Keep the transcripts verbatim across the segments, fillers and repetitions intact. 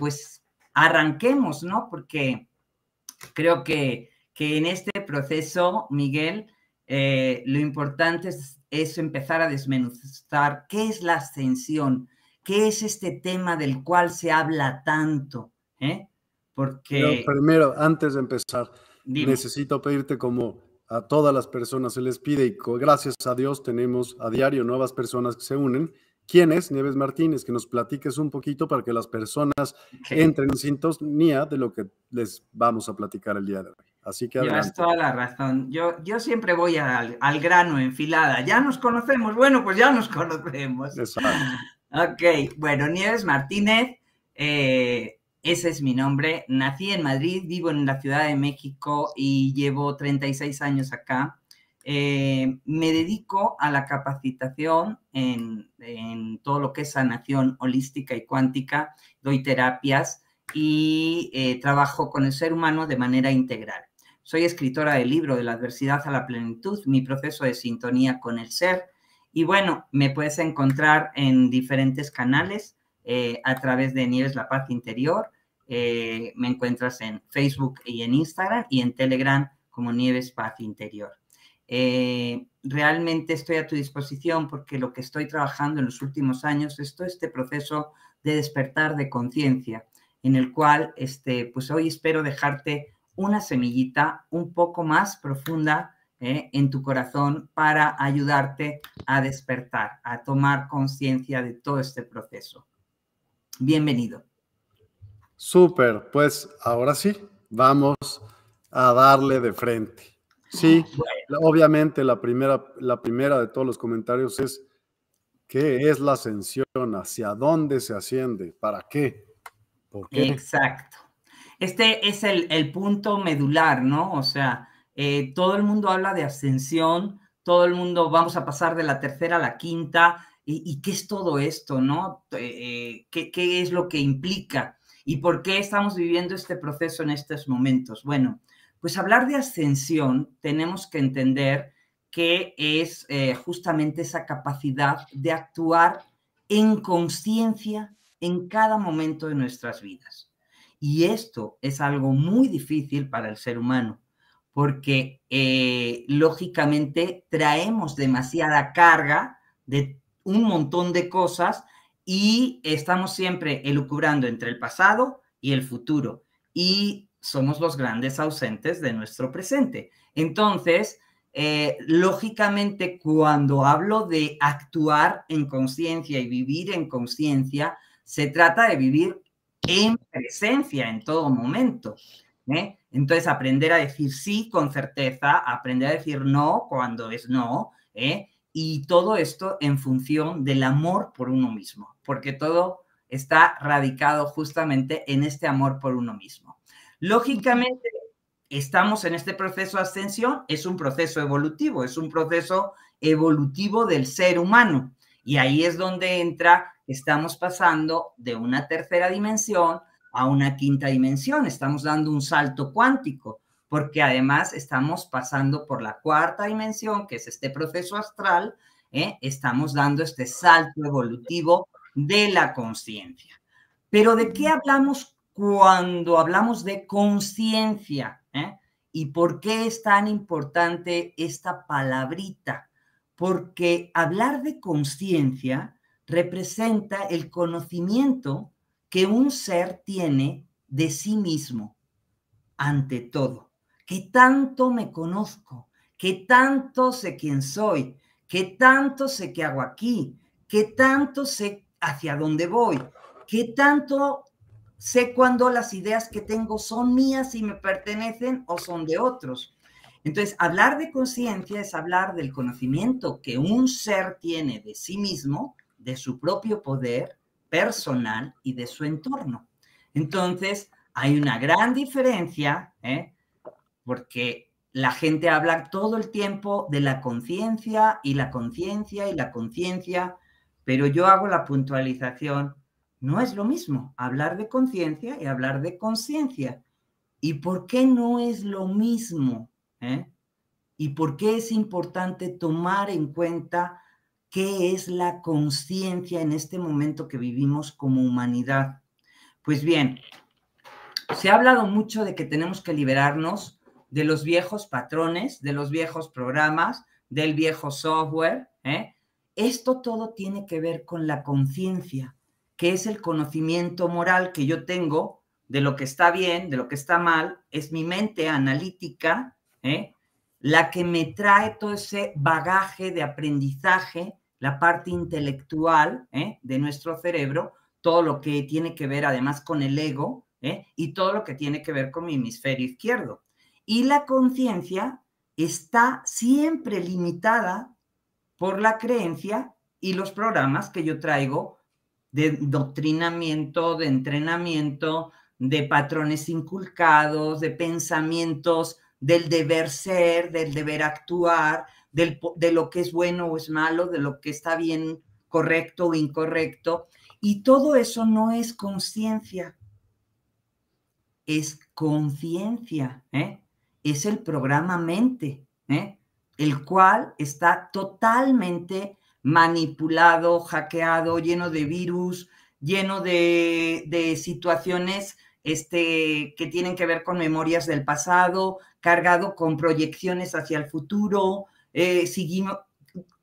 pues arranquemos, ¿no? Porque creo que, que en este proceso, Miguel, eh, lo importante es, es empezar a desmenuzar qué es la ascensión, qué es este tema del cual se habla tanto, ¿eh? Porque... Pero primero, antes de empezar, dime. Necesito pedirte como... A todas las personas se les pide y gracias a Dios tenemos a diario nuevas personas que se unen. ¿Quién es Nieves Martínez? Que nos platiques un poquito para que las personas entren en sintonía de lo que les vamos a platicar el día de hoy. Así que adelante. Llevas toda la razón. Yo, yo siempre voy al, al grano, enfilada. ¿Ya nos conocemos? Bueno, pues ya nos conocemos. Exacto. Ok, bueno, Nieves Martínez, eh... ese es mi nombre. Nací en Madrid, vivo en la Ciudad de México y llevo treinta y seis años acá. Eh, me dedico a la capacitación en, en todo lo que es sanación holística y cuántica. Doy terapias y eh, trabajo con el ser humano de manera integral. Soy escritora del libro De la Adversidad a la Plenitud, mi proceso de sintonía con el ser. Y bueno, me puedes encontrar en diferentes canales. Eh, a través de Nieves La Paz Interior, eh, me encuentras en Facebook y en Instagram y en Telegram como Nieves Paz Interior. Eh, realmente estoy a tu disposición porque lo que estoy trabajando en los últimos años es todo este proceso de despertar de conciencia, en el cual este, pues hoy espero dejarte una semillita un poco más profunda eh, en tu corazón para ayudarte a despertar, a tomar conciencia de todo este proceso. Bienvenido. Súper, pues ahora sí, vamos a darle de frente. Sí, bueno. Obviamente la primera, la primera de todos los comentarios es, ¿qué es la ascensión? ¿Hacia dónde se asciende? ¿Para qué? ¿Por qué? Exacto. Este es el, el punto medular, ¿no? O sea, eh, todo el mundo habla de ascensión, todo el mundo vamos a pasar de la tercera a la quinta. ¿Y qué es todo esto, no? ¿Qué, qué es lo que implica? ¿Y por qué estamos viviendo este proceso en estos momentos? Bueno, pues hablar de ascensión tenemos que entender que es eh, justamente esa capacidad de actuar en conciencia en cada momento de nuestras vidas. Y esto es algo muy difícil para el ser humano, porque eh, lógicamente traemos demasiada carga de un montón de cosas y estamos siempre elucubrando entre el pasado y el futuro y somos los grandes ausentes de nuestro presente. Entonces, eh, lógicamente, cuando hablo de actuar en conciencia y vivir en conciencia, se trata de vivir en presencia en todo momento, ¿eh? Entonces, aprender a decir sí con certeza, aprender a decir no cuando es no, ¿eh? Y todo esto en función del amor por uno mismo, porque todo está radicado justamente en este amor por uno mismo. Lógicamente, estamos en este proceso de ascensión, es un proceso evolutivo, es un proceso evolutivo del ser humano. Y ahí es donde entra, estamos pasando de una tercera dimensión a una quinta dimensión, estamos dando un salto cuántico, porque además estamos pasando por la cuarta dimensión, que es este proceso astral, ¿eh? Estamos dando este salto evolutivo de la conciencia. Pero ¿de qué hablamos cuando hablamos de conciencia? ¿eh? ¿Y por qué es tan importante esta palabrita? Porque hablar de conciencia representa el conocimiento que un ser tiene de sí mismo, ante todo. ¿Qué tanto me conozco? ¿Qué tanto sé quién soy? ¿Qué tanto sé qué hago aquí? ¿Qué tanto sé hacia dónde voy? ¿Qué tanto sé cuándo las ideas que tengo son mías y me pertenecen o son de otros? Entonces, hablar de conciencia es hablar del conocimiento que un ser tiene de sí mismo, de su propio poder personal y de su entorno. Entonces, hay una gran diferencia, ¿eh? Porque la gente habla todo el tiempo de la conciencia y la conciencia y la conciencia, pero yo hago la puntualización. No es lo mismo hablar de conciencia y hablar de conciencia. ¿Y por qué no es lo mismo? ¿Eh? ¿Y por qué es importante tomar en cuenta qué es la conciencia en este momento que vivimos como humanidad? Pues bien, se ha hablado mucho de que tenemos que liberarnos de los viejos patrones, de los viejos programas, del viejo software, ¿eh? Esto todo tiene que ver con la conciencia, que es el conocimiento moral que yo tengo de lo que está bien, de lo que está mal. Es mi mente analítica, ¿eh?, la que me trae todo ese bagaje de aprendizaje, la parte intelectual, ¿eh?, de nuestro cerebro, todo lo que tiene que ver además con el ego, ¿eh?, y todo lo que tiene que ver con mi hemisferio izquierdo. Y la conciencia está siempre limitada por la creencia y los programas que yo traigo de doctrinamiento, de entrenamiento, de patrones inculcados, de pensamientos del deber ser, del deber actuar, del, de lo que es bueno o es malo, de lo que está bien, correcto o incorrecto. Y todo eso no es conciencia, es conciencia, ¿eh? Es el programa mente, ¿eh?, el cual está totalmente manipulado, hackeado, lleno de virus, lleno de, de situaciones este, que tienen que ver con memorias del pasado, cargado con proyecciones hacia el futuro, eh, seguimos,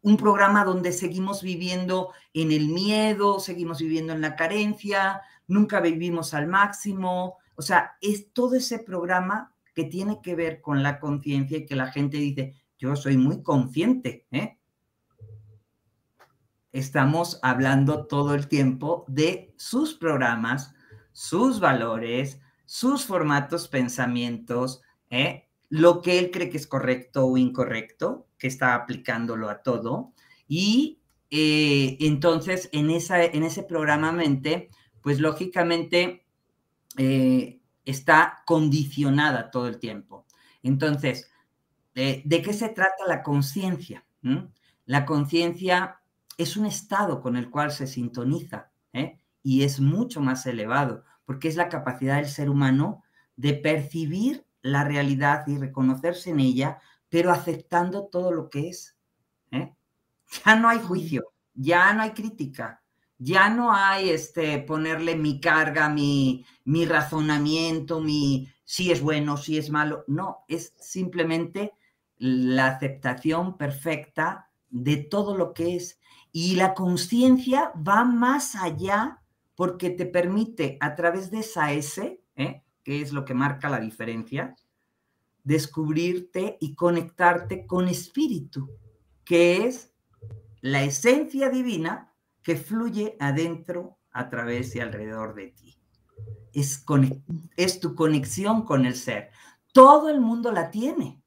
un programa donde seguimos viviendo en el miedo, seguimos viviendo en la carencia, nunca vivimos al máximo. O sea, es todo ese programa que tiene que ver con la conciencia y que la gente dice, yo soy muy consciente, ¿eh? Estamos hablando todo el tiempo de sus programas, sus valores, sus formatos, pensamientos, ¿eh?, lo que él cree que es correcto o incorrecto, que está aplicándolo a todo. Y eh, entonces en, esa, en ese programa mente, pues lógicamente eh, está condicionada todo el tiempo. Entonces, eh, ¿de qué se trata la conciencia? ¿Mm? La conciencia es un estado con el cual se sintoniza, ¿eh?, y es mucho más elevado, porque es la capacidad del ser humano de percibir la realidad y reconocerse en ella, pero aceptando todo lo que es, ¿eh? Ya no hay juicio, ya no hay crítica, ya no hay este, ponerle mi carga, mi, mi razonamiento, mi si es bueno, si es malo. No, es simplemente la aceptación perfecta de todo lo que es. Y la conciencia va más allá porque te permite, a través de esa S, ¿eh?, que es lo que marca la diferencia, descubrirte y conectarte con espíritu, que es la esencia divina que fluye adentro, a través y alrededor de ti. Es, es tu conexión con el ser. Todo el mundo la tiene.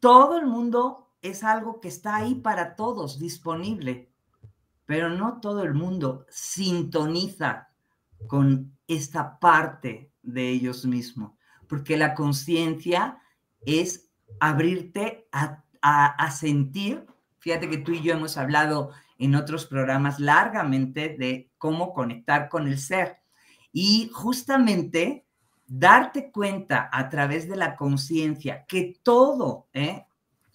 Todo el mundo es algo que está ahí para todos, disponible, pero no todo el mundo sintoniza con esta parte de ellos mismos, porque la conciencia es abrirte a, a, a sentir. Fíjate que tú y yo hemos hablado en otros programas largamente de cómo conectar con el ser, y justamente darte cuenta a través de la conciencia que todo, ¿eh?,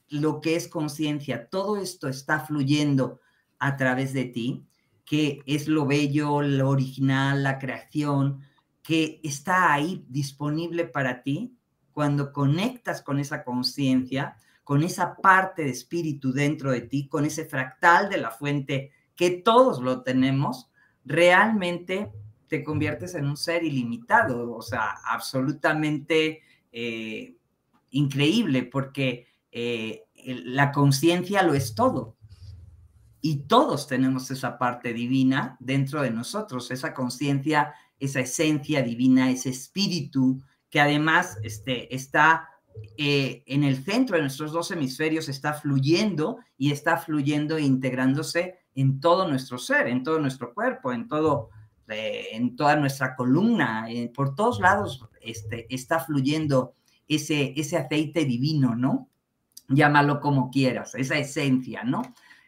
lo que es conciencia, todo esto está fluyendo a través de ti, que es lo bello, lo original, la creación, que está ahí disponible para ti. Cuando conectas con esa conciencia, con esa parte de espíritu dentro de ti, con ese fractal de la fuente que todos lo tenemos, realmente te conviertes en un ser ilimitado, o sea, absolutamente eh, increíble, porque Eh, la conciencia lo es todo, y todos tenemos esa parte divina dentro de nosotros, esa conciencia, esa esencia divina, ese espíritu que además este, está eh, en el centro de nuestros dos hemisferios, está fluyendo y está fluyendo e integrándose en todo nuestro ser, en todo nuestro cuerpo, en, todo, eh, en toda nuestra columna, eh, por todos lados este, está fluyendo ese, ese aceite divino, ¿no? Llámalo como quieras, esa esencia, ¿no?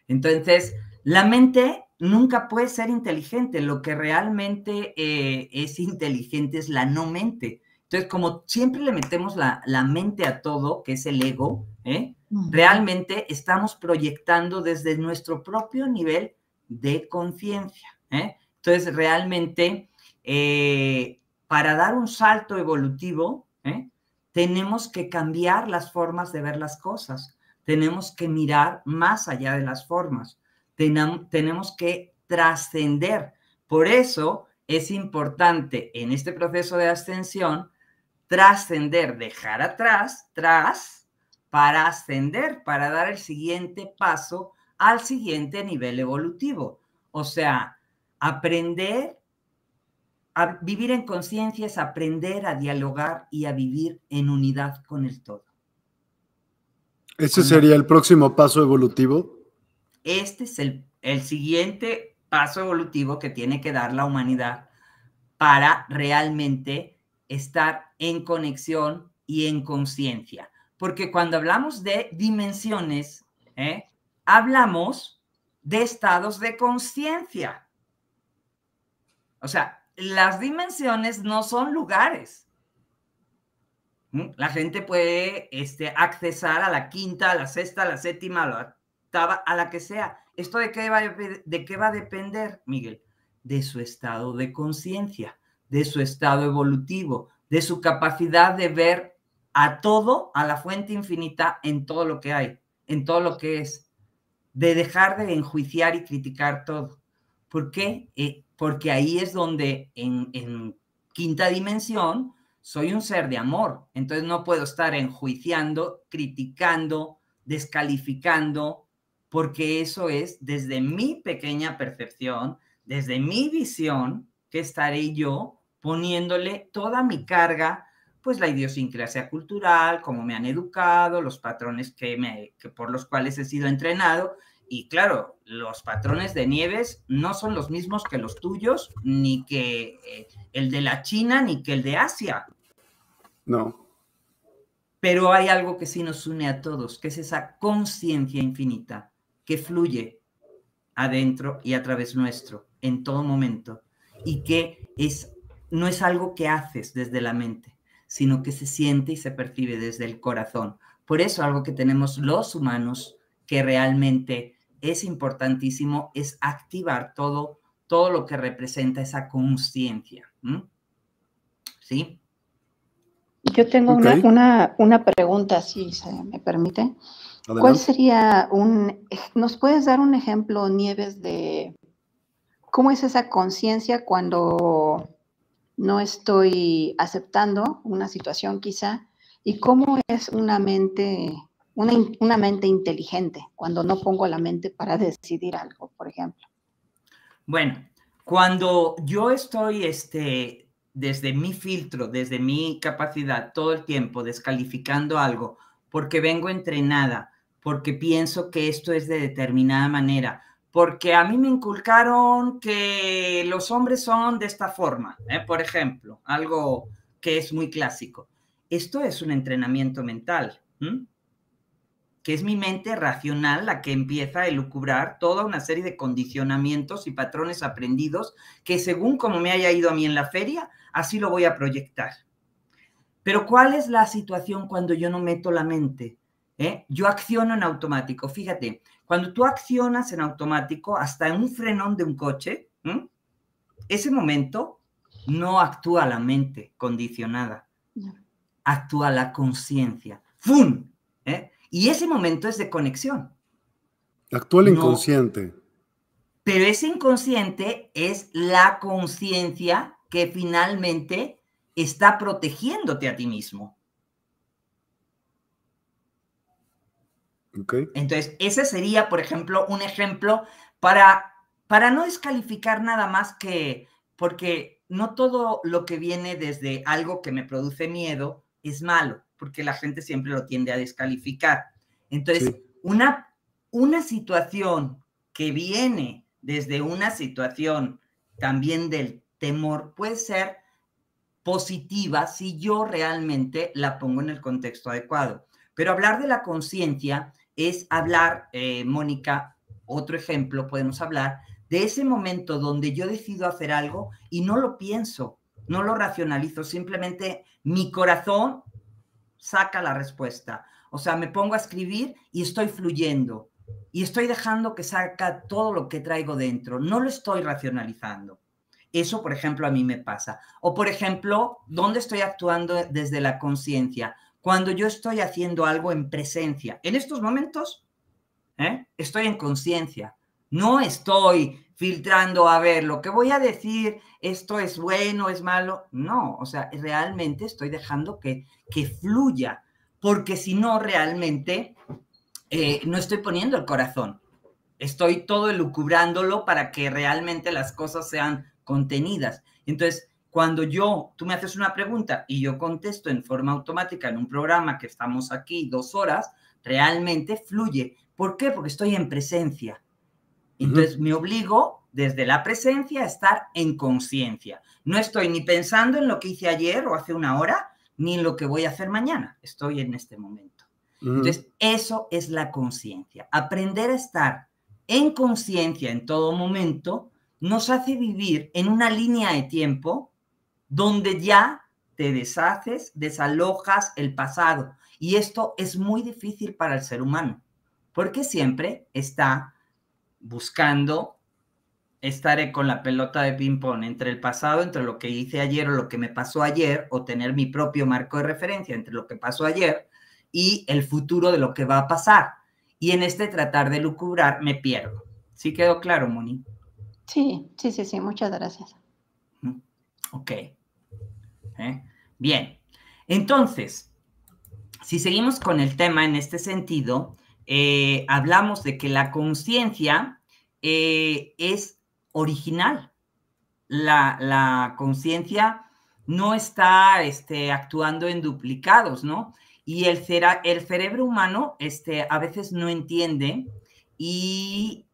Entonces, la mente nunca puede ser inteligente. Lo que realmente eh, es inteligente es la no mente. Entonces, como siempre le metemos la, la mente a todo, que es el ego, ¿eh? Mm. Realmente estamos proyectando desde nuestro propio nivel de conciencia, ¿eh? Entonces, realmente eh, para dar un salto evolutivo, ¿eh? tenemos que cambiar las formas de ver las cosas, tenemos que mirar más allá de las formas, Ten- tenemos que trascender. Por eso es importante en este proceso de ascensión trascender, dejar atrás, tras, para ascender, para dar el siguiente paso al siguiente nivel evolutivo. O sea, aprender a vivir en conciencia es aprender a dialogar y a vivir en unidad con el todo. ¿Ese sería el próximo paso evolutivo? Este es el, el siguiente paso evolutivo que tiene que dar la humanidad para realmente estar en conexión y en conciencia. Porque cuando hablamos de dimensiones, ¿eh? hablamos de estados de conciencia. O sea, las dimensiones no son lugares. ¿Mm? La gente puede este, accesar a la quinta, a la sexta, a la séptima, a la octava, a la que sea. ¿Esto de qué va a, de qué va a depender, Miguel? De su estado de conciencia, de su estado evolutivo, de su capacidad de ver a todo, a la fuente infinita, en todo lo que hay, en todo lo que es, de dejar de enjuiciar y criticar todo. ¿Por qué? Eh, porque ahí es donde en, en quinta dimensión soy un ser de amor, entonces no puedo estar enjuiciando, criticando, descalificando, porque eso es desde mi pequeña percepción, desde mi visión, que estaré yo poniéndole toda mi carga, pues la idiosincrasia cultural, cómo me han educado, los patrones que me, que por los cuales he sido entrenado. Y claro, los patrones de Nieves no son los mismos que los tuyos, ni que eh, el de la China, ni que el de Asia. No. Pero hay algo que sí nos une a todos, que es esa conciencia infinita que fluye adentro y a través nuestro en todo momento, y que es, no es algo que haces desde la mente, sino que se siente y se percibe desde el corazón. Por eso algo que tenemos los humanos que realmente es importantísimo es activar todo, todo lo que representa esa conciencia. ¿Mm? ¿Sí? Yo tengo okay. una, una, una pregunta, si se me permite. Adelante. ¿Cuál sería un... ¿Nos puedes dar un ejemplo, Nieves, de... ¿Cómo es esa conciencia cuando no estoy aceptando una situación quizá? ¿Y cómo es una mente, una, una mente inteligente cuando no pongo la mente para decidir algo, por ejemplo? Bueno, cuando yo estoy este, desde mi filtro, desde mi capacidad, todo el tiempo descalificando algo, porque vengo entrenada, porque pienso que esto es de determinada manera, porque a mí me inculcaron que los hombres son de esta forma, ¿eh? por ejemplo, algo que es muy clásico. Esto es un entrenamiento mental, ¿m? que es mi mente racional la que empieza a elucubrar toda una serie de condicionamientos y patrones aprendidos que según como me haya ido a mí en la feria, así lo voy a proyectar. Pero ¿cuál es la situación cuando yo no meto la mente? ¿Eh? Yo acciono en automático. Fíjate, cuando tú accionas en automático hasta en un frenón de un coche, ¿m? ese momento no actúa la mente condicionada, actúa la conciencia. ¡Fum! ¿Eh? Y ese momento es de conexión. Actúa el inconsciente. No, pero ese inconsciente es la conciencia que finalmente está protegiéndote a ti mismo. Okay. Entonces, ese sería, por ejemplo, un ejemplo para, para no descalificar nada más que, porque no todo lo que viene desde algo que me produce miedo es malo, porque la gente siempre lo tiende a descalificar. Entonces, sí. una, una situación que viene desde una situación también del temor puede ser positiva si yo realmente la pongo en el contexto adecuado. Pero hablar de la conciencia es hablar, eh, Mónica, otro ejemplo, podemos hablar de ese momento donde yo decido hacer algo y no lo pienso, no lo racionalizo, simplemente mi corazón saca la respuesta. O sea, me pongo a escribir y estoy fluyendo y estoy dejando que salga todo lo que traigo dentro, no lo estoy racionalizando. Eso, por ejemplo, a mí me pasa. O, por ejemplo, ¿dónde estoy actuando desde la conciencia? Cuando yo estoy haciendo algo en presencia. En estos momentos, ¿eh? estoy en conciencia. No estoy filtrando a ver lo que voy a decir, esto es bueno, es malo. No, o sea, realmente estoy dejando que, que fluya. Porque si no, realmente eh, no estoy poniendo el corazón. Estoy todo elucubrándolo para que realmente las cosas sean contenidas. Entonces, cuando yo, tú me haces una pregunta y yo contesto en forma automática en un programa que estamos aquí dos horas, realmente fluye. ¿Por qué? Porque estoy en presencia. Entonces, uh-huh. me obligo desde la presencia a estar en conciencia. No estoy ni pensando en lo que hice ayer o hace una hora, ni en lo que voy a hacer mañana. Estoy en este momento. Uh-huh. Entonces, eso es la conciencia. Aprender a estar en conciencia en todo momento nos hace vivir en una línea de tiempo donde ya te deshaces, desalojas el pasado. Y esto es muy difícil para el ser humano, porque siempre está buscando, estaré con la pelota de ping-pong entre el pasado, entre lo que hice ayer o lo que me pasó ayer, o tener mi propio marco de referencia entre lo que pasó ayer y el futuro de lo que va a pasar. Y en este tratar de lucubrar me pierdo. ¿Sí quedó claro, Moni? Sí, sí, sí, sí, muchas gracias. Ok. ¿Eh? Bien. Entonces, si seguimos con el tema en este sentido, eh, hablamos de que la conciencia eh, es original. La, la conciencia no está este, actuando en duplicados, ¿no? Y el, cere- el cerebro humano este, a veces no entiende y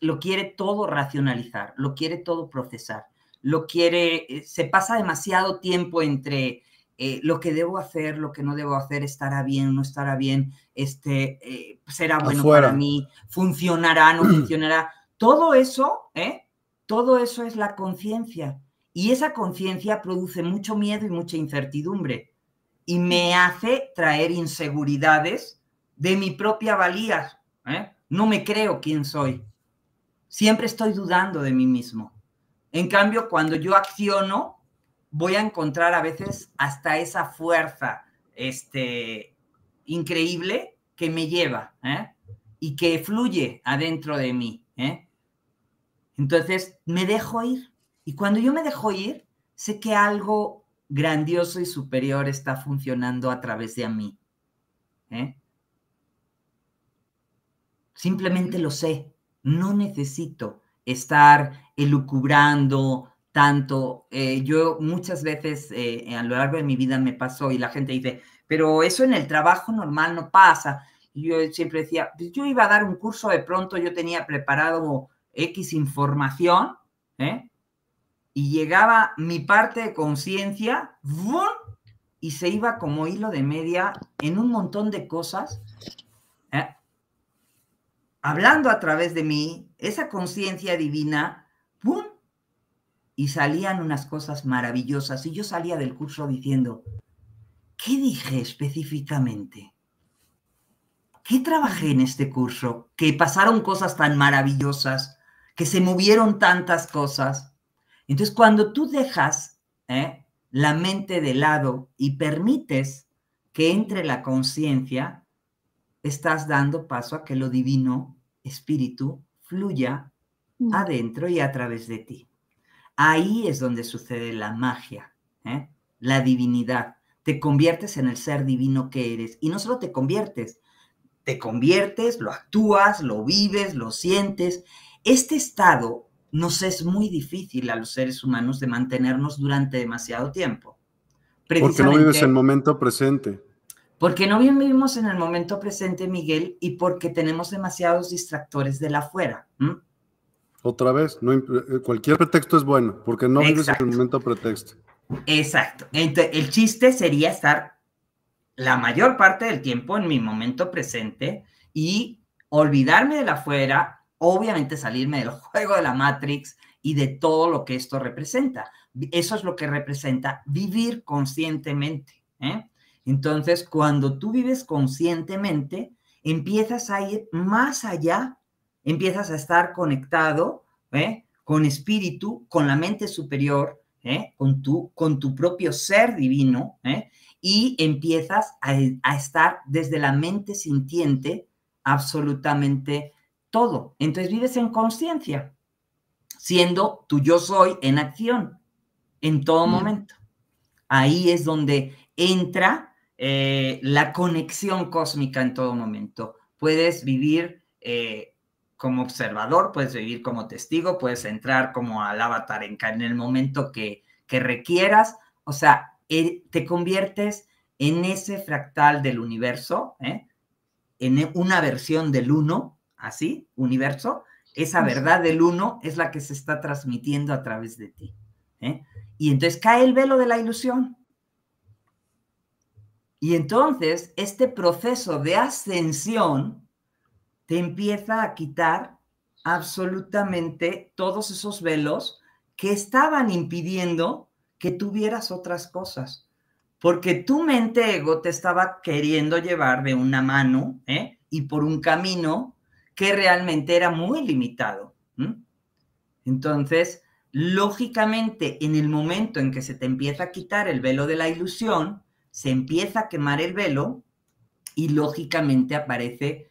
lo quiere todo racionalizar, lo quiere todo procesar, lo quiere, se pasa demasiado tiempo entre eh, lo que debo hacer, lo que no debo hacer, estará bien, no estará bien, este, eh, será bueno afuera. Para mí, funcionará, no funcionará. Todo eso, ¿eh? todo eso es la conciencia. Y esa conciencia produce mucho miedo y mucha incertidumbre. Y me hace traer inseguridades de mi propia valía. ¿eh? No me creo quién soy. Siempre estoy dudando de mí mismo. En cambio, cuando yo acciono, voy a encontrar a veces hasta esa fuerza este, increíble que me lleva ¿eh? y que fluye adentro de mí. ¿eh? Entonces, me dejo ir. Y cuando yo me dejo ir, sé que algo grandioso y superior está funcionando a través de mí. ¿eh? Simplemente lo sé. No necesito estar elucubrando tanto. Eh, yo muchas veces eh, a lo largo de mi vida me pasó y la gente dice, pero eso en el trabajo normal no pasa. Y yo siempre decía, yo iba a dar un curso, de pronto yo tenía preparado X información ¿eh? y llegaba mi parte de conciencia y se iba como hilo de media en un montón de cosas. ¿eh? Hablando a través de mí, esa conciencia divina, ¡pum! Y salían unas cosas maravillosas. Y yo salía del curso diciendo, ¿qué dije específicamente? ¿Qué trabajé en este curso? Que pasaron cosas tan maravillosas, que se movieron tantas cosas. Entonces, cuando tú dejas ¿eh? la mente de lado y permites que entre la conciencia, estás dando paso a que lo divino, espíritu, fluya adentro y a través de ti. Ahí es donde sucede la magia, ¿eh? la divinidad. Te conviertes en el ser divino que eres. Y no solo te conviertes, te conviertes, lo actúas, lo vives, lo sientes. Este estado nos es muy difícil a los seres humanos de mantenernos durante demasiado tiempo. Porque no vives el momento presente. Porque no vivimos en el momento presente, Miguel, y porque tenemos demasiados distractores de la afuera. ¿Mm? Otra vez, no, cualquier pretexto es bueno, porque no Exacto. vives en el momento pretexto. Exacto. Entonces, el chiste sería estar la mayor parte del tiempo en mi momento presente y olvidarme de la afuera, obviamente salirme del juego de la Matrix y de todo lo que esto representa. Eso es lo que representa vivir conscientemente, ¿eh? Entonces, cuando tú vives conscientemente, empiezas a ir más allá, empiezas a estar conectado ¿eh? con espíritu, con la mente superior, ¿eh? con, tu, con tu propio ser divino, ¿eh? y empiezas a, a estar desde la mente sintiente absolutamente todo. Entonces vives en conciencia, siendo tu yo soy en acción, en todo momento. Ahí es donde entra eh, la conexión cósmica en todo momento. Puedes vivir eh, como observador, puedes vivir como testigo, puedes entrar como al avatar en, en el momento que, que requieras. O sea, eh, te conviertes en ese fractal del universo, ¿eh? en una versión del uno, así, universo. Esa verdad del uno es la que se está transmitiendo a través de ti, ¿eh? Y entonces cae el velo de la ilusión. Y entonces este proceso de ascensión te empieza a quitar absolutamente todos esos velos que estaban impidiendo que tuvieras otras cosas. Porque tu mente ego te estaba queriendo llevar de una mano ¿eh? y por un camino que realmente era muy limitado. ¿Mm? Entonces, lógicamente, en el momento en que se te empieza a quitar el velo de la ilusión, se empieza a quemar el velo y lógicamente aparece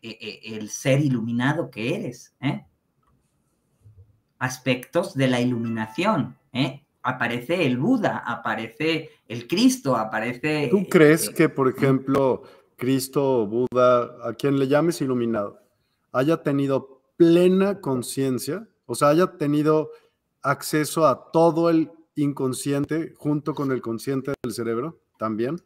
el ser iluminado que eres. ¿eh? Aspectos de la iluminación. ¿eh? Aparece el Buda, aparece el Cristo, aparece... ¿Tú crees eh, que, por ejemplo, Cristo o Buda, a quien le llames iluminado, haya tenido plena conciencia, o sea, haya tenido acceso a todo el inconsciente junto con el consciente del cerebro también?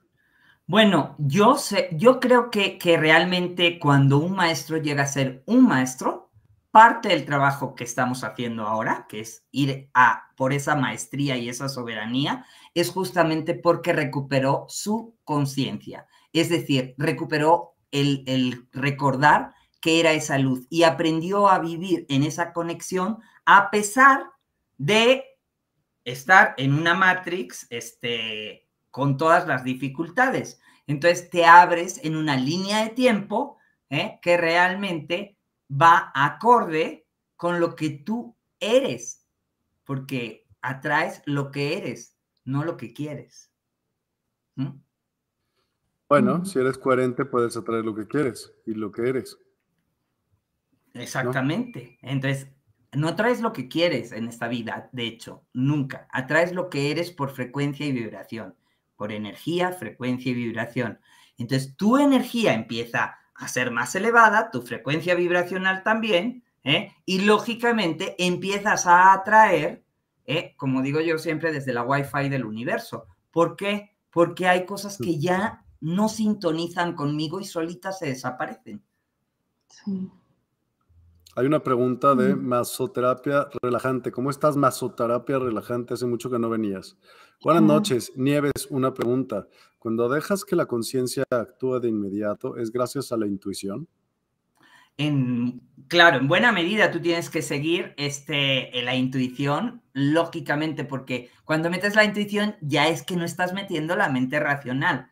Bueno, yo sé, yo creo que, que realmente cuando un maestro llega a ser un maestro, parte del trabajo que estamos haciendo ahora, que es ir a por esa maestría y esa soberanía, es justamente porque recuperó su conciencia. Es decir, recuperó el, el recordar que era esa luz y aprendió a vivir en esa conexión a pesar de estar en una matrix este, con todas las dificultades. Entonces te abres en una línea de tiempo ¿eh? que realmente va acorde con lo que tú eres, porque atraes lo que eres, no lo que quieres. ¿Mm? Bueno, si eres coherente puedes atraer lo que quieres y lo que eres. Exactamente. ¿No? Entonces, no atraes lo que quieres en esta vida, de hecho, nunca. Atraes lo que eres por frecuencia y vibración, por energía, frecuencia y vibración. Entonces, tu energía empieza a ser más elevada, tu frecuencia vibracional también, ¿eh? y lógicamente empiezas a atraer, ¿eh? como digo yo siempre, desde la Wi-Fi del universo. ¿Por qué? Porque hay cosas que ya no sintonizan conmigo y solitas se desaparecen. Sí. Hay una pregunta de masoterapia relajante. ¿Cómo estás, masoterapia relajante? Hace mucho que no venías. Buenas noches, Nieves. Una pregunta. Cuando dejas que la conciencia actúe de inmediato, ¿es gracias a la intuición? En, claro, en buena medida tú tienes que seguir este, la intuición, lógicamente, porque cuando metes la intuición ya es que no estás metiendo la mente racional.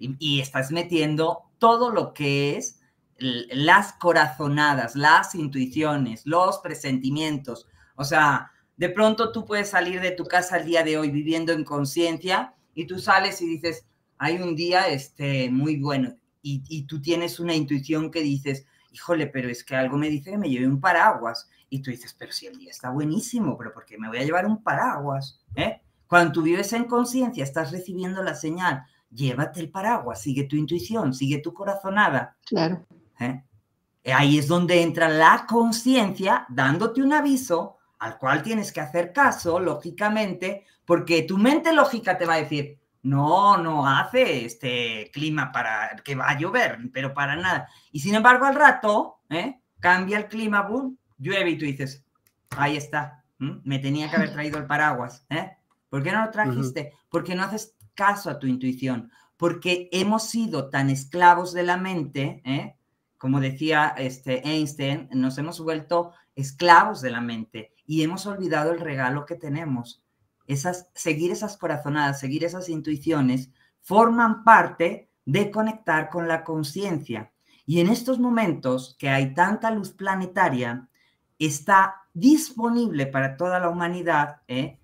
Y estás metiendo todo lo que es las corazonadas, las intuiciones, los presentimientos. O sea, de pronto tú puedes salir de tu casa el día de hoy viviendo en conciencia y tú sales y dices, hay un día este, muy bueno. Y, y tú tienes una intuición que dices, híjole, pero es que algo me dice que me lleve un paraguas. Y tú dices, pero si el día está buenísimo, pero ¿por qué me voy a llevar un paraguas? ¿Eh? Cuando tú vives en conciencia, estás recibiendo la señal. Llévate el paraguas, sigue tu intuición, sigue tu corazonada. Claro. ¿Eh? Ahí es donde entra la conciencia dándote un aviso al cual tienes que hacer caso, lógicamente, porque tu mente lógica te va a decir, no, no hace este clima para que va a llover, pero para nada. Y sin embargo, al rato, ¿eh? cambia el clima, boom, llueve y tú dices, ahí está, ¿eh? me tenía que haber traído el paraguas. ¿eh? ¿Por qué no lo trajiste? Uh-huh. Porque no haces caso a tu intuición, porque hemos sido tan esclavos de la mente, ¿eh? como decía este Einstein, nos hemos vuelto esclavos de la mente y hemos olvidado el regalo que tenemos. Esas, seguir esas corazonadas, seguir esas intuiciones, forman parte de conectar con la conciencia. Y en estos momentos que hay tanta luz planetaria, está disponible para toda la humanidad, ¿eh?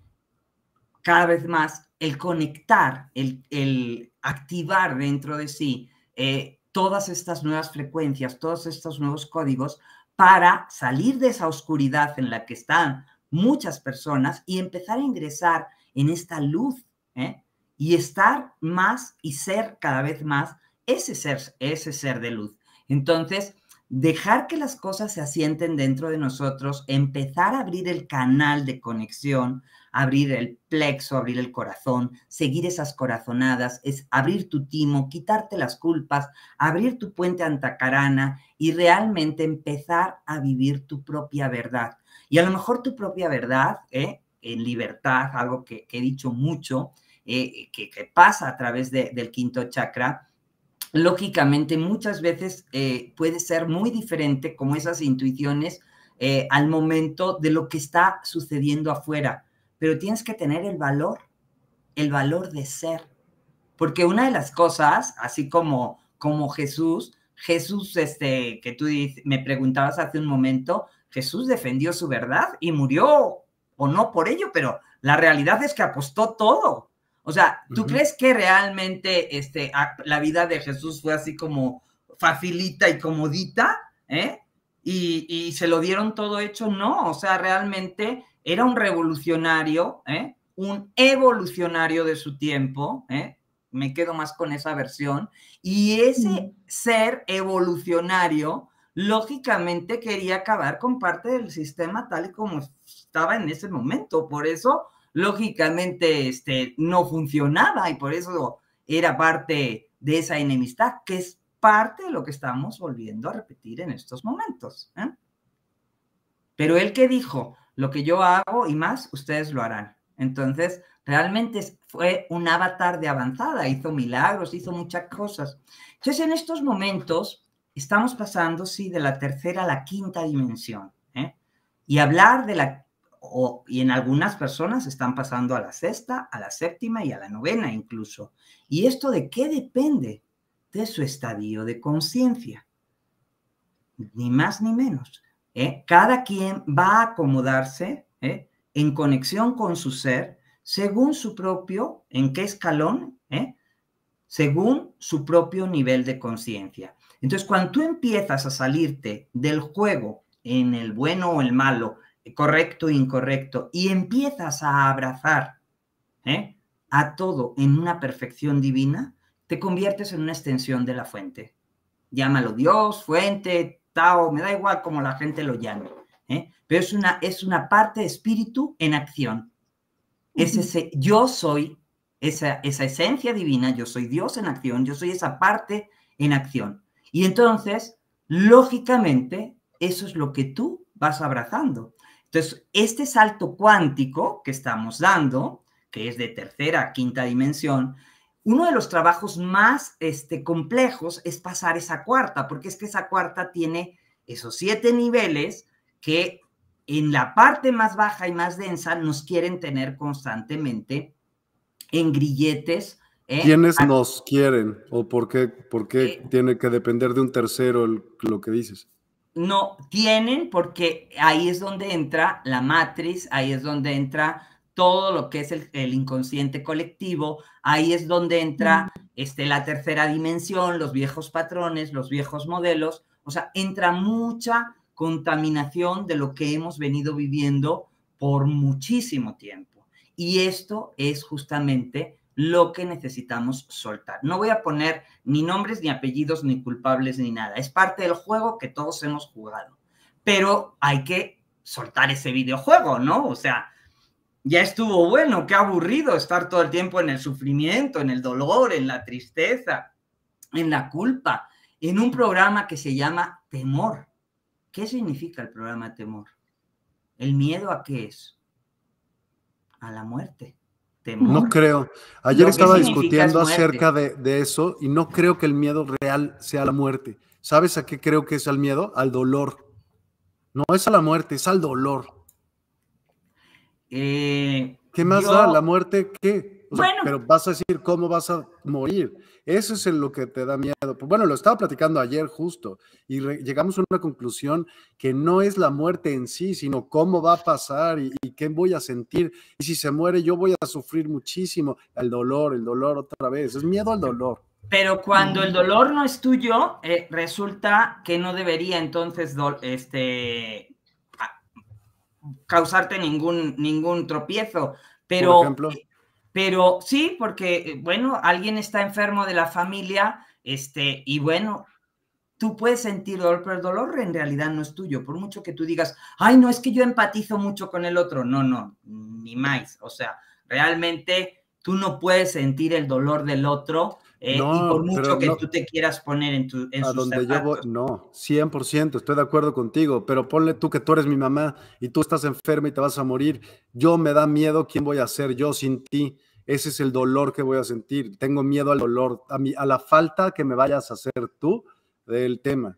Cada vez más, el conectar, el, el activar dentro de sí eh, todas estas nuevas frecuencias, todos estos nuevos códigos para salir de esa oscuridad en la que están muchas personas y empezar a ingresar en esta luz, ¿eh? Y estar más y ser cada vez más ese ser, ese ser de luz. Entonces, dejar que las cosas se asienten dentro de nosotros, empezar a abrir el canal de conexión, abrir el plexo, abrir el corazón, seguir esas corazonadas, es abrir tu timo, quitarte las culpas, abrir tu puente antacarana y realmente empezar a vivir tu propia verdad. Y a lo mejor tu propia verdad, ¿eh? En libertad, algo que, que he dicho mucho, eh, que, que pasa a través de, del quinto chakra, lógicamente muchas veces eh, puede ser muy diferente como esas intuiciones eh, al momento de lo que está sucediendo afuera, pero tienes que tener el valor, el valor de ser, porque una de las cosas, así como, como Jesús, Jesús este, que tú me preguntabas hace un momento, Jesús defendió su verdad y murió o no por ello, pero la realidad es que apostó todo. O sea, ¿tú uh-huh. crees que realmente este, la vida de Jesús fue así como facilita y comodita? ¿Eh? Y, y se lo dieron todo hecho. No, o sea, realmente era un revolucionario, ¿eh? Un evolucionario de su tiempo. ¿Eh? Me quedo más con esa versión. Y ese uh-huh. ser evolucionario, lógicamente, quería acabar con parte del sistema tal y como estaba en ese momento. Por eso... lógicamente este, no funcionaba y por eso era parte de esa enemistad, que es parte de lo que estamos volviendo a repetir en estos momentos. ¿Eh? Pero él que dijo, lo que yo hago y más, ustedes lo harán. Entonces, realmente fue un avatar de avanzada, hizo milagros, hizo muchas cosas. Entonces, en estos momentos, estamos pasando, sí, de la tercera a la quinta dimensión. ¿Eh? Y hablar de la O, y en algunas personas están pasando a la sexta, a la séptima y a la novena incluso. ¿Y esto de qué depende? De su estadio de conciencia. Ni más ni menos. ¿Eh? Cada quien va a acomodarse ¿eh? en conexión con su ser, según su propio, en qué escalón, ¿eh? según su propio nivel de conciencia. Entonces, cuando tú empiezas a salirte del juego en el bueno o el malo, correcto e incorrecto, y empiezas a abrazar ¿eh? a todo en una perfección divina, te conviertes en una extensión de la fuente. Llámalo Dios, fuente, Tao, me da igual como la gente lo llame, ¿eh? pero es una, es una parte de espíritu en acción. Es ese, yo soy esa, esa esencia divina, yo soy Dios en acción, yo soy esa parte en acción. Y entonces, lógicamente, eso es lo que tú vas abrazando. Entonces, este salto cuántico que estamos dando, que es de tercera a quinta dimensión, uno de los trabajos más este, complejos es pasar esa cuarta, porque es que esa cuarta tiene esos siete niveles que en la parte más baja y más densa nos quieren tener constantemente en grilletes. ¿eh? ¿Quiénes a... nos quieren? ¿O por qué, por qué eh, tiene que depender de un tercero el, lo que dices? No tienen, porque ahí es donde entra la matriz, ahí es donde entra todo lo que es el, el inconsciente colectivo, ahí es donde entra este, la tercera dimensión, los viejos patrones, los viejos modelos, o sea, entra mucha contaminación de lo que hemos venido viviendo por muchísimo tiempo. Y esto es justamente lo que necesitamos soltar. No voy a poner ni nombres, ni apellidos, ni culpables, ni nada. Es parte del juego que todos hemos jugado. Pero hay que soltar ese videojuego, ¿no? O sea, ya estuvo bueno, qué aburrido estar todo el tiempo en el sufrimiento, en el dolor, en la tristeza, en la culpa, en un programa que se llama temor. ¿Qué significa el programa temor? ¿El miedo a qué es? A la muerte. Temor. No creo. Ayer estaba discutiendo acerca de, de eso y no creo que el miedo real sea la muerte. ¿Sabes a qué creo que es el miedo? Al dolor. No es a la muerte, es al dolor. Eh, ¿Qué más yo, da? ¿La muerte qué? O sea, bueno. Pero vas a decir, ¿cómo vas a morir? Eso es en lo que te da miedo. Bueno, lo estaba platicando ayer justo y llegamos a una conclusión que no es la muerte en sí, sino cómo va a pasar y, y qué voy a sentir. Y si se muere, yo voy a sufrir muchísimo. El dolor, el dolor otra vez. Es miedo al dolor. Pero cuando el dolor no es tuyo, eh, resulta que no debería entonces este, causarte ningún, ningún tropiezo. Pero, por ejemplo... Pero sí, porque, bueno, alguien está enfermo de la familia, este, y bueno, tú puedes sentir dolor, pero el dolor en realidad no es tuyo. Por mucho que tú digas, ay, no, es que yo empatizo mucho con el otro. No, no, ni más. O sea, realmente tú no puedes sentir el dolor del otro, eh, no, y por mucho que no, tú te quieras poner en, tu, en a sus donde zapatos. Yo voy, no, cien por ciento, estoy de acuerdo contigo, pero ponle tú que tú eres mi mamá y tú estás enferma y te vas a morir. Yo me da miedo quién voy a ser yo sin ti. Ese es el dolor que voy a sentir. Tengo miedo al dolor, a, mi, a la falta que me vayas a hacer tú del tema.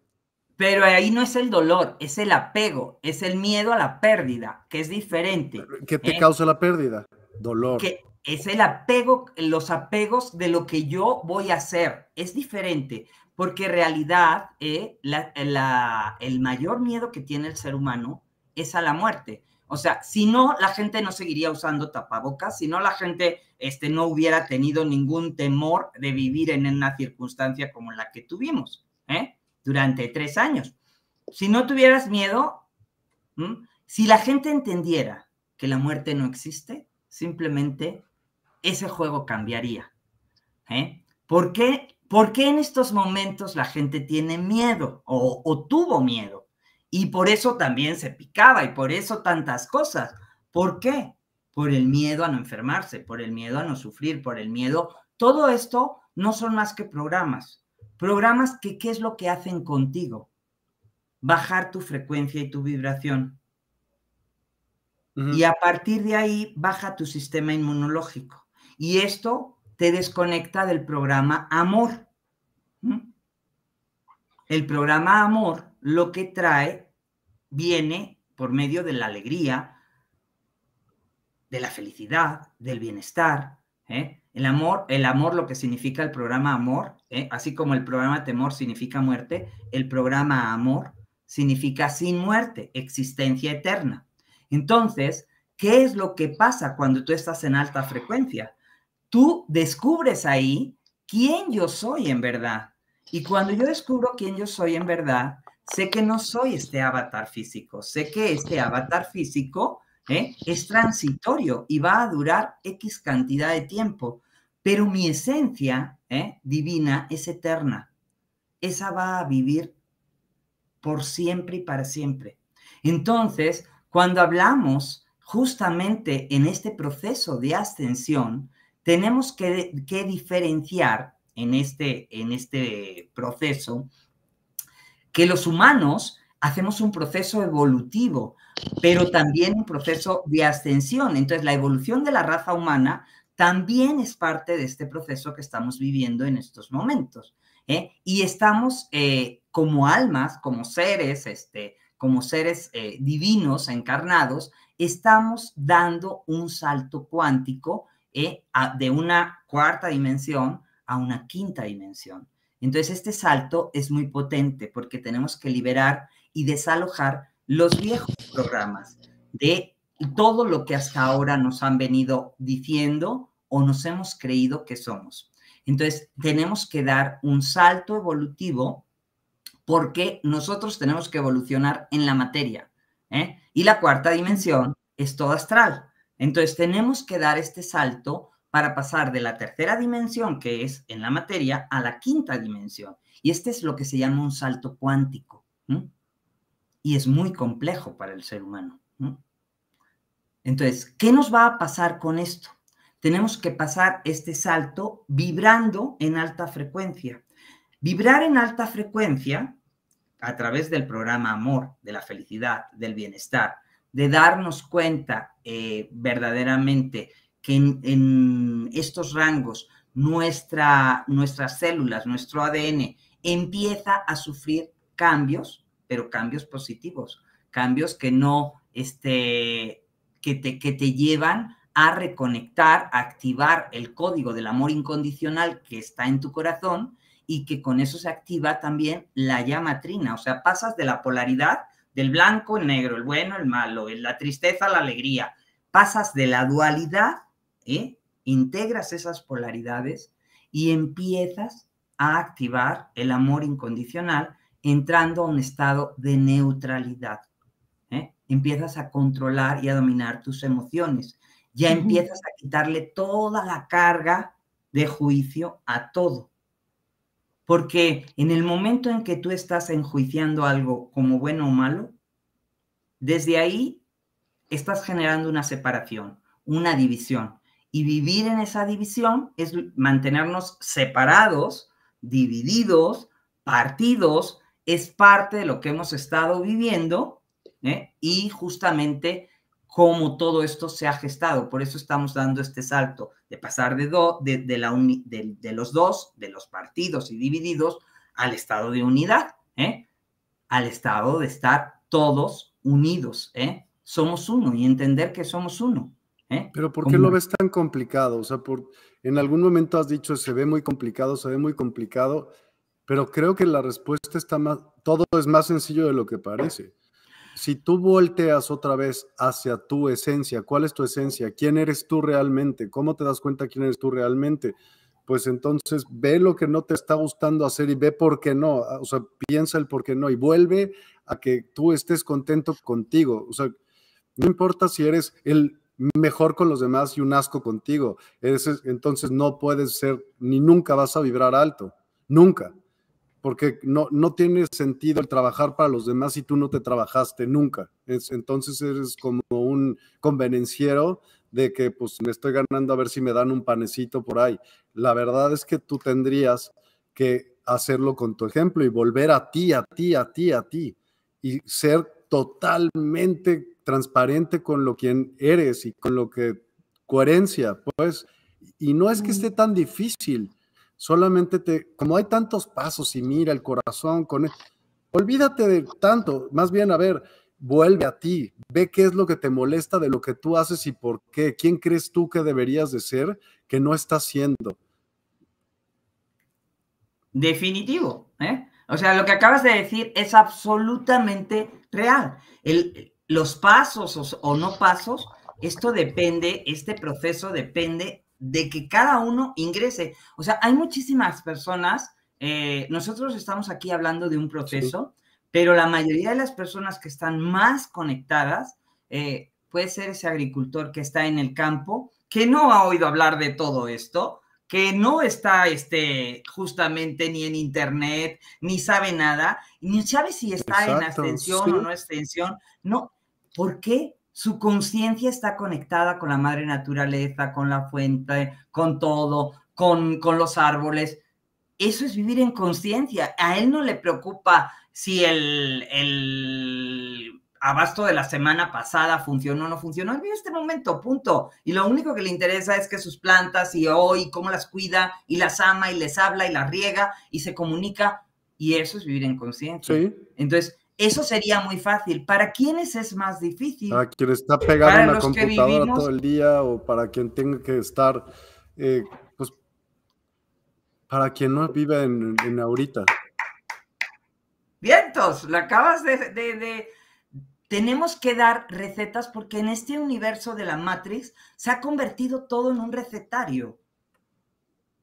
Pero ahí no es el dolor, es el apego, es el miedo a la pérdida, que es diferente. ¿Qué te ¿eh? causa la pérdida? Dolor. Que es el apego, los apegos de lo que yo voy a hacer. Es diferente, porque en realidad eh, la, la, el mayor miedo que tiene el ser humano es a la muerte. O sea, si no, la gente no seguiría usando tapabocas, si no, la gente este, no hubiera tenido ningún temor de vivir en una circunstancia como la que tuvimos, ¿eh? Durante tres años. Si no tuvieras miedo, ¿m? si la gente entendiera que la muerte no existe, simplemente ese juego cambiaría, ¿eh? ¿Por qué? ¿Por qué en estos momentos la gente tiene miedo o, o tuvo miedo? Y por eso también se picaba y por eso tantas cosas. ¿Por qué? Por el miedo a no enfermarse, por el miedo a no sufrir, por el miedo. Todo esto no son más que programas. Programas que, ¿qué es lo que hacen contigo? Bajar tu frecuencia y tu vibración. Uh-huh. Y a partir de ahí baja tu sistema inmunológico. Y esto te desconecta del programa amor. ¿Mm? El programa amor lo que trae viene por medio de la alegría, de la felicidad, del bienestar, ¿eh? El amor, el amor lo que significa el programa amor, ¿eh? Así como el programa temor significa muerte, el programa amor significa sin muerte, existencia eterna. Entonces, ¿qué es lo que pasa cuando tú estás en alta frecuencia? Tú descubres ahí quién yo soy en verdad. Y cuando yo descubro quién yo soy en verdad, sé que no soy este avatar físico, sé que este avatar físico ¿eh? es transitorio y va a durar X cantidad de tiempo, pero mi esencia ¿eh? divina es eterna. Esa va a vivir por siempre y para siempre. Entonces, cuando hablamos justamente en este proceso de ascensión, tenemos que, que diferenciar en este, en este proceso que los humanos hacemos un proceso evolutivo, pero también un proceso de ascensión. Entonces, la evolución de la raza humana también es parte de este proceso que estamos viviendo en estos momentos, ¿eh? Y estamos eh, como almas, como seres, este, como seres eh, divinos, encarnados, estamos dando un salto cuántico eh, a, de una cuarta dimensión a una quinta dimensión. Entonces, este salto es muy potente porque tenemos que liberar y desalojar los viejos programas de todo lo que hasta ahora nos han venido diciendo o nos hemos creído que somos. Entonces, tenemos que dar un salto evolutivo porque nosotros tenemos que evolucionar en la materia, ¿eh? Y la cuarta dimensión es todo astral. Entonces, tenemos que dar este salto para pasar de la tercera dimensión, que es en la materia, a la quinta dimensión. Y este es lo que se llama un salto cuántico, ¿no? Y es muy complejo para el ser humano, ¿no? Entonces, ¿qué nos va a pasar con esto? Tenemos que pasar este salto vibrando en alta frecuencia. Vibrar en alta frecuencia a través del programa amor, de la felicidad, del bienestar, de darnos cuenta eh, verdaderamente que en, en estos rangos nuestra, nuestras células, nuestro A D N, empieza a sufrir cambios, pero cambios positivos, cambios que no, este, que te, que te llevan a reconectar, a activar el código del amor incondicional que está en tu corazón y que con eso se activa también la llama trina. O sea, pasas de la polaridad del blanco, el negro, el bueno, el malo, la tristeza, la alegría. Pasas de la dualidad, ¿eh? Integras esas polaridades y empiezas a activar el amor incondicional entrando a un estado de neutralidad. ¿eh? Empiezas a controlar y a dominar tus emociones. Ya empiezas a quitarle toda la carga de juicio a todo. Porque en el momento en que tú estás enjuiciando algo como bueno o malo, desde ahí estás generando una separación, una división. Y vivir en esa división es mantenernos separados, divididos, partidos, es parte de lo que hemos estado viviendo, ¿eh? Y justamente cómo todo esto se ha gestado. Por eso estamos dando este salto de pasar de, do, de, de, la uni, de, de los dos, de los partidos y divididos, al estado de unidad, ¿eh? Al estado de estar todos unidos. ¿eh? Somos uno y entender que somos uno. ¿eh? Pero ¿por qué ¿Cómo? lo ves tan complicado? O sea, por, en algún momento has dicho, se ve muy complicado, se ve muy complicado, pero creo que la respuesta está más, todo es más sencillo de lo que parece. Si tú volteas otra vez hacia tu esencia, ¿cuál es tu esencia? ¿Quién eres tú realmente? ¿Cómo te das cuenta quién eres tú realmente? Pues entonces ve lo que no te está gustando hacer y ve por qué no. O sea, piensa el por qué no y vuelve a que tú estés contento contigo. O sea, no importa si eres el mejor con los demás y un asco contigo. Eres, entonces no puedes ser, ni nunca vas a vibrar alto. Nunca. Porque no, no tiene sentido el trabajar para los demás si tú no te trabajaste nunca. Es, entonces eres como un convenenciero de que pues me estoy ganando a ver si me dan un panecito por ahí. La verdad es que tú tendrías que hacerlo con tu ejemplo y volver a ti, a ti, a ti, a ti. Y ser totalmente transparente con lo quien eres y con lo que... coherencia, pues. Y no es que esté tan difícil. Solamente te, como hay tantos pasos y mira el corazón, con el, olvídate de tanto, más bien a ver, vuelve a ti, ve qué es lo que te molesta de lo que tú haces y por qué, quién crees tú que deberías de ser que no estás siendo. Definitivo, ¿eh? O sea, lo que acabas de decir es absolutamente real. El, los pasos o, o no pasos, esto depende, este proceso depende de que cada uno ingrese. O sea, hay muchísimas personas, eh, nosotros estamos aquí hablando de un proceso, sí. Pero la mayoría de las personas que están más conectadas, eh, puede ser ese agricultor que está en el campo, que no ha oído hablar de todo esto, que no está este, justamente ni en internet, ni sabe nada, ni sabe si está Exacto, en ascensión sí. o no ascensión. No, ¿por qué? Su conciencia está conectada con la madre naturaleza, con la fuente, con todo, con, con los árboles. Eso es vivir en conciencia. A él no le preocupa si el, el abasto de la semana pasada funcionó o no funcionó. Él vive este momento, punto. Y lo único que le interesa es que sus plantas y hoy, cómo las cuida, y las ama, y les habla, y las riega, y se comunica. Y eso es vivir en conciencia. Sí. Entonces... eso sería muy fácil. ¿Para quiénes es más difícil? Para quien está pegado a una computadora vivimos... todo el día o para quien tenga que estar, eh, pues, para quien no vive en, en ahorita. Vientos, lo acabas de, de, de... Tenemos que dar recetas porque en este universo de la Matrix se ha convertido todo en un recetario.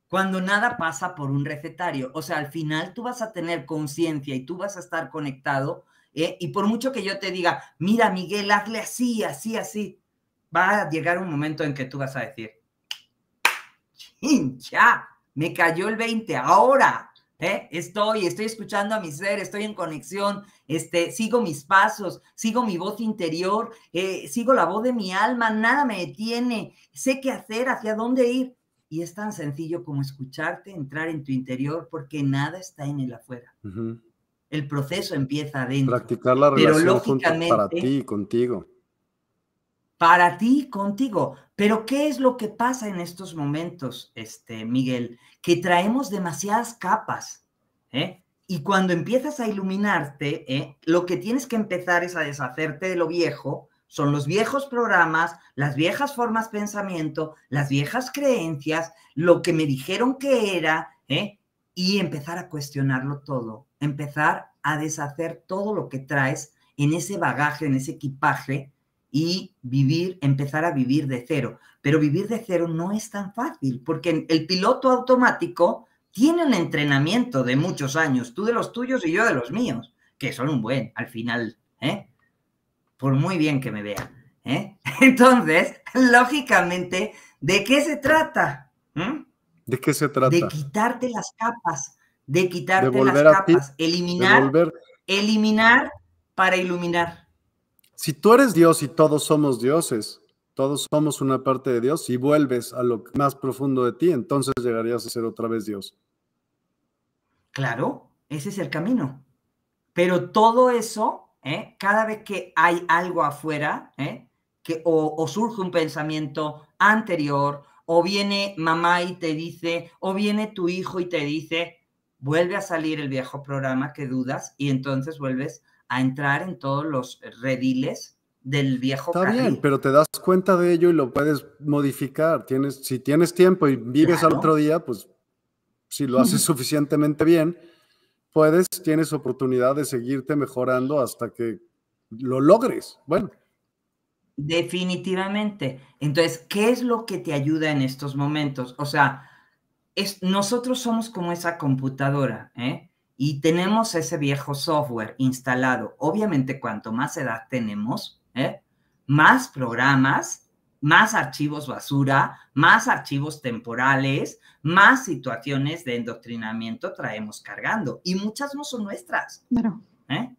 Cuando nada pasa por un recetario. O sea, al final tú vas a tener conciencia y tú vas a estar conectado. ¿eh? Y por mucho que yo te diga, mira, Miguel, hazle así, así, así, va a llegar un momento en que tú vas a decir, ¡chin, ya! Me cayó el veinte, ahora. ¿eh? Estoy, estoy escuchando a mi ser, estoy en conexión, este, sigo mis pasos, sigo mi voz interior, eh, sigo la voz de mi alma, nada me detiene, sé qué hacer, hacia dónde ir. Y es tan sencillo como escucharte, entrar en tu interior, porque nada está en el afuera. Uh-huh. El proceso empieza adentro. Practicar la relación pero lógicamente, para ti y contigo. Para ti y contigo. Pero ¿qué es lo que pasa en estos momentos, este, Miguel? Que traemos demasiadas capas. ¿eh? Y cuando empiezas a iluminarte, ¿eh? lo que tienes que empezar es a deshacerte de lo viejo, Son los viejos programas, las viejas formas de pensamiento, las viejas creencias, lo que me dijeron que era, ¿eh? Y empezar a cuestionarlo todo, empezar a deshacer todo lo que traes en ese bagaje, en ese equipaje y vivir, empezar a vivir de cero. Pero vivir de cero no es tan fácil porque el piloto automático tiene un entrenamiento de muchos años, tú de los tuyos y yo de los míos, que son un buen al final, ¿eh? Por muy bien que me vea, ¿eh? Entonces, lógicamente, ¿de qué se trata? ¿Mm? ¿De qué se trata? De quitarte las capas, de quitarte de las capas, ti, eliminar, eliminar para iluminar. Si tú eres Dios y todos somos dioses, todos somos una parte de Dios y vuelves a lo más profundo de ti, entonces llegarías a ser otra vez Dios. Claro, ese es el camino. Pero todo eso, ¿eh? Cada vez que hay algo afuera, ¿eh? que, o, o surge un pensamiento anterior, o viene mamá y te dice, o viene tu hijo y te dice, vuelve a salir el viejo programa que dudas y entonces vuelves a entrar en todos los rediles del viejo Está carril. Bien, pero te das cuenta de ello y lo puedes modificar. Tienes, si tienes tiempo y vives claro. al otro día, pues si lo haces suficientemente bien, puedes, tienes oportunidad de seguirte mejorando hasta que lo logres. Bueno. Definitivamente. Entonces, ¿qué es lo que te ayuda en estos momentos? O sea, es, nosotros somos como esa computadora, ¿eh? Y tenemos ese viejo software instalado. Obviamente, cuanto más edad tenemos, ¿eh? más programas, más archivos basura, más archivos temporales, más situaciones de endoctrinamiento traemos cargando. Y muchas no son nuestras. Pero, ¿eh?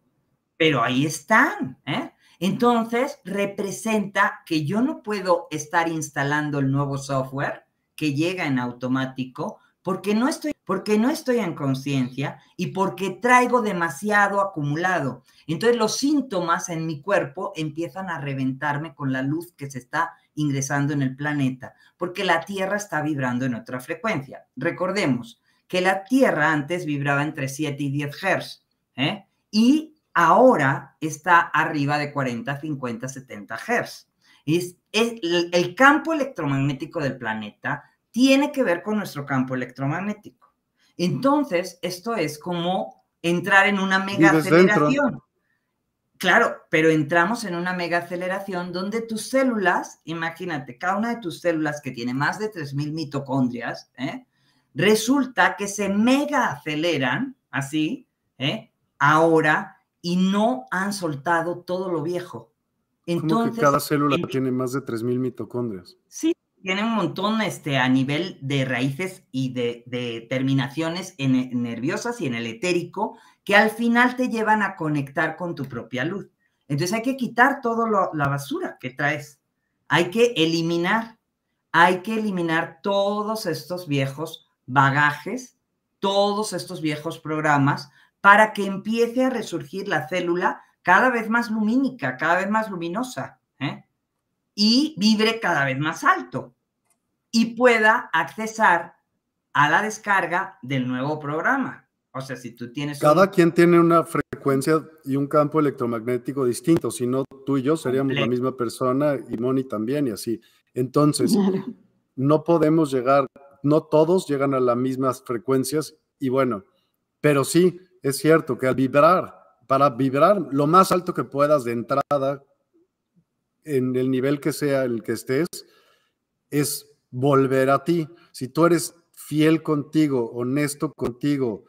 Pero ahí están, ¿eh? Entonces, representa que yo no puedo estar instalando el nuevo software que llega en automático porque no estoy, porque no estoy en conciencia y porque traigo demasiado acumulado. Entonces, los síntomas en mi cuerpo empiezan a reventarme con la luz que se está ingresando en el planeta porque la Tierra está vibrando en otra frecuencia. Recordemos que la Tierra antes vibraba entre siete y diez hertz, ¿eh? Y ahora está arriba de cuarenta, cincuenta, setenta hertz. Es, es, el, el campo electromagnético del planeta tiene que ver con nuestro campo electromagnético. Entonces, esto es como entrar en una mega aceleración. Dentro. Claro, pero entramos en una mega aceleración donde tus células, imagínate, cada una de tus células que tiene más de tres mil mitocondrias, ¿eh? resulta que se mega aceleran así, ¿eh? ahora, y no han soltado todo lo viejo. Entonces, ¿cómo que cada célula en... tiene más de tres mil mitocondrias? Sí, tiene un montón este, a nivel de raíces y de, de terminaciones en, en nerviosas y en el etérico, que al final te llevan a conectar con tu propia luz. Entonces hay que quitar toda la basura que traes. Hay que eliminar, hay que eliminar todos estos viejos bagajes, todos estos viejos programas, para que empiece a resurgir la célula cada vez más lumínica, cada vez más luminosa, ¿eh? y vibre cada vez más alto y pueda accesar a la descarga del nuevo programa. O sea, si tú tienes... Cada un... quien tiene una frecuencia y un campo electromagnético distinto, si no tú y yo seríamos Completo. la misma persona y Moni también y así. Entonces, claro. no podemos llegar, no todos llegan a las mismas frecuencias y bueno, pero sí... Es cierto que al vibrar, para vibrar lo más alto que puedas de entrada, en el nivel que sea el que estés, es volver a ti. Si tú eres fiel contigo, honesto contigo,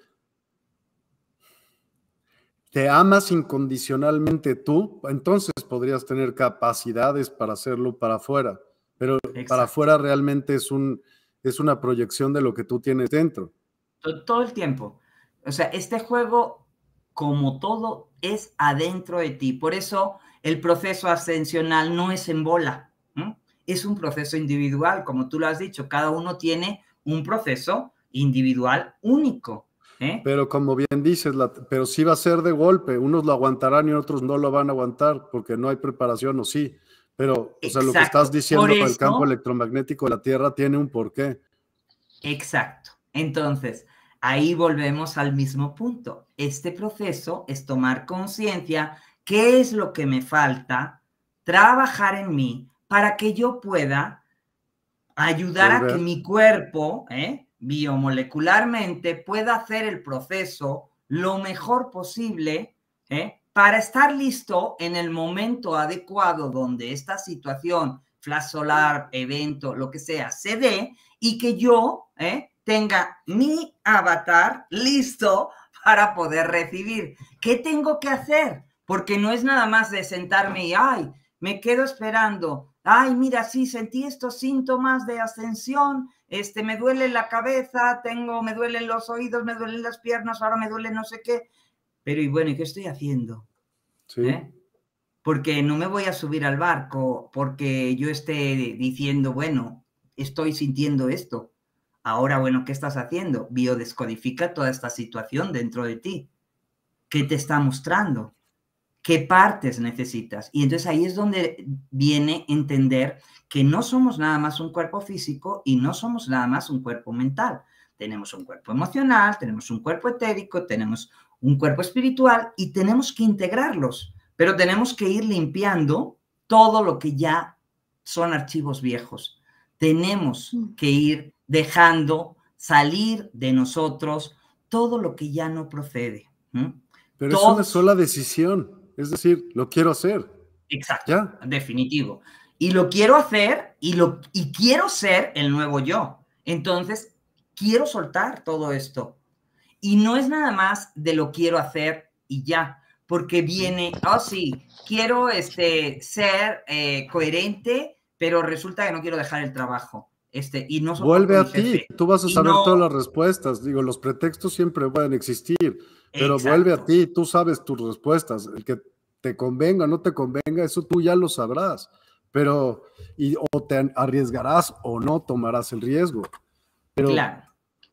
te amas incondicionalmente tú, entonces podrías tener capacidades para hacerlo para afuera. Pero Exacto. para afuera realmente es, un, es una proyección de lo que tú tienes dentro. Todo el tiempo. O sea, este juego, como todo, es adentro de ti. Por eso el proceso ascensional no es en bola. ¿Mm? Es un proceso individual, como tú lo has dicho. Cada uno tiene un proceso individual único. ¿eh? Pero como bien dices, la, pero sí va a ser de golpe. Unos lo aguantarán y otros no lo van a aguantar porque no hay preparación o sí. Pero o Exacto. sea, lo que estás diciendo para el campo electromagnético de la Tierra tiene un porqué. Exacto. Entonces... Ahí volvemos al mismo punto. Este proceso es tomar conciencia qué es lo que me falta trabajar en mí para que yo pueda ayudar a que mi cuerpo, ¿eh? biomolecularmente, pueda hacer el proceso lo mejor posible, ¿eh? para estar listo en el momento adecuado donde esta situación, flash solar, evento, lo que sea, se dé, y que yo ¿eh? tenga mi avatar listo para poder recibir. ¿Qué tengo que hacer? Porque no es nada más de sentarme y, ay, me quedo esperando. Ay, mira, sí, sentí estos síntomas de ascensión, este, me duele la cabeza, tengo, me duelen los oídos, me duelen las piernas, ahora me duele no sé qué. Pero, y bueno, ¿y qué estoy haciendo? Sí. ¿Eh? Porque no me voy a subir al barco porque yo esté diciendo, bueno, estoy sintiendo esto. Ahora, bueno, ¿qué estás haciendo? Biodescodifica toda esta situación dentro de ti. ¿Qué te está mostrando? ¿Qué partes necesitas? Y entonces ahí es donde viene entender que no somos nada más un cuerpo físico y no somos nada más un cuerpo mental. Tenemos un cuerpo emocional, tenemos un cuerpo etérico, tenemos un cuerpo espiritual y tenemos que integrarlos, pero tenemos que ir limpiando todo lo que ya son archivos viejos. Tenemos que ir dejando salir de nosotros todo lo que ya no procede. ¿Mm? Pero todo es una sola decisión. Es decir, lo quiero hacer. Exacto, ¿ya? Definitivo. Y lo quiero hacer y, lo, y quiero ser el nuevo yo. Entonces, quiero soltar todo esto. Y no es nada más de lo quiero hacer y ya, porque viene, oh sí, quiero este, ser eh, coherente, pero resulta que no quiero dejar el trabajo. Este, y no Vuelve a ti, tú vas a saber no... todas las respuestas. Digo, los pretextos siempre van a existir. Pero Exacto. vuelve a ti, tú sabes tus respuestas, el que te convenga o no te convenga, eso tú ya lo sabrás, pero y, o te arriesgarás o no tomarás el riesgo, pero, claro.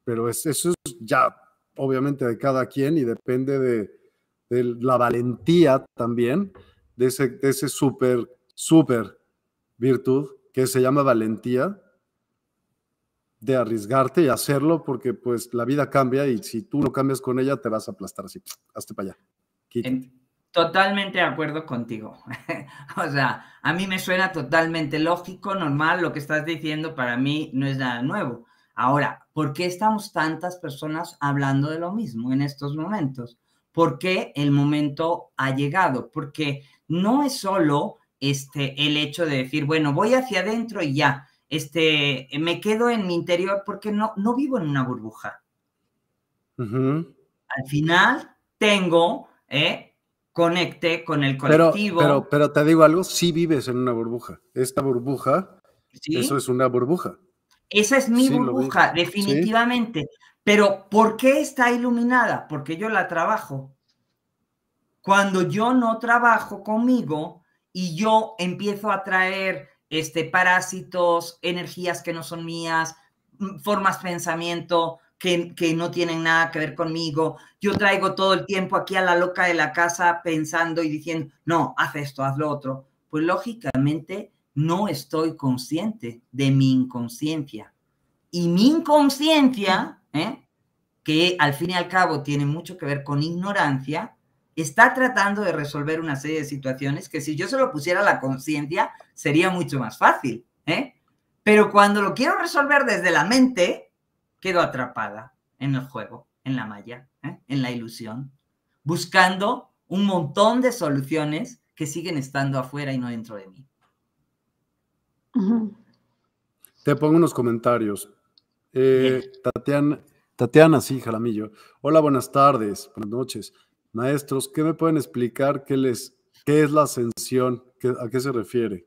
pero es, eso es ya obviamente de cada quien y depende de, de la valentía también, de ese, de ese súper, súper virtud que se llama valentía, de arriesgarte y hacerlo, porque pues la vida cambia y si tú no cambias con ella te vas a aplastar así, hazte para allá. Quítate. Totalmente de acuerdo contigo. O sea, a mí me suena totalmente lógico, normal, lo que estás diciendo para mí no es nada nuevo. Ahora, ¿por qué estamos tantas personas hablando de lo mismo en estos momentos? ¿Por qué el momento ha llegado? Porque no es solo este, el hecho de decir, bueno, voy hacia adentro y ya, Este, me quedo en mi interior porque no, no vivo en una burbuja. Uh-huh. Al final tengo, eh, conecte con el colectivo. Pero, pero, pero te digo algo, sí vives en una burbuja. Esta burbuja, ¿sí? Eso es una burbuja. Esa es mi sí, burbuja, definitivamente. ¿Sí? Pero ¿por qué está iluminada? Porque yo la trabajo. Cuando yo no trabajo conmigo y yo empiezo a traer... Este, parásitos, energías que no son mías, formas de pensamiento que, que no tienen nada que ver conmigo. Yo traigo todo el tiempo aquí a la loca de la casa pensando y diciendo, no, haz esto, haz lo otro. Pues lógicamente no estoy consciente de mi inconsciencia. Y mi inconsciencia, ¿eh? que al fin y al cabo tiene mucho que ver con ignorancia, está tratando de resolver una serie de situaciones que si yo se lo pusiera a la conciencia sería mucho más fácil, ¿eh? Pero cuando lo quiero resolver desde la mente, quedo atrapada en el juego, en la malla, ¿eh? en la ilusión, buscando un montón de soluciones que siguen estando afuera y no dentro de mí. Te pongo unos comentarios. Eh, Tatiana, Tatiana, sí, Jaramillo. Hola, buenas tardes, buenas noches. Maestros, ¿qué me pueden explicar qué, les, qué es la ascensión? ¿Qué, ¿A qué se refiere?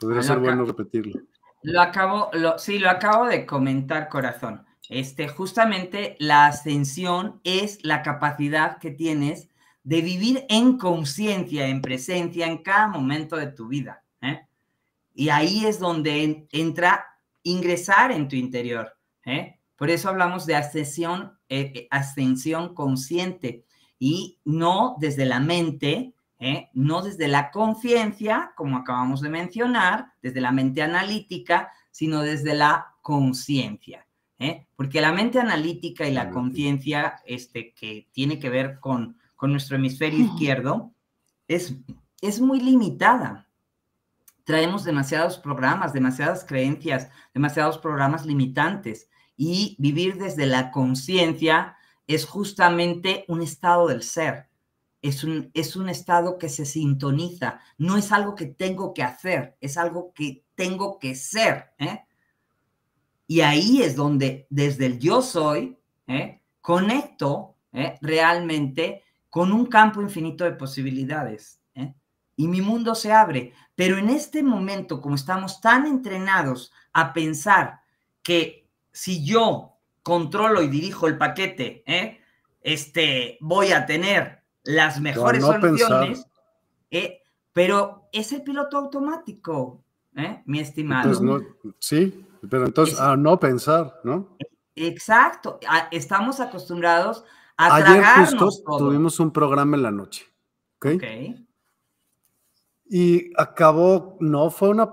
Podría ser bueno repetirlo. Lo acabo, lo, sí, lo acabo de comentar, corazón. Este, justamente la ascensión es la capacidad que tienes de vivir en conciencia, en presencia, en cada momento de tu vida, ¿eh? Y ahí es donde entra ingresar en tu interior, ¿eh? Por eso hablamos de ascensión Eh, ascensión consciente y no desde la mente, eh, no desde la conciencia, como acabamos de mencionar, desde la mente analítica, sino desde la conciencia, eh, porque la mente analítica y la conciencia este, que tiene que ver con, con nuestro hemisferio izquierdo es es muy limitada. Traemos demasiados programas, demasiadas creencias, demasiados programas limitantes. Y vivir desde la conciencia es justamente un estado del ser. Es un, es un estado que se sintoniza. No es algo que tengo que hacer, es algo que tengo que ser, ¿eh? Y ahí es donde, desde el yo soy, ¿eh? conecto ¿eh? realmente con un campo infinito de posibilidades. ¿eh? Y mi mundo se abre. Pero en este momento, como estamos tan entrenados a pensar que si yo controlo y dirijo el paquete, ¿eh? este, voy a tener las mejores no soluciones, ¿eh? pero es el piloto automático, ¿eh? mi estimado. Entonces, no, sí. Pero entonces, a no pensar, ¿no? Exacto. Estamos acostumbrados a tragarnos todo. Ayer justo tuvimos un programa en la noche, ¿ok? okay. Y acabó, no fue una...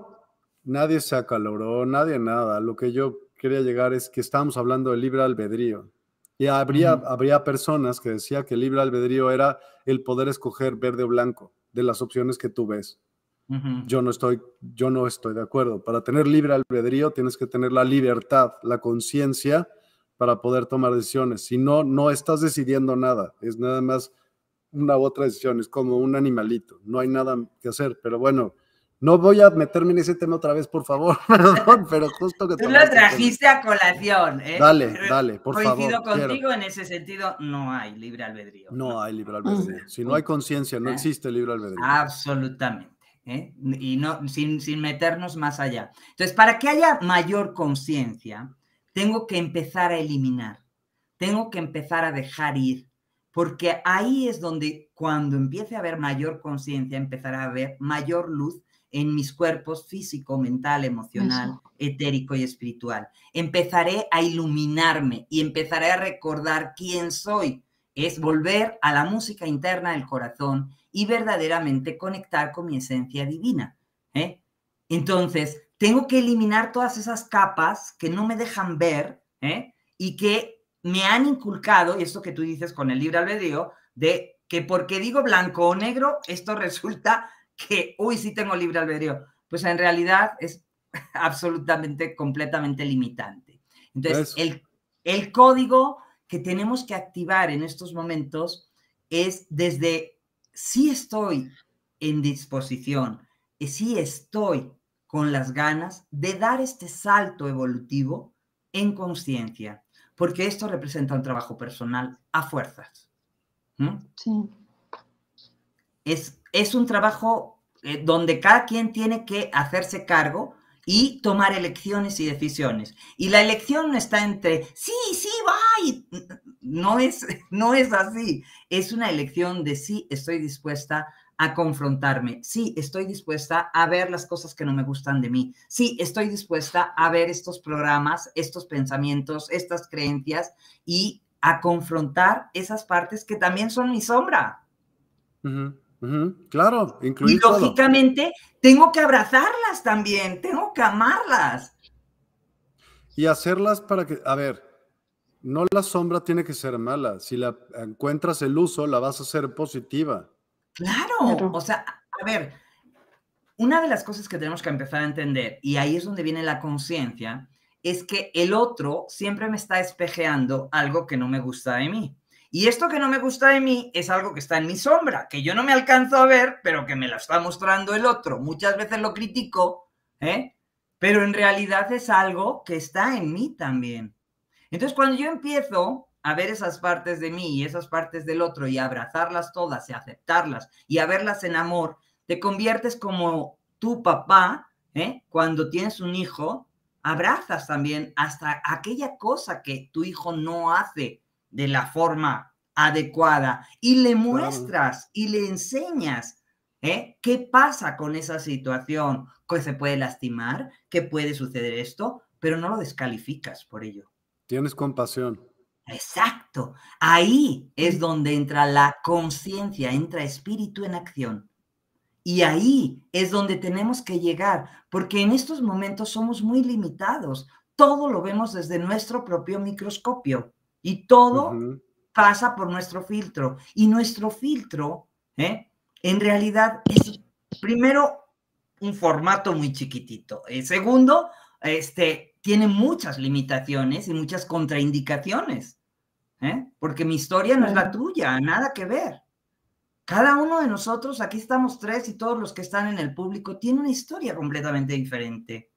Nadie se acaloró, nadie nada. Lo que yo quería llegar es que estábamos hablando de libre albedrío. Y habría, uh-huh. habría personas que decían que libre albedrío era el poder escoger verde o blanco de las opciones que tú ves. Uh-huh. Yo no estoy, yo no estoy de acuerdo. Para tener libre albedrío tienes que tener la libertad, la conciencia para poder tomar decisiones. Si no, no estás decidiendo nada. Es nada más una u otra decisión. Es como un animalito. No hay nada que hacer. Pero bueno, no voy a meterme en ese tema otra vez, por favor. Perdón, pero justo que... Tú lo trajiste a colación, ¿eh? Dale, dale, por favor. Coincido contigo en ese sentido. No hay libre albedrío. No hay libre albedrío. Si no hay conciencia, no existe libre albedrío. Absolutamente. ¿Eh? Y no, sin, sin meternos más allá. Entonces, para que haya mayor conciencia, tengo que empezar a eliminar, tengo que empezar a dejar ir, porque ahí es donde, cuando empiece a haber mayor conciencia, empezará a haber mayor luz en mis cuerpos físico, mental, emocional, Eso. etérico y espiritual. Empezaré a iluminarme y empezaré a recordar quién soy. Es volver a la música interna del corazón y verdaderamente conectar con mi esencia divina. ¿eh? Entonces, tengo que eliminar todas esas capas que no me dejan ver ¿eh? y que me han inculcado, y esto que tú dices con el libre albedrío, de que porque digo blanco o negro, esto resulta que, uy, sí tengo libre albedrío. Pues en realidad es absolutamente, completamente limitante. Entonces, el, el código que tenemos que activar en estos momentos es desde si estoy en disposición, si estoy con las ganas de dar este salto evolutivo en conciencia, porque esto representa un trabajo personal a fuerzas. ¿Mm? Sí. Es, es un trabajo donde cada quien tiene que hacerse cargo y tomar elecciones y decisiones. Y la elección no está entre sí, sí, va. No es, no es así. Es una elección de sí, estoy dispuesta a confrontarme. Sí, estoy dispuesta a ver las cosas que no me gustan de mí. Sí, estoy dispuesta a ver estos programas, estos pensamientos, estas creencias y a confrontar esas partes que también son mi sombra. Uh-huh. Uh-huh. Claro, incluido. Y lógicamente todo. Tengo que abrazarlas también, tengo que amarlas. Y hacerlas para que, a ver, no la sombra tiene que ser mala, si la encuentras el uso, la vas a hacer positiva. Claro, claro. O sea, a ver, una de las cosas que tenemos que empezar a entender, y ahí es donde viene la conciencia, es que el otro siempre me está espejeando algo que no me gusta de mí. Y esto que no me gusta de mí es algo que está en mi sombra, que yo no me alcanzo a ver, pero que me la está mostrando el otro. Muchas veces lo critico, ¿eh? pero en realidad es algo que está en mí también. Entonces, cuando yo empiezo a ver esas partes de mí y esas partes del otro y a abrazarlas todas y a aceptarlas y a verlas en amor, te conviertes como tu papá, ¿eh? cuando tienes un hijo, abrazas también hasta aquella cosa que tu hijo no hace de la forma adecuada, y le muestras y le enseñas ¿eh? qué pasa con esa situación, que se puede lastimar, que puede suceder esto, pero no lo descalificas por ello. Tienes compasión. Exacto. Ahí es donde entra la conciencia, entra espíritu en acción. Y ahí es donde tenemos que llegar, porque en estos momentos somos muy limitados. Todo lo vemos desde nuestro propio microscopio. Y todo uh-huh. pasa por nuestro filtro. Y nuestro filtro ¿eh? en realidad es, primero, un formato muy chiquitito. Eh, segundo, este, tiene muchas limitaciones y muchas contraindicaciones, ¿eh? Porque mi historia no es la tuya, nada que ver. Cada uno de nosotros, aquí estamos tres y todos los que están en el público, tiene una historia completamente diferente.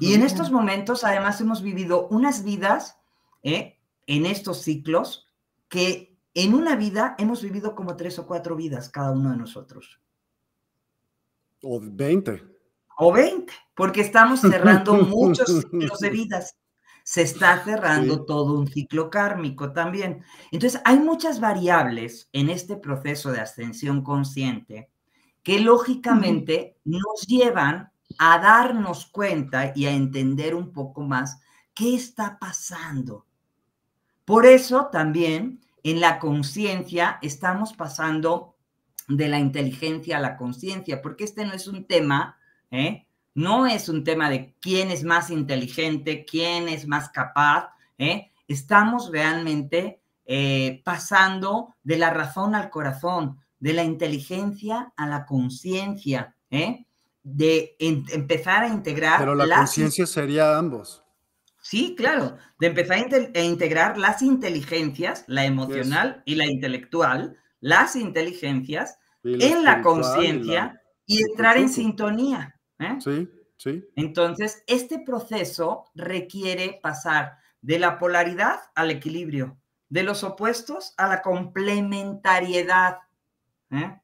Y en estos momentos, además, hemos vivido unas vidas, ¿eh? En estos ciclos, que en una vida hemos vivido como tres o cuatro vidas cada uno de nosotros. O veinte. O veinte, porque estamos cerrando muchos ciclos de vidas. Se está cerrando sí. todo un ciclo kármico también. Entonces, hay muchas variables en este proceso de ascensión consciente que lógicamente uh-huh. nos llevan a darnos cuenta y a entender un poco más qué está pasando. Por eso también en la conciencia estamos pasando de la inteligencia a la conciencia, porque este no es un tema, ¿eh? No es un tema de quién es más inteligente, quién es más capaz, ¿eh? Estamos realmente eh, pasando de la razón al corazón, de la inteligencia a la conciencia, ¿eh? De en, empezar a integrar... Pero la las... conciencia sería ambos. Sí, claro, de empezar a, a integrar las inteligencias, la emocional yes. y la intelectual, las inteligencias la en la conciencia y, la... y entrar en sintonía. ¿Eh? Sí, sí. Entonces, este proceso requiere pasar de la polaridad al equilibrio, de los opuestos a la complementariedad, ¿eh?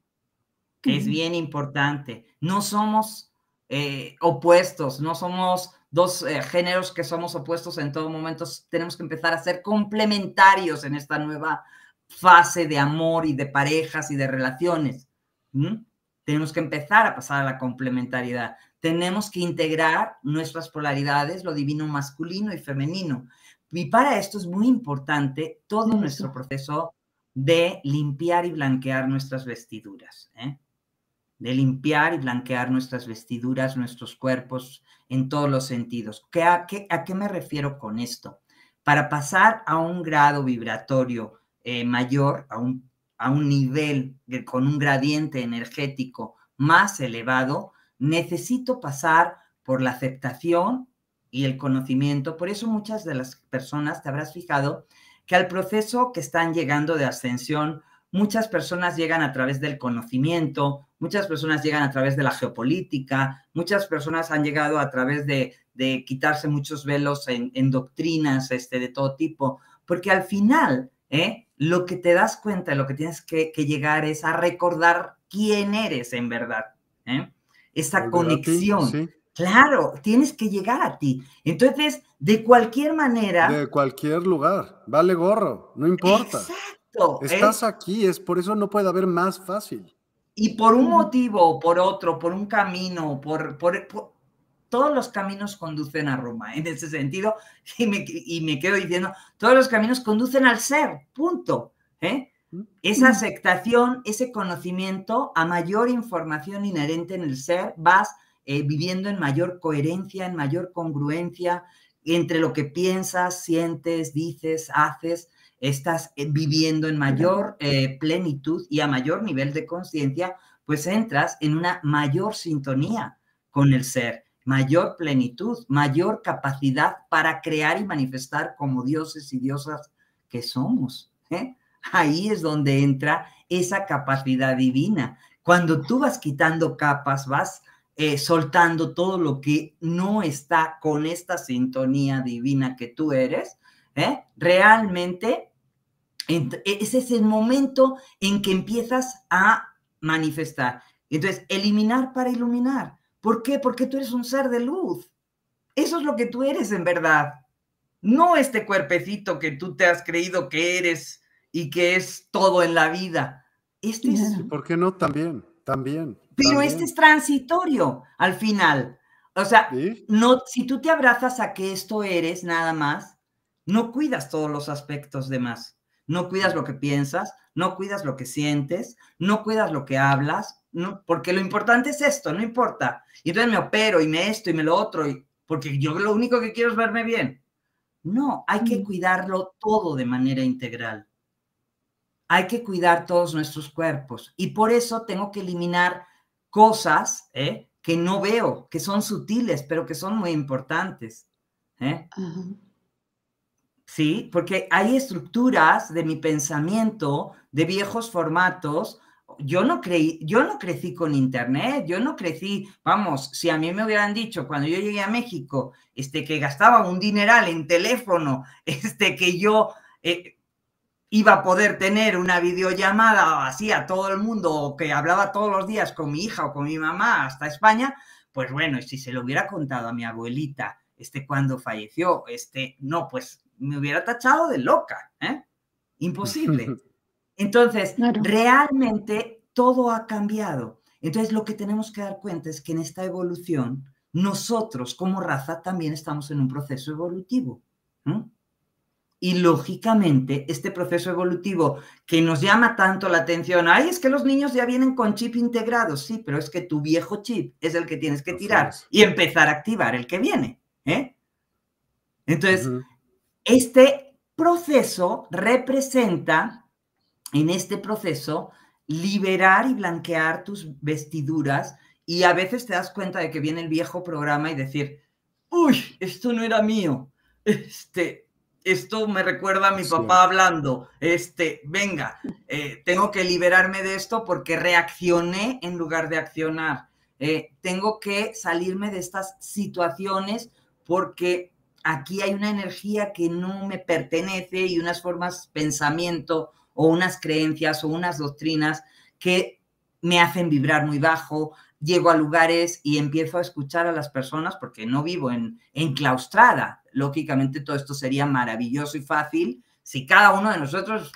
Que mm-hmm. es bien importante. No somos eh, opuestos, no somos dos eh, géneros que somos opuestos en todo momento. Tenemos que empezar a ser complementarios en esta nueva fase de amor y de parejas y de relaciones. ¿Mm? Tenemos que empezar a pasar a la complementariedad. Tenemos que integrar nuestras polaridades, lo divino masculino y femenino. Y para esto es muy importante todo sí. nuestro proceso de limpiar y blanquear nuestras vestiduras, ¿eh? De limpiar y blanquear nuestras vestiduras, nuestros cuerpos, en todos los sentidos. ¿Qué, a, qué, a qué me refiero con esto? Para pasar a un grado vibratorio eh, mayor, a un a un nivel de, con un gradiente energético más elevado, necesito pasar por la aceptación y el conocimiento. Por eso muchas de las personas, te habrás fijado, que al proceso que están llegando de ascensión, muchas personas llegan a través del conocimiento, muchas personas llegan a través de la geopolítica, muchas personas han llegado a través de, de quitarse muchos velos en, en doctrinas este, de todo tipo, porque al final... ¿eh? Lo que te das cuenta, lo que tienes que, que llegar es a recordar quién eres en verdad, ¿eh? Esa conexión. Ti, sí. Claro, tienes que llegar a ti. Entonces, de cualquier manera... De cualquier lugar, vale gorro, no importa. Exacto. Estás ¿eh? Aquí, es por eso no puede haber más fácil. Y por un motivo, o por otro, por un camino, por... por, por todos los caminos conducen a Roma, en ese sentido, y me, y me quedo diciendo, todos los caminos conducen al ser, punto. ¿Eh? Esa aceptación, ese conocimiento, a mayor información inherente en el ser, vas eh, viviendo en mayor coherencia, en mayor congruencia entre lo que piensas, sientes, dices, haces, estás eh, viviendo en mayor eh, plenitud y a mayor nivel de conciencia, pues entras en una mayor sintonía con el ser. Mayor plenitud, mayor capacidad para crear y manifestar como dioses y diosas que somos, ¿eh? Ahí es donde entra esa capacidad divina. Cuando tú vas quitando capas, vas eh, soltando todo lo que no está con esta sintonía divina que tú eres, ¿eh? Realmente ese es el momento en que empiezas a manifestar. Entonces, eliminar para iluminar. ¿Por qué? Porque tú eres un ser de luz. Eso es lo que tú eres en verdad. No este cuerpecito que tú te has creído que eres y que es todo en la vida. Este sí, es... ¿Por qué no? También, también. Pero también. Este es transitorio al final. O sea, ¿sí? No, si tú te abrazas a que esto eres nada más, no cuidas todos los aspectos demás. No cuidas lo que piensas, no cuidas lo que sientes, no cuidas lo que hablas, ¿no? Porque lo importante es esto, no importa. Y entonces me opero y me esto y me lo otro, y, porque yo lo único que quiero es verme bien. No, hay que cuidarlo todo de manera integral. hay que cuidar todos nuestros cuerpos y por eso tengo que eliminar cosas ¿eh? que no veo, que son sutiles, pero que son muy importantes. ¿eh? Uh-huh. Sí, porque hay estructuras de mi pensamiento, de viejos formatos. Yo no creí, yo no crecí con internet, yo no crecí, vamos, si a mí me hubieran dicho cuando yo llegué a México, este, que gastaba un dineral en teléfono, este, que yo eh, iba a poder tener una videollamada así a todo el mundo, o que hablaba todos los días con mi hija o con mi mamá hasta España, pues bueno, si se lo hubiera contado a mi abuelita, este, cuando falleció, este, no, pues me hubiera tachado de loca, ¿eh? Imposible. Entonces, claro. Realmente todo ha cambiado. Entonces, lo que tenemos que dar cuenta es que en esta evolución, nosotros como raza también estamos en un proceso evolutivo. ¿no? Y, lógicamente, este proceso evolutivo que nos llama tanto la atención, ay, es que los niños ya vienen con chip integrado. Sí, pero es que tu viejo chip es el que tienes que tirar y empezar a activar el que viene. ¿eh? Entonces, uh-huh. este proceso representa... En este proceso, liberar y blanquear tus vestiduras y a veces te das cuenta de que viene el viejo programa y decir, uy, esto no era mío, este, esto me recuerda a mi sí. papá hablando, este, venga, eh, tengo que liberarme de esto porque reaccioné en lugar de accionar, eh, tengo que salirme de estas situaciones porque aquí hay una energía que no me pertenece y unas formas de pensamiento o unas creencias o unas doctrinas que me hacen vibrar muy bajo, llego a lugares y empiezo a escuchar a las personas porque no vivo en, enclaustrada. Lógicamente todo esto sería maravilloso y fácil si cada uno de nosotros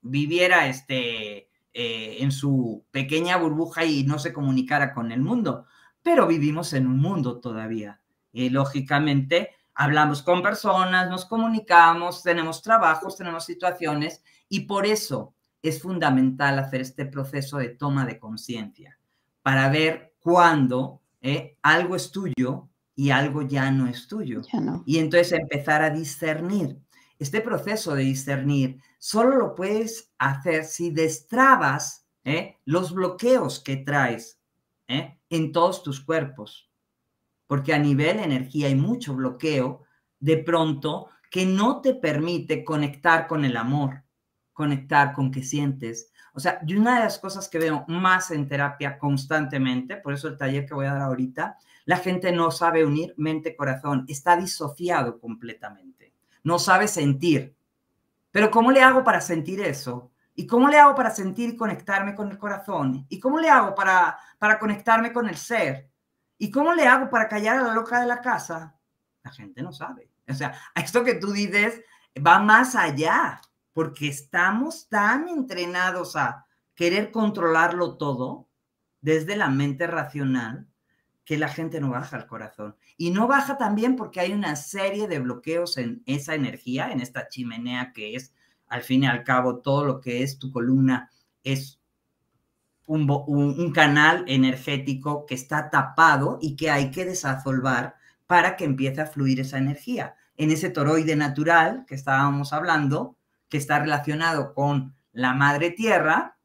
viviera este, eh, en su pequeña burbuja y no se comunicara con el mundo. Pero vivimos en un mundo todavía y lógicamente hablamos con personas, nos comunicamos, tenemos trabajos, tenemos situaciones. Y por eso es fundamental hacer este proceso de toma de conciencia para ver cuándo eh, algo es tuyo y algo ya no es tuyo. Ya no. Y entonces empezar a discernir. Este proceso de discernir solo lo puedes hacer si destrabas eh, los bloqueos que traes eh, en todos tus cuerpos. Porque a nivel energía hay mucho bloqueo de pronto que no te permite conectar con el amor. Conectar con qué sientes. O sea, y una de las cosas que veo más en terapia constantemente, por eso el taller que voy a dar ahorita, la gente no sabe unir mente-corazón, está disociado completamente, no sabe sentir. Pero ¿cómo le hago para sentir eso? ¿Y cómo le hago para sentir y conectarme con el corazón? ¿Y cómo le hago para, para conectarme con el ser? ¿Y cómo le hago para callar a la loca de la casa? La gente no sabe. O sea, esto que tú dices va más allá. Porque estamos tan entrenados a querer controlarlo todo desde la mente racional que la gente no baja al corazón. Y no baja también porque hay una serie de bloqueos en esa energía, en esta chimenea que es, al fin y al cabo, todo lo que es tu columna es un, un, un canal energético que está tapado y que hay que desasolvar para que empiece a fluir esa energía. En ese toroide natural que estábamos hablando, que está relacionado con la madre tierra,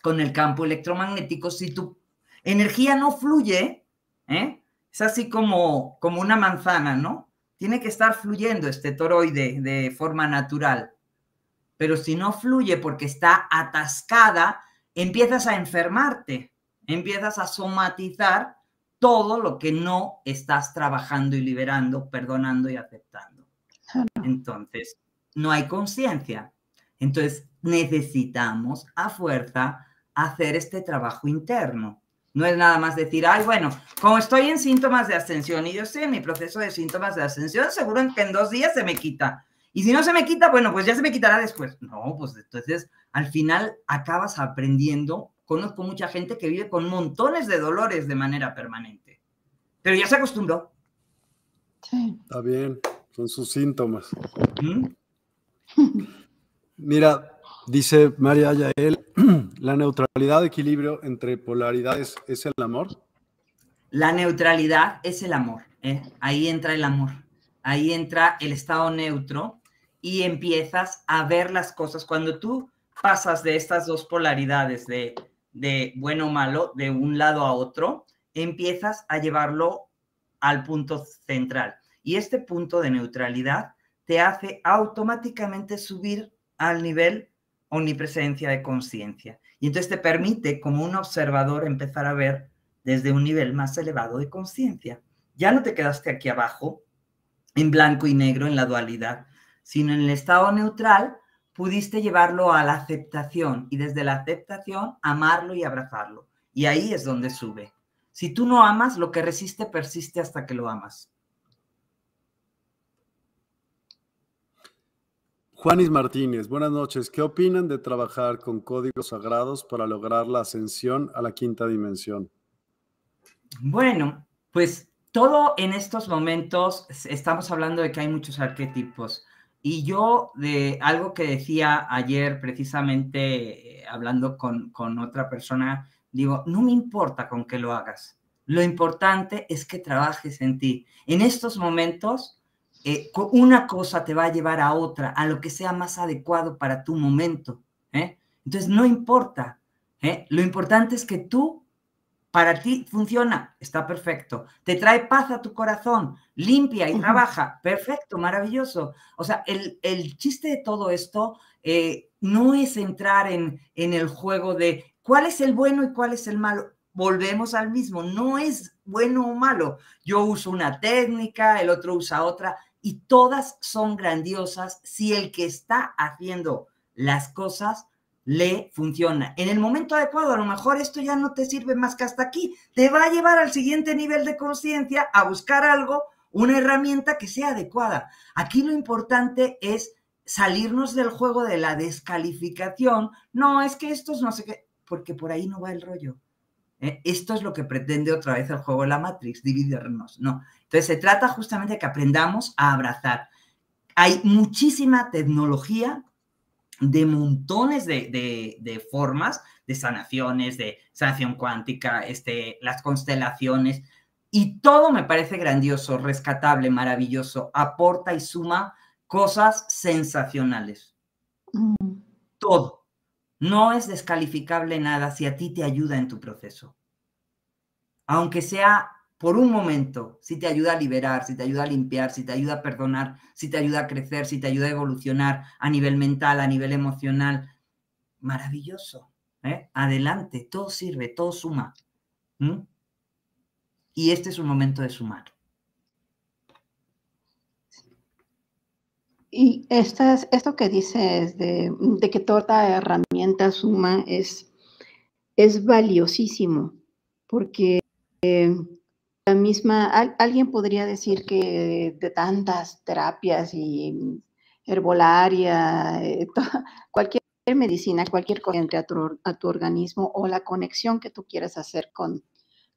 con el campo electromagnético, si tu energía no fluye, ¿eh? es así como, como una manzana, ¿no? Tiene que estar fluyendo este toroide de forma natural, pero si no fluye porque está atascada, empiezas a enfermarte, empiezas a somatizar todo lo que no estás trabajando y liberando, perdonando y aceptando. Entonces... no hay conciencia. Entonces, necesitamos a fuerza hacer este trabajo interno. No es nada más decir, ay, bueno, como estoy en síntomas de ascensión y yo sé, mi proceso de síntomas de ascensión, seguro que en dos días se me quita. Y si no se me quita, bueno, pues ya se me quitará después. No, pues entonces, al final acabas aprendiendo. Conozco mucha gente que vive con montones de dolores de manera permanente. Pero ya se acostumbró. Sí. Está bien, son sus síntomas. ¿Mm? Mira, dice María Yael, ¿la neutralidad de equilibrio entre polaridades es el amor? La neutralidad es el amor, ¿eh? Ahí entra el amor, ahí entra el estado neutro y empiezas a ver las cosas. Cuando tú pasas de estas dos polaridades de, de bueno o malo, de un lado a otro, empiezas a llevarlo al punto central. Y este punto de neutralidad te hace automáticamente subir al nivel omnipresencia de conciencia. Y entonces te permite, como un observador, empezar a ver desde un nivel más elevado de conciencia. Ya no te quedaste aquí abajo, en blanco y negro, en la dualidad, sino en el estado neutral pudiste llevarlo a la aceptación y desde la aceptación amarlo y abrazarlo. Y ahí es donde sube. Si tú no amas, lo que resiste persiste hasta que lo amas. Juanis Martínez, buenas noches. ¿Qué opinan de trabajar con códigos sagrados para lograr la ascensión a la quinta dimensión? Bueno, pues todo en estos momentos estamos hablando de que hay muchos arquetipos. Y yo, de algo que decía ayer precisamente hablando con, con otra persona, digo, no me importa con qué lo hagas. Lo importante es que trabajes en ti. En estos momentos, eh, una cosa te va a llevar a otra, a lo que sea más adecuado para tu momento, ¿eh? Entonces, no importa, ¿eh? Lo importante es que tú, para ti, funciona, está perfecto. Te trae paz a tu corazón, limpia y trabaja, perfecto, maravilloso. O sea, el, el chiste de todo esto eh, no es entrar en, en el juego de... ¿Cuál es el bueno y cuál es el malo? Volvemos al mismo, no es bueno o malo. Yo uso una técnica, el otro usa otra, y todas son grandiosas si el que está haciendo las cosas le funciona. En el momento adecuado, a lo mejor esto ya no te sirve más que hasta aquí. Te va a llevar al siguiente nivel de conciencia a buscar algo, una herramienta que sea adecuada. Aquí lo importante es salirnos del juego de la descalificación. No, es que estos no sé qué... porque por ahí no va el rollo. ¿Eh? Esto es lo que pretende otra vez el juego de la Matrix, dividirnos, ¿no? Entonces, se trata justamente de que aprendamos a abrazar. Hay muchísima tecnología de montones de, de, de formas, de sanaciones, de sanación cuántica, este, las constelaciones, y todo me parece grandioso, rescatable, maravilloso, aporta y suma cosas sensacionales. Mm. Todo. No es descalificable nada si a ti te ayuda en tu proceso. Aunque sea por un momento, si te ayuda a liberar, si te ayuda a limpiar, si te ayuda a perdonar, si te ayuda a crecer, si te ayuda a evolucionar a nivel mental, a nivel emocional, maravilloso, ¿eh? Adelante, todo sirve, todo suma. ¿Mm? Y este es un momento de sumar. Y estas, esto que dices de, de que toda herramienta suma es, es valiosísimo, porque eh, la misma, al, alguien podría decir que de tantas terapias y herbolaria, eh, to, cualquier medicina, cualquier corriente a tu, a tu organismo o la conexión que tú quieras hacer con,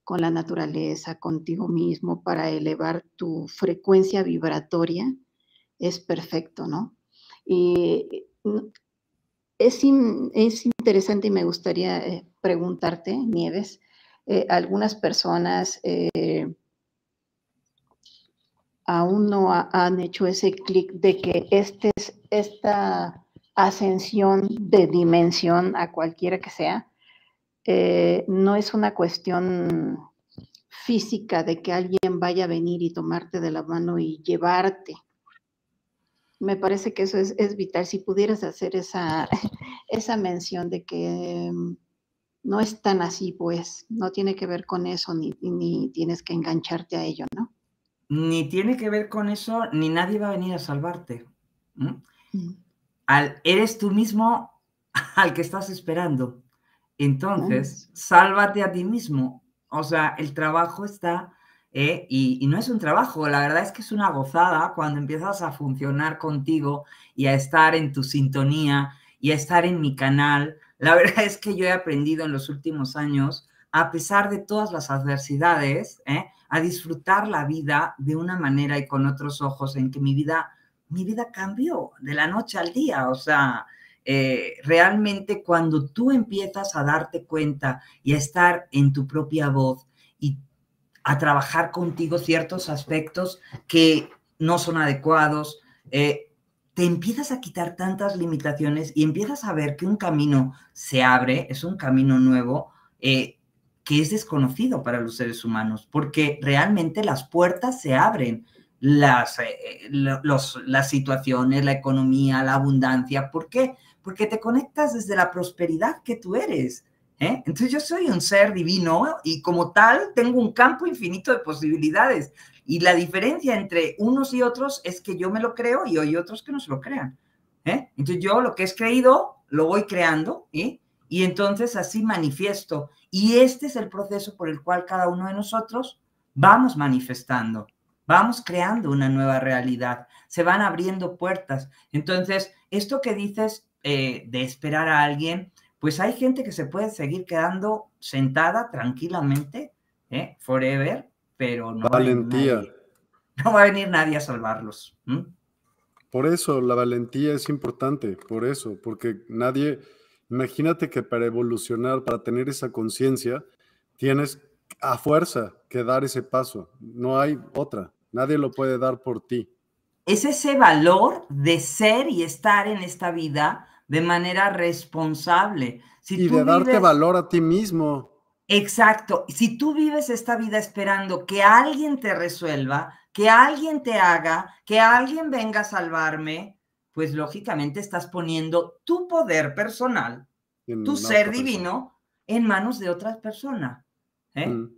con la naturaleza, contigo mismo, para elevar tu frecuencia vibratoria, es perfecto, ¿no? Y es, in, es interesante y me gustaría preguntarte, Nieves, eh, algunas personas eh, aún no ha, han hecho ese clic de que este, esta ascensión de dimensión a cualquiera que sea, eh, no es una cuestión física de que alguien vaya a venir y tomarte de la mano y llevarte. Me parece que eso es, es vital. Si pudieras hacer esa, esa mención de que no es tan así, pues, no tiene que ver con eso, ni, ni tienes que engancharte a ello, ¿no? Ni tiene que ver con eso, ni nadie va a venir a salvarte. ¿Mm? Mm. Al, eres tú mismo al que estás esperando. Entonces, mm. sálvate a ti mismo. O sea, el trabajo está... Eh, y, y no es un trabajo, la verdad es que es una gozada cuando empiezas a funcionar contigo y a estar en tu sintonía y a estar en mi canal. La verdad es que yo he aprendido en los últimos años, a pesar de todas las adversidades, eh, a disfrutar la vida de una manera y con otros ojos en que mi vida, mi vida cambió de la noche al día. O sea, eh, realmente cuando tú empiezas a darte cuenta y a estar en tu propia voz y a trabajar contigo ciertos aspectos que no son adecuados, eh, te empiezas a quitar tantas limitaciones y empiezas a ver que un camino se abre, es un camino nuevo, eh, que es desconocido para los seres humanos, porque realmente las puertas se abren, las, eh, los, las situaciones, la economía, la abundancia. ¿Por qué? Porque te conectas desde la prosperidad que tú eres, ¿eh? Entonces yo soy un ser divino y como tal tengo un campo infinito de posibilidades. Y la diferencia entre unos y otros es que yo me lo creo y hay otros que no se lo crean, ¿eh? Entonces yo lo que he creído lo voy creando, ¿eh? Y entonces así manifiesto. Y este es el proceso por el cual cada uno de nosotros vamos manifestando, vamos creando una nueva realidad, se van abriendo puertas. Entonces, esto que dices eh, de esperar a alguien, pues hay gente que se puede seguir quedando sentada tranquilamente, ¿eh? Forever, pero no valentía. Va a venir nadie, no va a venir nadie a salvarlos. ¿Mm? Por eso la valentía es importante, por eso, porque nadie, imagínate que para evolucionar, para tener esa conciencia, tienes a fuerza que dar ese paso, no hay otra, nadie lo puede dar por ti. Es ese valor de ser y estar en esta vida de manera responsable. Si y tú de darte vives... valor a ti mismo. Exacto. Si tú vives esta vida esperando que alguien te resuelva, que alguien te haga, que alguien venga a salvarme, pues lógicamente estás poniendo tu poder personal, en tu ser divino, en manos de otra persona, ¿eh? Mm.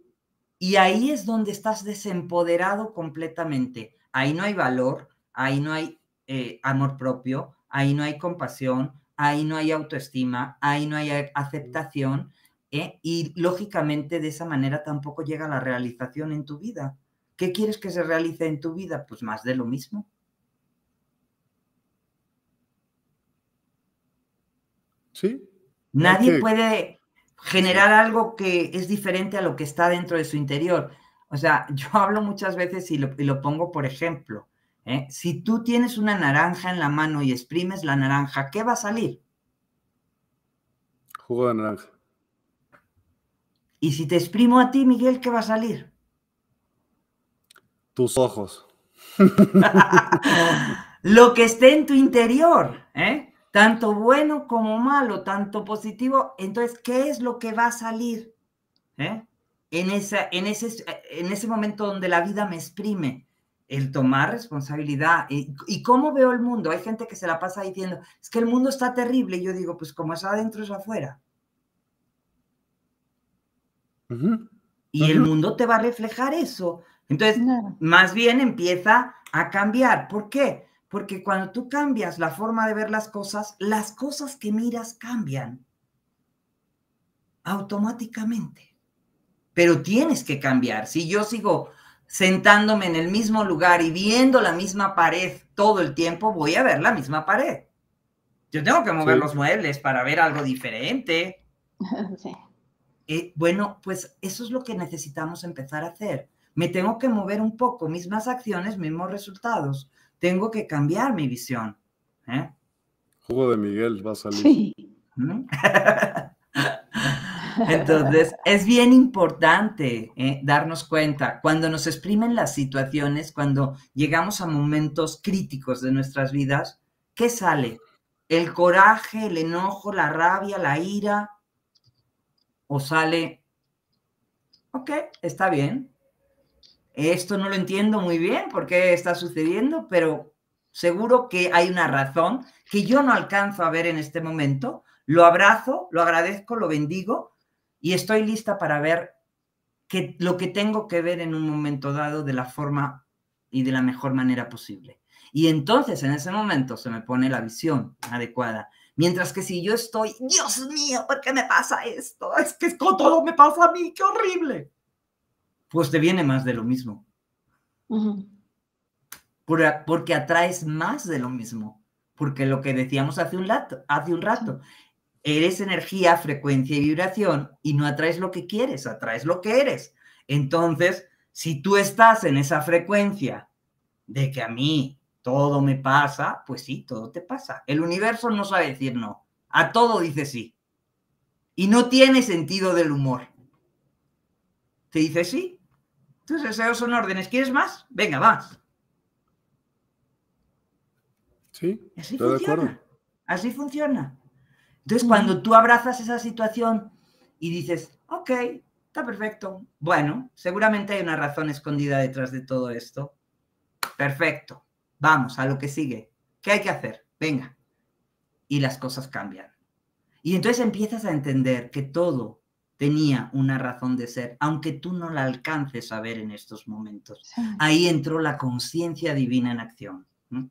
Y ahí es donde estás desempoderado completamente. Ahí no hay valor, ahí no hay eh, amor propio, ahí no hay compasión, ahí no hay autoestima, ahí no hay aceptación. ¿Eh? Y lógicamente de esa manera tampoco llega la realización en tu vida. ¿Qué quieres que se realice en tu vida? Pues más de lo mismo. Sí. Nadie okay. puede generar algo que es diferente a lo que está dentro de su interior. O sea, yo hablo muchas veces y lo, y lo pongo por ejemplo, ¿eh? Si tú tienes una naranja en la mano y exprimes la naranja, ¿qué va a salir? Jugo de naranja. Y si te exprimo a ti, Miguel, ¿qué va a salir? Tus ojos. Lo que esté en tu interior, ¿eh? Tanto bueno como malo, tanto positivo. Entonces, ¿qué es lo que va a salir? ¿Eh? En, esa, en, ese, en ese momento donde la vida me exprime, el tomar responsabilidad. ¿Y, y cómo veo el mundo? Hay gente que se la pasa diciendo, es que el mundo está terrible. Y yo digo, pues como es adentro, es afuera. Uh-huh. Y uh-huh. el mundo te va a reflejar eso. Entonces, no. más bien empieza a cambiar. ¿Por qué? Porque cuando tú cambias la forma de ver las cosas, las cosas que miras cambian automáticamente. Pero tienes que cambiar. Si yo sigo sentándome en el mismo lugar y viendo la misma pared todo el tiempo, voy a ver la misma pared. Yo tengo que mover sí. los muebles para ver algo diferente. Sí. Eh, bueno, pues eso es lo que necesitamos empezar a hacer. Me tengo que mover un poco, mismas acciones, mismos resultados. Tengo que cambiar mi visión. ¿Eh? Jugo de Miguel va a salir. Sí. ¿Mm? Entonces, es bien importante eh, darnos cuenta. Cuando nos exprimen las situaciones, cuando llegamos a momentos críticos de nuestras vidas, ¿qué sale? El coraje, el enojo, la rabia, la ira... O sale, ok, está bien, esto no lo entiendo muy bien por qué está sucediendo, pero seguro que hay una razón que yo no alcanzo a ver en este momento, lo abrazo, lo agradezco, lo bendigo y estoy lista para ver que, lo que tengo que ver en un momento dado de la forma y de la mejor manera posible. Y entonces en ese momento se me pone la visión adecuada. Mientras que si yo estoy, Dios mío, ¿por qué me pasa esto? Es que todo me pasa a mí, qué horrible. Pues te viene más de lo mismo. Uh-huh. Por, porque atraes más de lo mismo. Porque lo que decíamos hace un, lato, hace un rato, uh-huh. eres energía, frecuencia y vibración y no atraes lo que quieres, atraes lo que eres. Entonces, si tú estás en esa frecuencia de que a mí... todo me pasa, pues sí, todo te pasa. El universo no sabe decir no. A todo dice sí. Y no tiene sentido del humor. Te dice sí. Tus deseos son órdenes. ¿Quieres más? Venga, más. Sí, así estoy funciona. De acuerdo. Así funciona. Entonces, sí. Cuando tú abrazas esa situación y dices, ok, está perfecto. Bueno, seguramente hay una razón escondida detrás de todo esto. Perfecto. Vamos a lo que sigue. ¿Qué hay que hacer? Venga. Y las cosas cambian. Y entonces empiezas a entender que todo tenía una razón de ser, aunque tú no la alcances a ver en estos momentos. Sí. Ahí entró la conciencia divina en acción. ¿Mm?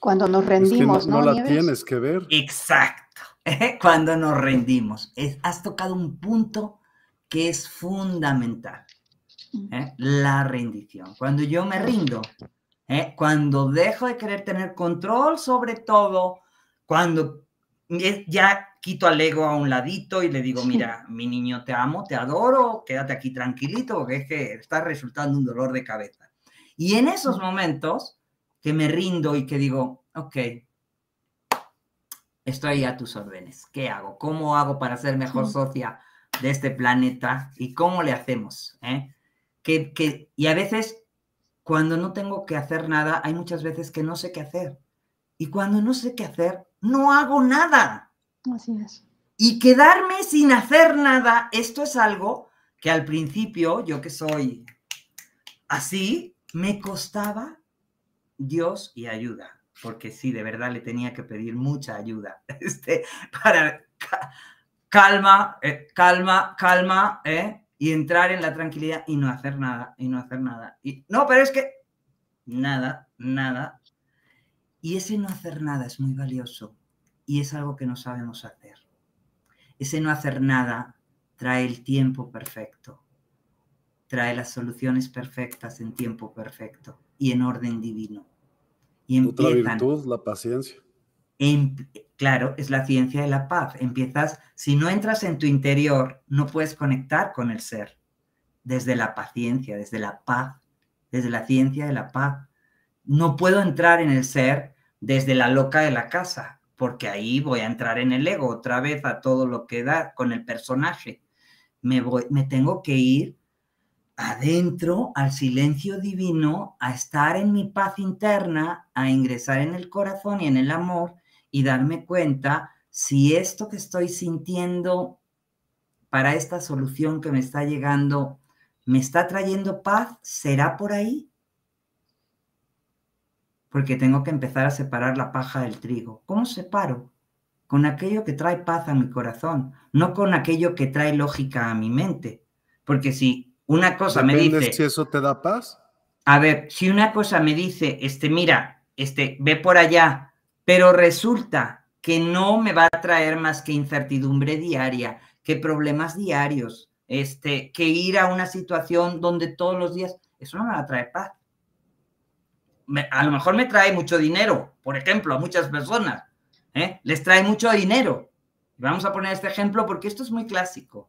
Cuando nos rendimos, es que no, ¿no, no la Nieves? Tienes que ver. Exacto. Cuando nos rendimos. Es, has tocado un punto que es fundamental. ¿Eh? La rendición. Cuando yo me rindo, ¿eh? Cuando dejo de querer tener control sobre todo, cuando ya quito al ego a un ladito y le digo, mira, mi niño, te amo, te adoro, quédate aquí tranquilito porque es que está resultando un dolor de cabeza. Y en esos momentos que me rindo y que digo, ok, estoy a tus órdenes, ¿qué hago? ¿Cómo hago para ser mejor socia de este planeta? ¿Y cómo le hacemos? ¿Eh? Que, que, y a veces, cuando no tengo que hacer nada, hay muchas veces que no sé qué hacer. Y cuando no sé qué hacer, no hago nada. Así es. Y quedarme sin hacer nada, esto es algo que al principio, yo que soy así, me costaba Dios y ayuda. Porque sí, de verdad, le tenía que pedir mucha ayuda. Este, para calma, eh, calma, calma, ¿eh? Y entrar en la tranquilidad y no hacer nada, y no hacer nada. Y, no, pero es que nada, nada. Y ese no hacer nada es muy valioso y es algo que no sabemos hacer. Ese no hacer nada trae el tiempo perfecto, trae las soluciones perfectas en tiempo perfecto y en orden divino. Y otra virtud, la paciencia. En, claro, es la ciencia de la paz. Empiezas, si no entras en tu interior, no puedes conectar con el ser. Desde la paciencia, desde la paz, desde la ciencia de la paz. No puedo entrar en el ser desde la loca de la casa, porque ahí voy a entrar en el ego otra vez a todo lo que da con el personaje. Me, voy, me tengo que ir adentro al silencio divino, a estar en mi paz interna, a ingresar en el corazón y en el amor, y darme cuenta si esto que estoy sintiendo para esta solución que me está llegando, ¿me está trayendo paz? ¿Será por ahí? Porque tengo que empezar a separar la paja del trigo. ¿Cómo separo? Con aquello que trae paz a mi corazón, no con aquello que trae lógica a mi mente. Porque si una cosa me dice... ¿Depende si eso te da paz? A ver, si una cosa me dice, este, mira, este, ve por allá, pero resulta que no me va a traer más que incertidumbre diaria, que problemas diarios, este, que ir a una situación donde todos los días, eso no me va a traer paz. Me, a lo mejor me trae mucho dinero, por ejemplo, a muchas personas, ¿eh? Les trae mucho dinero. Vamos a poner este ejemplo porque esto es muy clásico.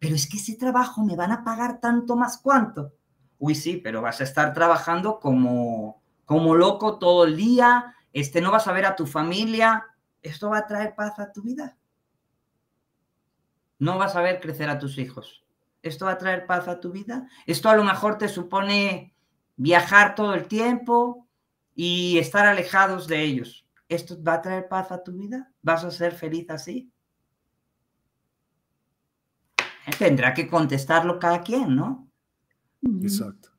Pero es que ese trabajo me van a pagar tanto más, ¿cuánto? Uy, sí, pero vas a estar trabajando como, como loco todo el día. Este, no vas a ver a tu familia, esto va a traer paz a tu vida. No vas a ver crecer a tus hijos, esto va a traer paz a tu vida. Esto a lo mejor te supone viajar todo el tiempo y estar alejados de ellos. ¿Esto va a traer paz a tu vida? ¿Vas a ser feliz así? Tendrá que contestarlo cada quien, ¿no? Exacto.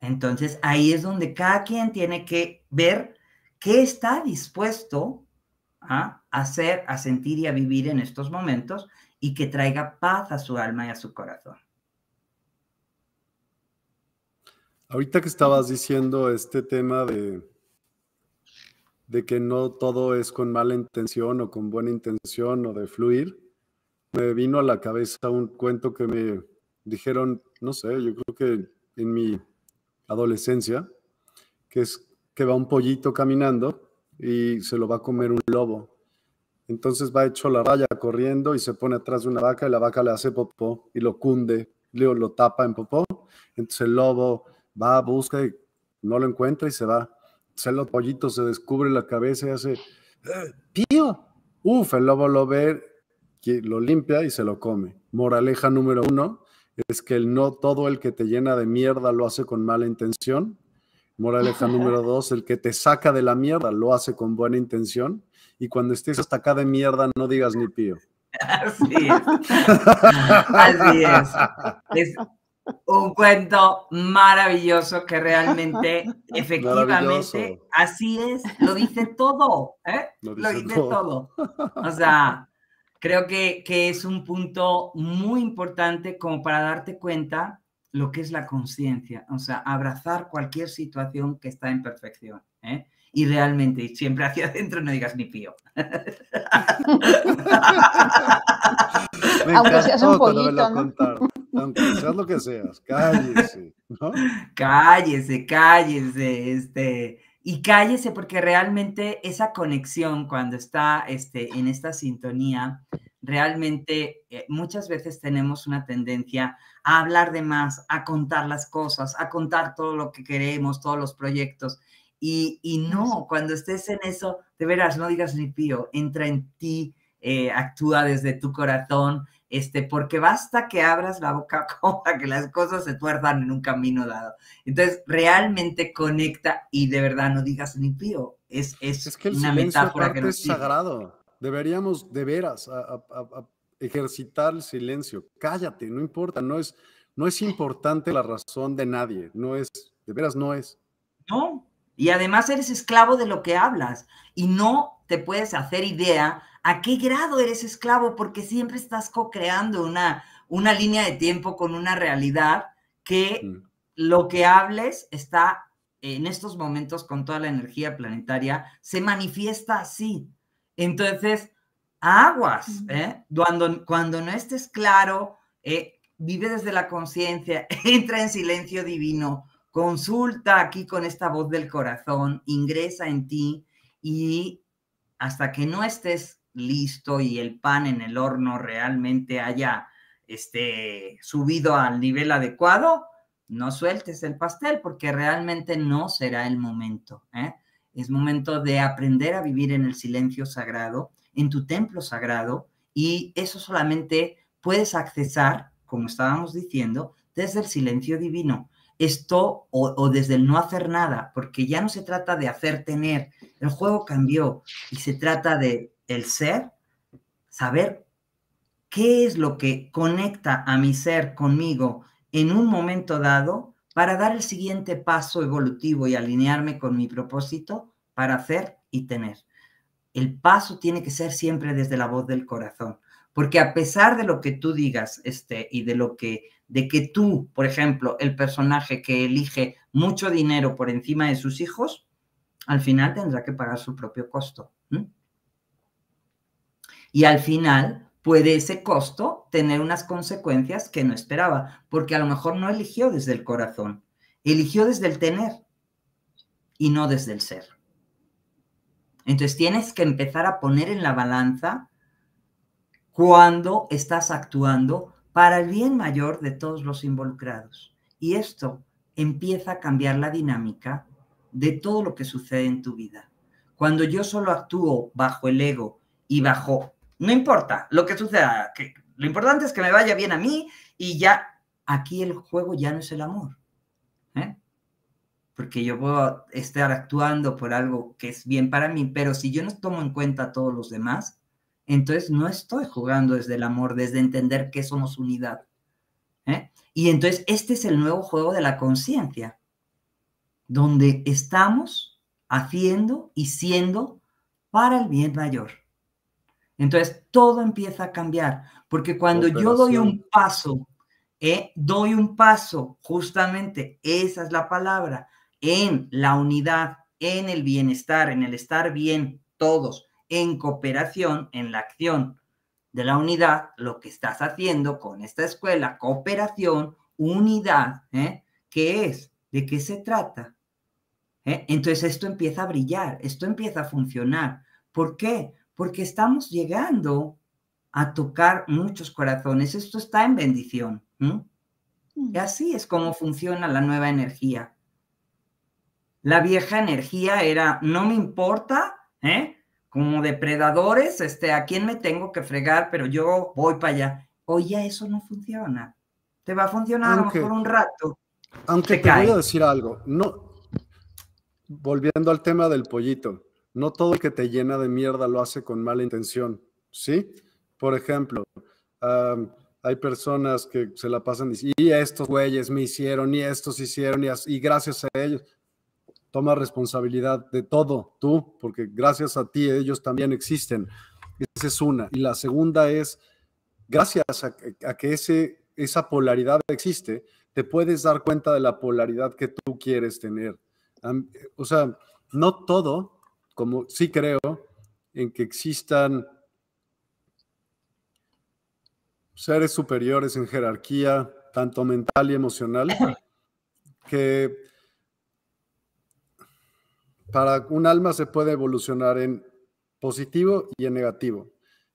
Entonces, ahí es donde cada quien tiene que ver ¿qué está dispuesto a hacer, a sentir y a vivir en estos momentos y que traiga paz a su alma y a su corazón? Ahorita que estabas diciendo este tema de, de que no todo es con mala intención o con buena intención o de fluir, me vino a la cabeza un cuento que me dijeron, no sé, yo creo que en mi adolescencia, que es que va un pollito caminando y se lo va a comer un lobo. Entonces va hecho la raya corriendo y se pone atrás de una vaca y la vaca le hace popó y lo cunde, luego lo tapa en popó. Entonces el lobo va, busca y no lo encuentra y se va. Entonces el pollito se descubre la cabeza y hace, ¡tío! Uf, el lobo lo ve, lo limpia y se lo come. Moraleja número uno es que no todo el que te llena de mierda lo hace con mala intención. Moraleja número dos, el que te saca de la mierda lo hace con buena intención y cuando estés hasta acá de mierda no digas ni pío. Así es. Así es. Es un cuento maravilloso que realmente, efectivamente, así es. Lo dice todo, ¿eh? Lo dice, lo dice todo. todo. O sea, creo que, que es un punto muy importante como para darte cuenta lo que es la conciencia, o sea, abrazar cualquier situación que está en perfección, ¿eh? Y realmente, y siempre hacia adentro no digas ni pío. Me aunque seas un pollito, ¿no? Aunque seas lo que seas, cállese, ¿no? Cállese, cállese, este, y cállese porque realmente esa conexión cuando está este, en esta sintonía... Realmente eh, muchas veces tenemos una tendencia a hablar de más, a contar las cosas, a contar todo lo que queremos, todos los proyectos. Y, y no, cuando estés en eso, de veras, no digas ni pío, entra en ti, eh, actúa desde tu corazón, este, porque basta que abras la boca como para que las cosas se tuerzan en un camino dado. Entonces, realmente conecta y de verdad no digas ni pío. Es, es, es que el una metáfora que nos es sagrado. Deberíamos de veras a, a, a ejercitar el silencio. Cállate, no importa, no es, no es importante la razón de nadie, no es, de veras no es. No, y además eres esclavo de lo que hablas y no te puedes hacer idea a qué grado eres esclavo porque siempre estás co-creando una, una línea de tiempo con una realidad que mm. lo que hables está en estos momentos con toda la energía planetaria, se manifiesta así. Entonces, aguas, ¿eh? Cuando, cuando no estés claro, eh, vive desde la conciencia, entra en silencio divino, consulta aquí con esta voz del corazón, ingresa en ti y hasta que no estés listo y el pan en el horno realmente haya este, subido al nivel adecuado, no sueltes el pastel porque realmente no será el momento, ¿eh? Es momento de aprender a vivir en el silencio sagrado, en tu templo sagrado, y eso solamente puedes accesar, como estábamos diciendo, desde el silencio divino. Esto o, o desde el no hacer nada, porque ya no se trata de hacer tener. El juego cambió y se trata de el ser, saber qué es lo que conecta a mi ser conmigo en un momento dado, para dar el siguiente paso evolutivo y alinearme con mi propósito para hacer y tener. El paso tiene que ser siempre desde la voz del corazón, porque a pesar de lo que tú digas este, y de lo que, de que tú, por ejemplo, el personaje que elige mucho dinero por encima de sus hijos, al final tendrá que pagar su propio costo. ¿Mm? Y al final... puede ese costo tener unas consecuencias que no esperaba, porque a lo mejor no eligió desde el corazón, eligió desde el tener y no desde el ser. Entonces tienes que empezar a poner en la balanza cuando estás actuando para el bien mayor de todos los involucrados. Y esto empieza a cambiar la dinámica de todo lo que sucede en tu vida. Cuando yo solo actúo bajo el ego y bajo... No importa lo que suceda, que lo importante es que me vaya bien a mí y ya, aquí el juego ya no es el amor, ¿eh? Porque yo puedo estar actuando por algo que es bien para mí, pero si yo no tomo en cuenta a todos los demás, entonces no estoy jugando desde el amor, desde entender que somos unidad, ¿eh? Y entonces este es el nuevo juego de la conciencia, donde estamos haciendo y siendo para el bien mayor. Entonces, todo empieza a cambiar, porque cuando Operación. yo doy un paso, eh, doy un paso, justamente, esa es la palabra, en la unidad, en el bienestar, en el estar bien todos, en cooperación, en la acción de la unidad, lo que estás haciendo con esta escuela, cooperación, unidad, eh, ¿qué es? ¿De qué se trata? Eh, entonces, esto empieza a brillar, esto empieza a funcionar. ¿Por qué? Porque estamos llegando a tocar muchos corazones. Esto está en bendición. ¿Mm? Y así es como funciona la nueva energía. La vieja energía era, no me importa, ¿eh? Como depredadores, este, a quién me tengo que fregar, pero yo voy para allá. Hoy ya eso no funciona. Te va a funcionar aunque, a lo mejor un rato. Aunque te, te voy a decir algo. No, volviendo al tema del pollito, no todo el que te llena de mierda lo hace con mala intención, ¿sí? Por ejemplo, um, hay personas que se la pasan diciendo, y estos güeyes me hicieron, y estos hicieron, y, y gracias a ellos. Toma responsabilidad de todo tú, porque gracias a ti ellos también existen. Esa es una. Y la segunda es, gracias a, a que ese, esa polaridad existe, te puedes dar cuenta de la polaridad que tú quieres tener. Um, o sea, no todo, como sí creo, en que existan seres superiores en jerarquía, tanto mental y emocional, que para un alma se puede evolucionar en positivo y en negativo.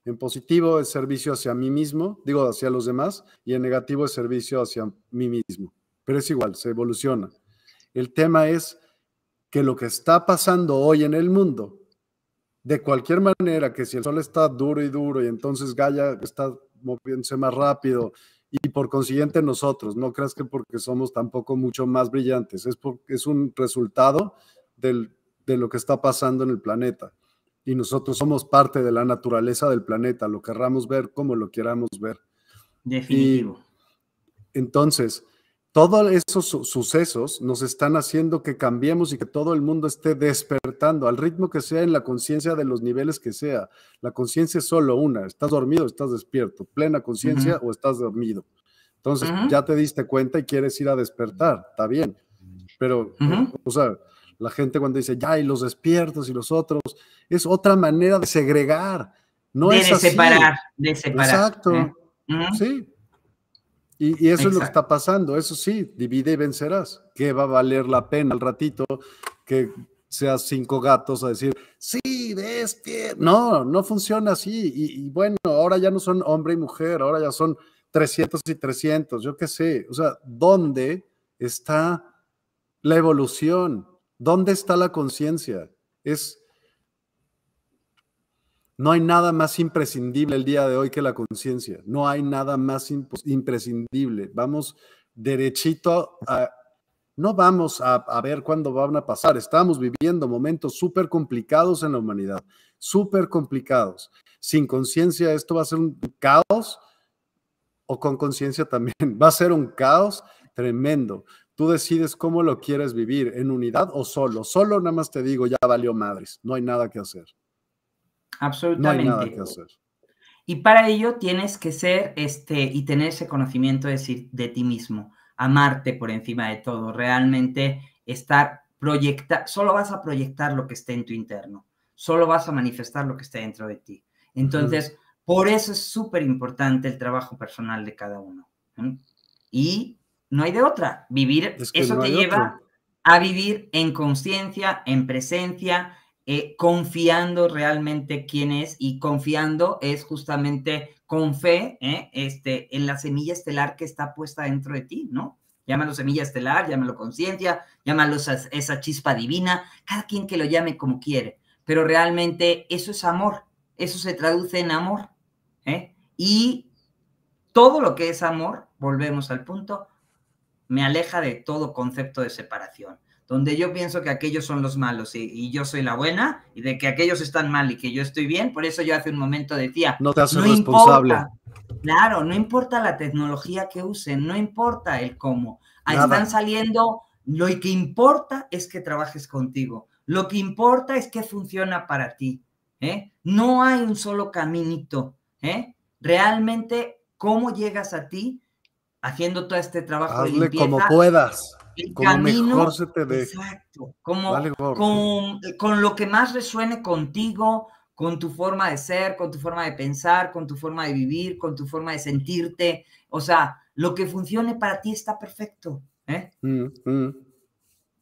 En positivo es servicio hacia mí mismo, digo, hacia los demás, y en negativo es servicio hacia mí mismo. Pero es igual, se evoluciona. El tema es que lo que está pasando hoy en el mundo, de cualquier manera, que si el sol está duro y duro, y entonces Gaia está moviéndose más rápido, y por consiguiente nosotros, no creas que porque somos tampoco mucho más brillantes, es, por, es un resultado del, de lo que está pasando en el planeta, y nosotros somos parte de la naturaleza del planeta, lo querramos ver como lo queramos ver. Definitivo. Y entonces, todos esos su sucesos nos están haciendo que cambiemos y que todo el mundo esté despertando al ritmo que sea, en la conciencia de los niveles que sea. La conciencia es solo una, estás dormido, estás despierto, plena conciencia uh-huh. o estás dormido. Entonces uh-huh. ya te diste cuenta y quieres ir a despertar, está bien. Pero, uh-huh. o sea, la gente cuando dice, ya, y los despiertos y los otros, es otra manera de segregar. No de es de así. separar, de separar. Exacto, ¿eh? Uh-huh. sí. Y, y eso Exacto. es lo que está pasando, eso sí, divide y vencerás. ¿Qué va a valer la pena al ratito que seas cinco gatos a decir, sí, ves, que no, no funciona así? Y, y bueno, ahora ya no son hombre y mujer, ahora ya son trescientos y trescientos, yo qué sé. O sea, ¿dónde está la evolución? ¿Dónde está la conciencia? Es... No hay nada más imprescindible el día de hoy que la conciencia. No hay nada más imprescindible. Vamos derechito a... No vamos a, a ver cuándo van a pasar. Estamos viviendo momentos súper complicados en la humanidad. Súper complicados. Sin conciencia esto va a ser un caos, o con conciencia también. Va a ser un caos tremendo. Tú decides cómo lo quieres vivir, en unidad o solo. Solo nada más te digo, ya valió madres. No hay nada que hacer. Absolutamente. No hay nada que hacer. Y para ello tienes que ser este y tener ese conocimiento de, de ti mismo, amarte por encima de todo, realmente estar proyecta, solo vas a proyectar lo que esté en tu interno, solo vas a manifestar lo que esté dentro de ti. Entonces, uh-huh. por eso es súper importante el trabajo personal de cada uno. ¿Mm? Y no hay de otra, vivir, es que eso no te lleva otra. a vivir en conciencia, en presencia, Eh, confiando realmente quién es, y confiando es justamente con fe eh, este, en la semilla estelar que está puesta dentro de ti, ¿no? Llámalo semilla estelar, llámalo conciencia, llámalo esa, esa chispa divina, cada quien que lo llame como quiere, pero realmente eso es amor, eso se traduce en amor, ¿eh? Y todo lo que es amor, volvemos al punto, me aleja de todo concepto de separación, donde yo pienso que aquellos son los malos y, y yo soy la buena, y de que aquellos están mal y que yo estoy bien. Por eso yo hace un momento decía, no te haces responsable. Importa, claro, no importa la tecnología que usen, no importa el cómo. Ahí Nada. están saliendo, lo que importa es que trabajes contigo, lo que importa es que funciona para ti, ¿eh? No hay un solo caminito, ¿eh? Realmente, ¿cómo llegas a ti? Haciendo todo este trabajo Hazle de limpieza. como puedas. El como camino, mejor se te dé. Exacto, como, vale, con, con lo que más resuene contigo, con tu forma de ser, con tu forma de pensar, con tu forma de vivir, con tu forma de sentirte. O sea, lo que funcione para ti está perfecto, ¿eh? Mm, mm.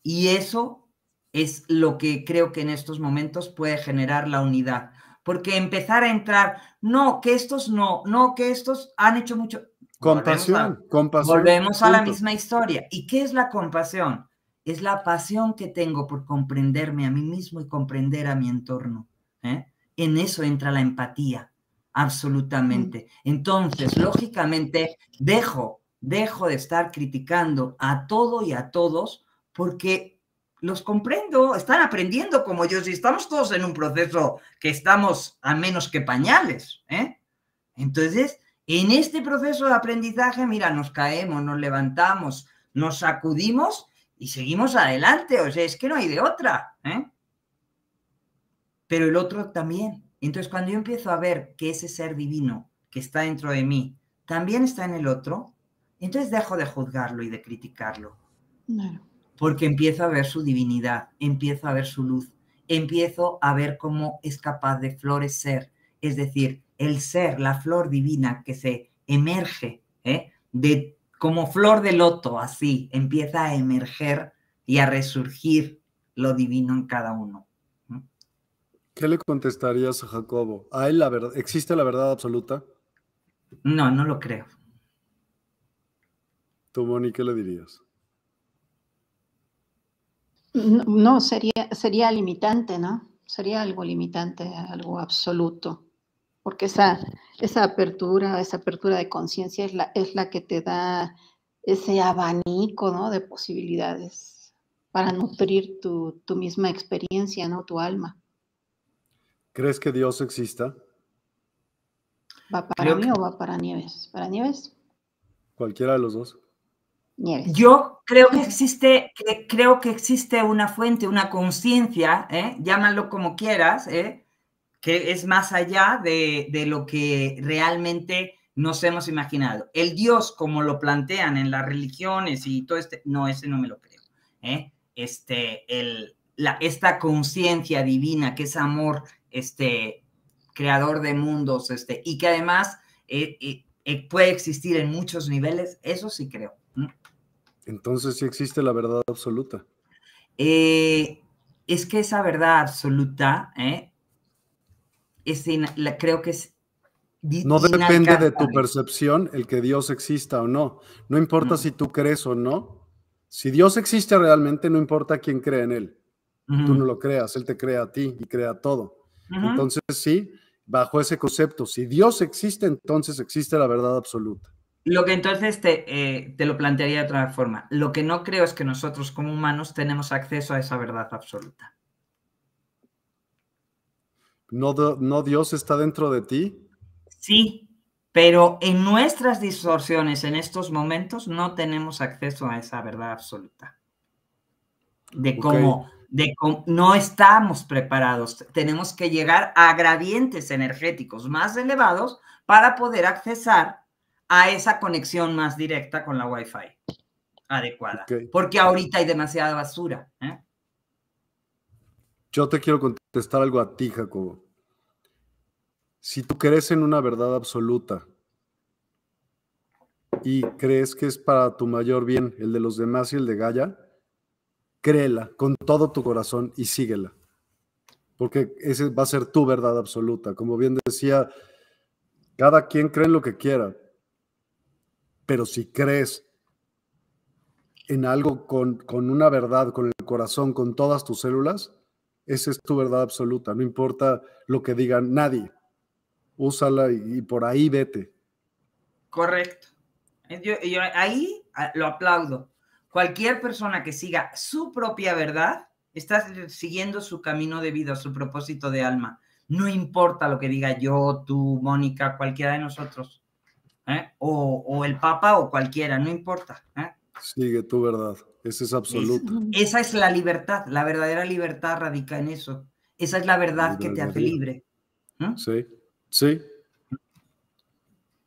Y eso es lo que creo que en estos momentos puede generar la unidad. Porque empezar a entrar, no, que estos no, no, que estos han hecho mucho... Compasión, volvemos a, compasión. Volvemos a la misma historia. ¿Y qué es la compasión? Es la pasión que tengo por comprenderme a mí mismo y comprender a mi entorno, ¿eh? En eso entra la empatía, absolutamente. Entonces, lógicamente, dejo, dejo de estar criticando a todo y a todos, porque los comprendo, están aprendiendo como yo, si estamos todos en un proceso que estamos a menos que pañales, ¿eh? Entonces, en este proceso de aprendizaje, mira, nos caemos, nos levantamos, nos sacudimos y seguimos adelante, o sea, es que no hay de otra, ¿eh? Pero el otro también. Entonces, cuando yo empiezo a ver que ese ser divino que está dentro de mí también está en el otro, entonces dejo de juzgarlo y de criticarlo. Claro. Porque empiezo a ver su divinidad, empiezo a ver su luz, empiezo a ver cómo es capaz de florecer. Es decir, el ser, la flor divina que se emerge, ¿eh? de, como flor de loto, así, empieza a emerger y a resurgir lo divino en cada uno. ¿Qué le contestarías a Jacobo? ¿A él la verdad, existe la verdad absoluta? No, no lo creo. ¿Tú, Moni, qué le dirías? No, no sería, sería limitante, ¿no? Sería algo limitante, algo absoluto. Porque esa, esa apertura, esa apertura de conciencia es la, es la que te da ese abanico, ¿no? De posibilidades para nutrir tu, tu misma experiencia, ¿no? Tu alma. ¿Crees que Dios exista? ¿Va para Creo mí que... o va para Nieves? ¿Para Nieves? Cualquiera de los dos. Nieves. Yo creo que existe, que, creo que existe una fuente, una conciencia, ¿eh? Llámalo como quieras, ¿eh? que es más allá de, de lo que realmente nos hemos imaginado. El Dios, como lo plantean en las religiones y todo este, no, ese no me lo creo. ¿eh? Este, el, la, esta conciencia divina que es amor, este creador de mundos, este, y que además eh, eh, eh, puede existir en muchos niveles, eso sí creo. ¿Mm? Entonces sí existe la verdad absoluta. Eh, es que esa verdad absoluta, ¿eh? es in, la, creo que es... Di, no depende de tu percepción el que Dios exista o no. No importa no. si tú crees o no. Si Dios existe realmente, no importa quién cree en él. Uh-huh. Tú no lo creas, él te crea a ti y crea todo. Uh-huh. Entonces sí, bajo ese concepto, si Dios existe, entonces existe la verdad absoluta. Lo que entonces te, eh, te lo plantearía de otra forma. Lo que no creo es que nosotros como humanos tenemos acceso a esa verdad absoluta. ¿No, no Dios está dentro de ti? Sí, pero en nuestras distorsiones en estos momentos no tenemos acceso a esa verdad absoluta. De cómo... Okay. De cómo no estamos preparados, tenemos que llegar a gradientes energéticos más elevados para poder accesar a esa conexión más directa con la Wi-Fi adecuada, okay. porque ahorita hay demasiada basura. ¿eh? Yo te quiero contestar algo a ti, Jacobo. Si tú crees en una verdad absoluta y crees que es para tu mayor bien, el de los demás y el de Gaia, créela con todo tu corazón y síguela, porque esa va a ser tu verdad absoluta. Como bien decía, cada quien cree en lo que quiera, pero si crees en algo con, con una verdad, con el corazón, con todas tus células, esa es tu verdad absoluta, no importa lo que digan nadie, úsala y, y por ahí vete. Correcto. Yo, yo ahí lo aplaudo. Cualquier persona que siga su propia verdad está siguiendo su camino de vida, su propósito de alma. No importa lo que diga yo, tú, Mónica, cualquiera de nosotros, ¿eh? o, o el Papa o cualquiera, no importa. ¿eh? Sigue tu verdad, esa es absoluta. Es, esa es la libertad, la verdadera libertad radica en eso. Esa es la verdad la que te hace libre. ¿eh? Sí, sí.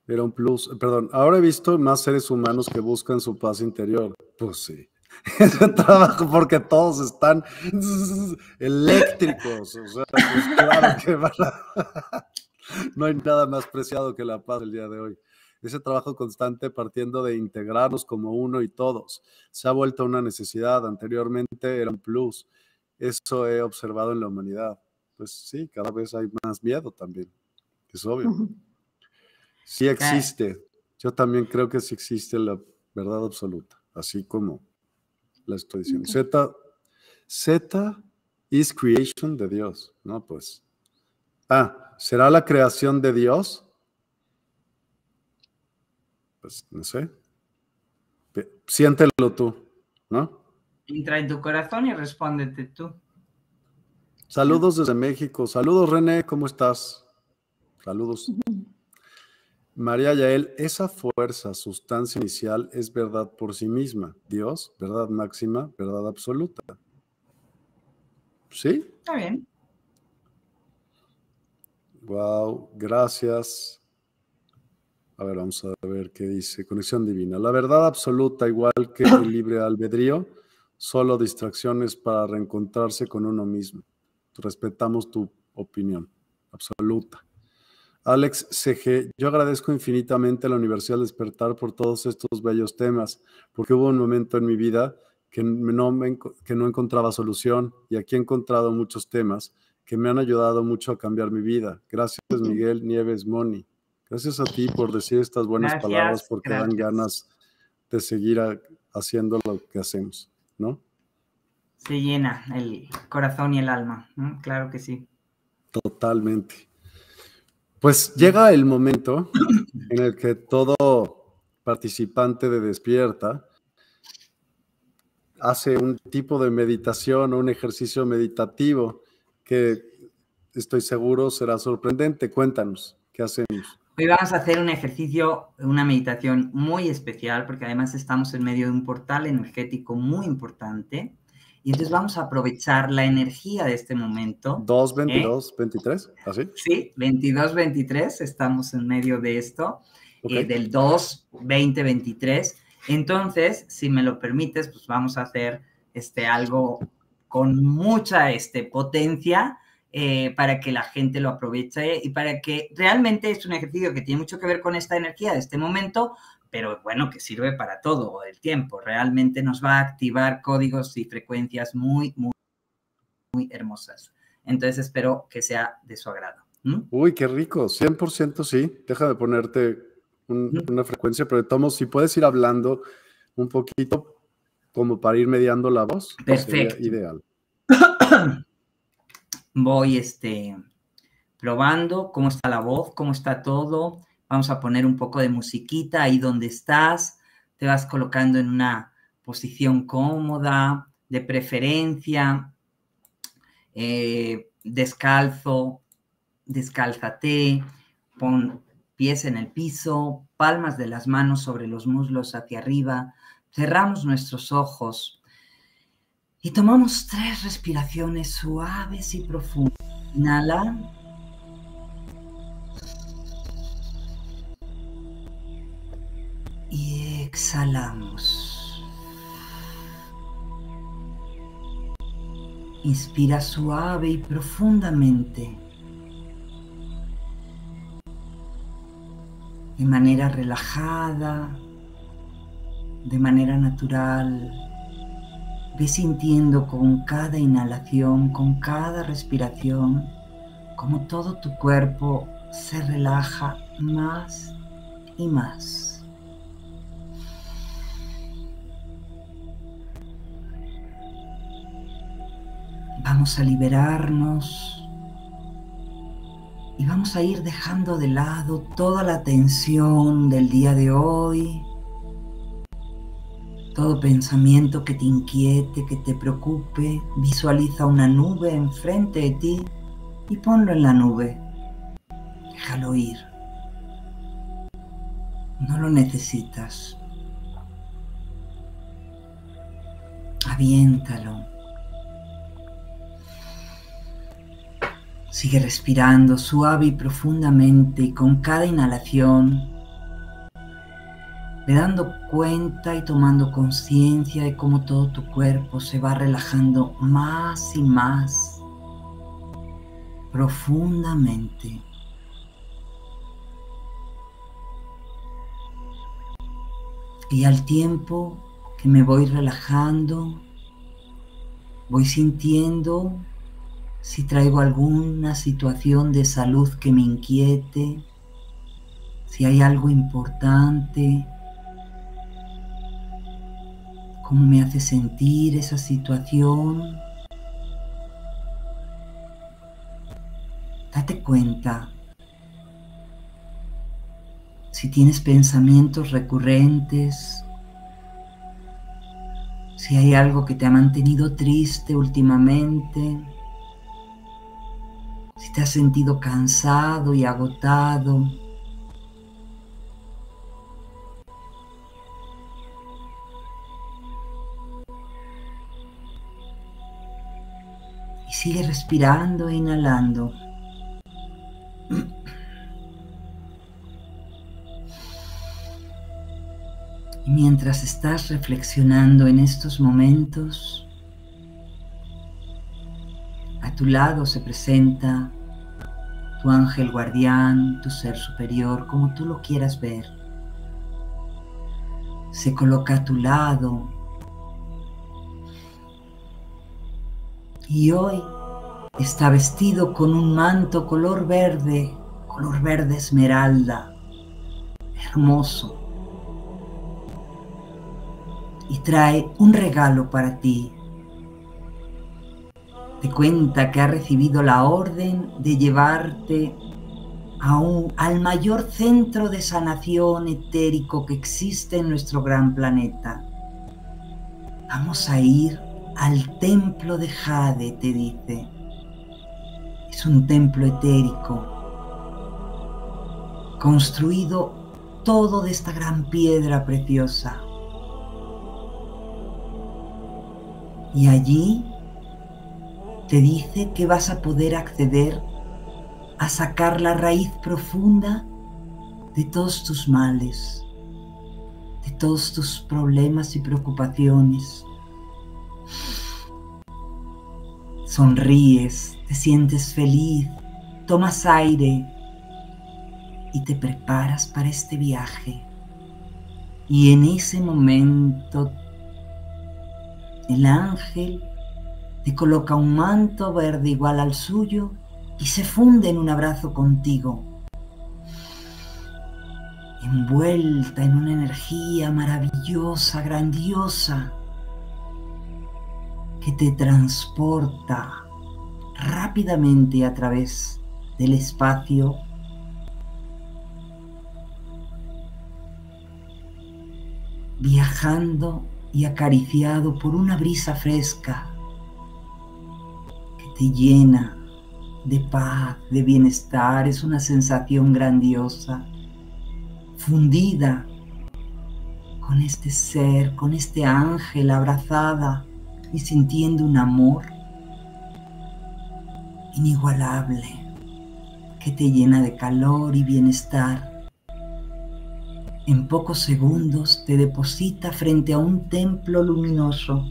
Era un plus, perdón, ahora he visto más seres humanos que buscan su paz interior. Pues sí, es un trabajo porque todos están eléctricos, o sea, pues claro que van a... no hay nada más preciado que la paz el día de hoy. Ese trabajo constante partiendo de integrarnos como uno y todos, se ha vuelto una necesidad, anteriormente era un plus, eso he observado en la humanidad. Pues sí, cada vez hay más miedo también, es obvio. Uh-huh. Sí existe. Yo también creo que sí existe la verdad absoluta, así como la estoy diciendo. Z, Z is creation de Dios, ¿no? Pues, ah, ¿será la creación de Dios? Pues, no sé. Siéntelo tú, ¿no? Entra en tu corazón y respóndete tú. Saludos desde México. Saludos, René, ¿cómo estás? Saludos. María Yael, esa fuerza, sustancia inicial, es verdad por sí misma. Dios, verdad máxima, verdad absoluta. ¿Sí? Está bien. Wow, gracias. A ver, vamos a ver qué dice. Conexión divina. La verdad absoluta, igual que el libre albedrío, solo distracciones para reencontrarse con uno mismo. Respetamos tu opinión absoluta. Alex C G, yo agradezco infinitamente a la Universidad del Despertar por todos estos bellos temas, porque hubo un momento en mi vida que no, me, que no encontraba solución, y aquí he encontrado muchos temas que me han ayudado mucho a cambiar mi vida. Gracias, Miguel, Nieves, Moni. Gracias a ti por decir estas buenas gracias, palabras, porque gracias. Dan ganas de seguir a, haciendo lo que hacemos, ¿no? Se llena el corazón y el alma, ¿no? Claro que sí. Totalmente. Pues llega el momento en el que todo participante de Despierta hace un tipo de meditación o un ejercicio meditativo que estoy seguro será sorprendente. Cuéntanos, ¿qué hacemos? Hoy vamos a hacer un ejercicio, una meditación muy especial, porque además estamos en medio de un portal energético muy importante. Y entonces vamos a aprovechar la energía de este momento. dos, veintidós, veintitrés, ¿así? Sí, veintidós, veintitrés, estamos en medio de esto, okay. eh, del dos, veinte, veintitrés. Entonces, si me lo permites, pues vamos a hacer este, algo con mucha este, potencia eh, para que la gente lo aproveche y para que realmente es un ejercicio que tiene mucho que ver con esta energía de este momento, pero bueno, que sirve para todo el tiempo. Realmente nos va a activar códigos y frecuencias muy, muy, muy hermosas. Entonces, espero que sea de su agrado. ¿Mm? Uy, qué rico. cien por ciento sí. Deja de ponerte un, ¿Mm? una frecuencia, pero tomo, si puedes ir hablando un poquito como para ir mediando la voz. Perfecto. Sería ideal. Voy este, probando cómo está la voz, cómo está todo. Vamos a poner un poco de musiquita ahí donde estás. Te vas colocando en una posición cómoda, de preferencia, eh, descalzo, descálzate, pon pies en el piso, palmas de las manos sobre los muslos hacia arriba. Cerramos nuestros ojos y tomamos tres respiraciones suaves y profundas. Inhala. Y exhalamos. Inspira suave y profundamente. De manera relajada, de manera natural. Ve sintiendo con cada inhalación, con cada respiración, como todo tu cuerpo se relaja más y más. Vamos a liberarnos y vamos a ir dejando de lado toda la tensión del día de hoy, todo pensamiento que te inquiete, que te preocupe. Visualiza una nube enfrente de ti y ponlo en la nube. Déjalo ir. No lo necesitas. Aviéntalo. Sigue respirando suave y profundamente y con cada inhalación, ve dando cuenta y tomando conciencia de cómo todo tu cuerpo se va relajando más y más profundamente. Y al tiempo que me voy relajando, voy sintiendo si traigo alguna situación de salud que me inquiete, si hay algo importante, cómo me hace sentir esa situación. Date cuenta si tienes pensamientos recurrentes, Si hay algo que te ha mantenido triste últimamente, si te has sentido cansado y agotado, y sigue respirando e inhalando. Y mientras estás reflexionando en estos momentos, a tu lado se presenta tu ángel guardián, tu ser superior, como tú lo quieras ver. Se coloca a tu lado. Y hoy está vestido con un manto color verde, color verde esmeralda, hermoso. Y trae un regalo para ti. Te cuenta que ha recibido la orden de llevarte a un, al mayor centro de sanación etérico que existe en nuestro gran planeta. Vamos a ir al templo de Jade, te dice. Es un templo etérico, construido todo de esta gran piedra preciosa. Y allí te dice que vas a poder acceder a sacar la raíz profunda de todos tus males, de todos tus problemas y preocupaciones. Sonríes, te sientes feliz, tomas aire y te preparas para este viaje. Y en ese momento el ángel te coloca un manto verde igual al suyo y se funde en un abrazo contigo, envuelta en una energía maravillosa, grandiosa, que te transporta rápidamente a través del espacio viajando y acariciado por una brisa fresca que te llena de paz, de bienestar. Es una sensación grandiosa, fundida con este ser, con este ángel, abrazada y sintiendo un amor inigualable que te llena de calor y bienestar. En pocos segundos te deposita frente a un templo luminoso.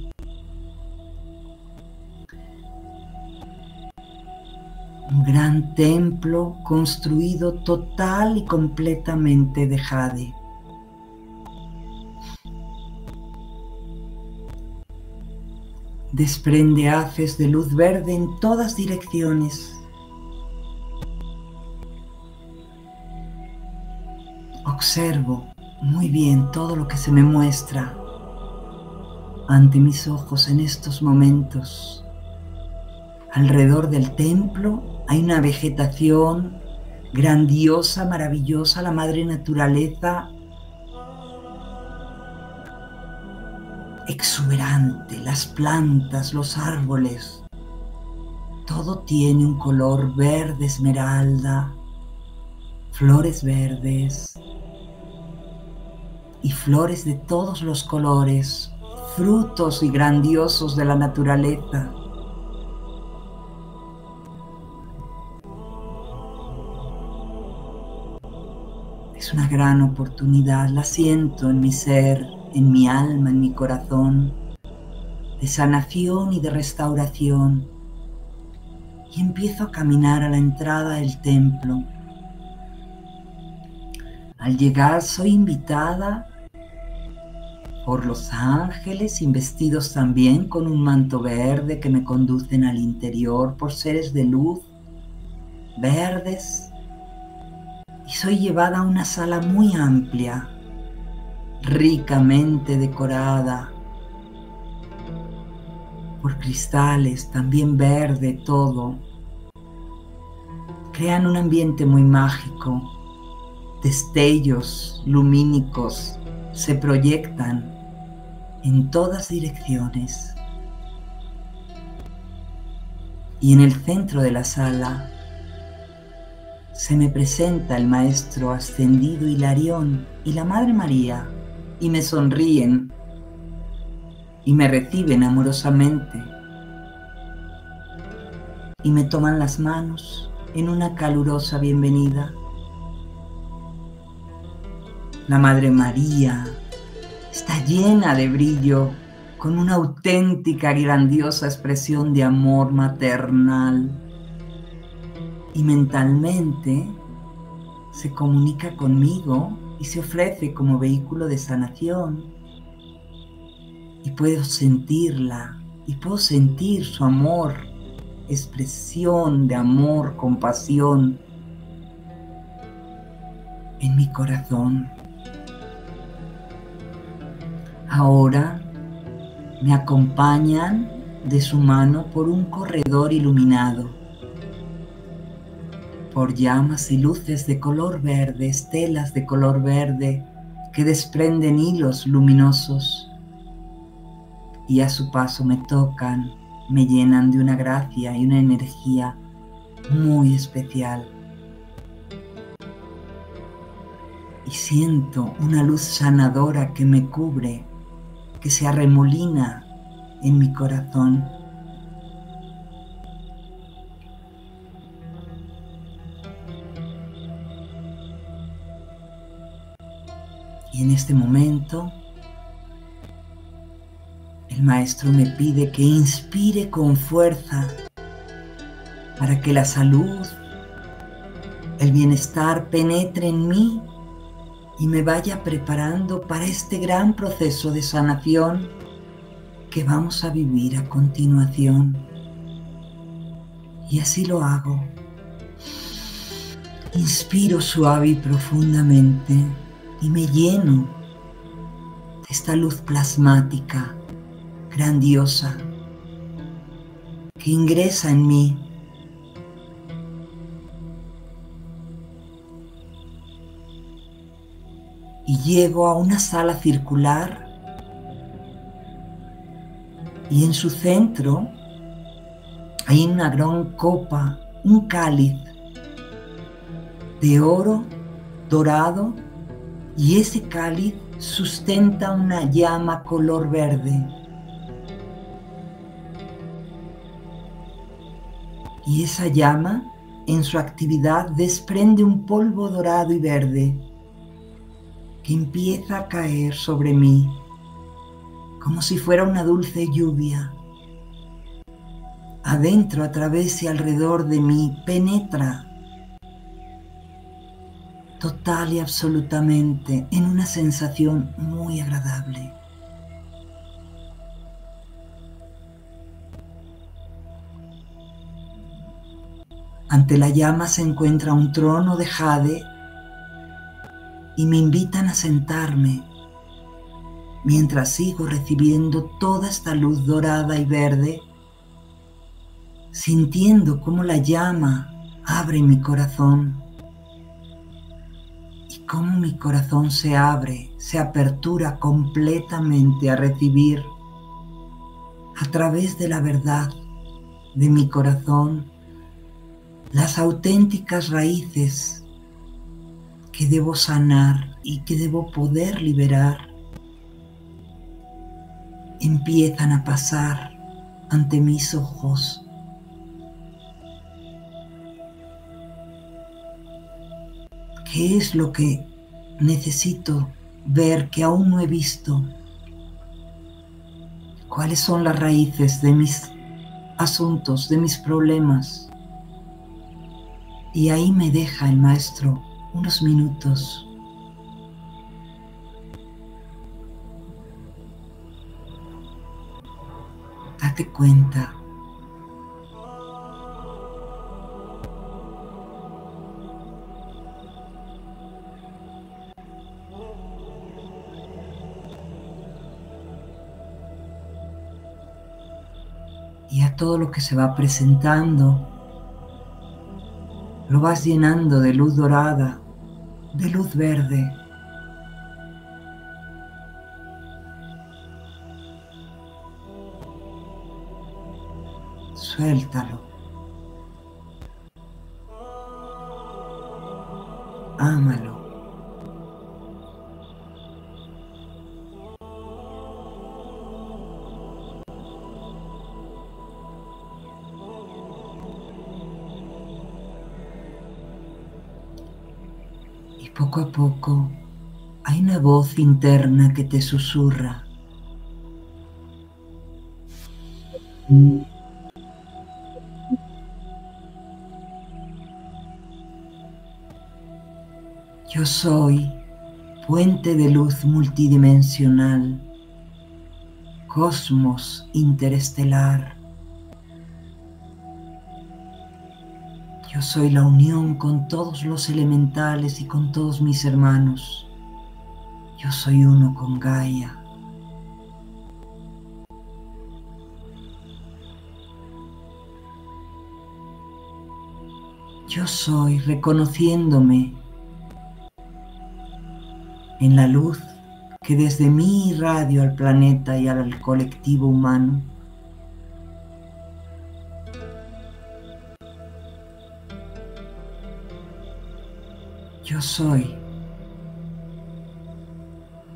Un gran templo construido total y completamente de jade. Desprende haces de luz verde en todas direcciones. Observo muy bien todo lo que se me muestra ante mis ojos en estos momentos. Alrededor del templo hay una vegetación grandiosa, maravillosa, la madre naturaleza exuberante, las plantas, los árboles. Todo tiene un color verde esmeralda, flores verdes y flores de todos los colores, frutos y grandiosos de la naturaleza. Es una gran oportunidad, la siento en mi ser, en mi alma, en mi corazón, de sanación y de restauración. Y empiezo a caminar a la entrada del templo. Al llegar soy invitada por los ángeles, investidos también con un manto verde, que me conducen al interior por seres de luz verdes, y soy llevada a una sala muy amplia, ricamente decorada por cristales, también verde todo. Crean un ambiente muy mágico, destellos lumínicos se proyectan en todas direcciones. Y en el centro de la sala se me presenta el Maestro Ascendido Hilarión y la Madre María, y me sonríen y me reciben amorosamente y me toman las manos en una calurosa bienvenida. La Madre María está llena de brillo, con una auténtica y grandiosa expresión de amor maternal, y mentalmente se comunica conmigo y se ofrece como vehículo de sanación, y puedo sentirla y puedo sentir su amor, expresión de amor, compasión en mi corazón. Ahora me acompañan de su mano por un corredor iluminado por llamas y luces de color verde, estelas de color verde que desprenden hilos luminosos, y a su paso me tocan, me llenan de una gracia y una energía muy especial. Y siento una luz sanadora que me cubre, que se arremolina en mi corazón. Y en este momento, el Maestro me pide que inspire con fuerza para que la salud, el bienestar penetre en mí y me vaya preparando para este gran proceso de sanación que vamos a vivir a continuación. Y así lo hago. Inspiro suave y profundamente. Y me lleno de esta luz plasmática, grandiosa, que ingresa en mí. Y llego a una sala circular y en su centro hay una gran copa, un cáliz de oro dorado, y ese cáliz sustenta una llama color verde. Y esa llama, en su actividad, desprende un polvo dorado y verde que empieza a caer sobre mí, como si fuera una dulce lluvia. Adentro, a través y alrededor de mí, penetra total y absolutamente en una sensación muy agradable. Ante la llama se encuentra un trono de jade y me invitan a sentarme mientras sigo recibiendo toda esta luz dorada y verde, sintiendo cómo la llama abre mi corazón. Cómo mi corazón se abre, se apertura completamente a recibir a través de la verdad de mi corazón las auténticas raíces que debo sanar y que debo poder liberar. Empiezan a pasar ante mis ojos. ¿Qué es lo que necesito ver que aún no he visto? ¿Cuáles son las raíces de mis asuntos, de mis problemas? Y ahí me deja el Maestro unos minutos. Date cuenta. Y a todo lo que se va presentando, lo vas llenando de luz dorada, de luz verde. suéltalo. Ámalo. Y poco a poco hay una voz interna que te susurra. Yo soy puente de luz multidimensional, cosmos interestelar. Yo soy la unión con todos los elementales y con todos mis hermanos. Yo soy uno con Gaia. Yo soy reconociéndome en la luz que desde mí irradio al planeta y al colectivo humano. Yo soy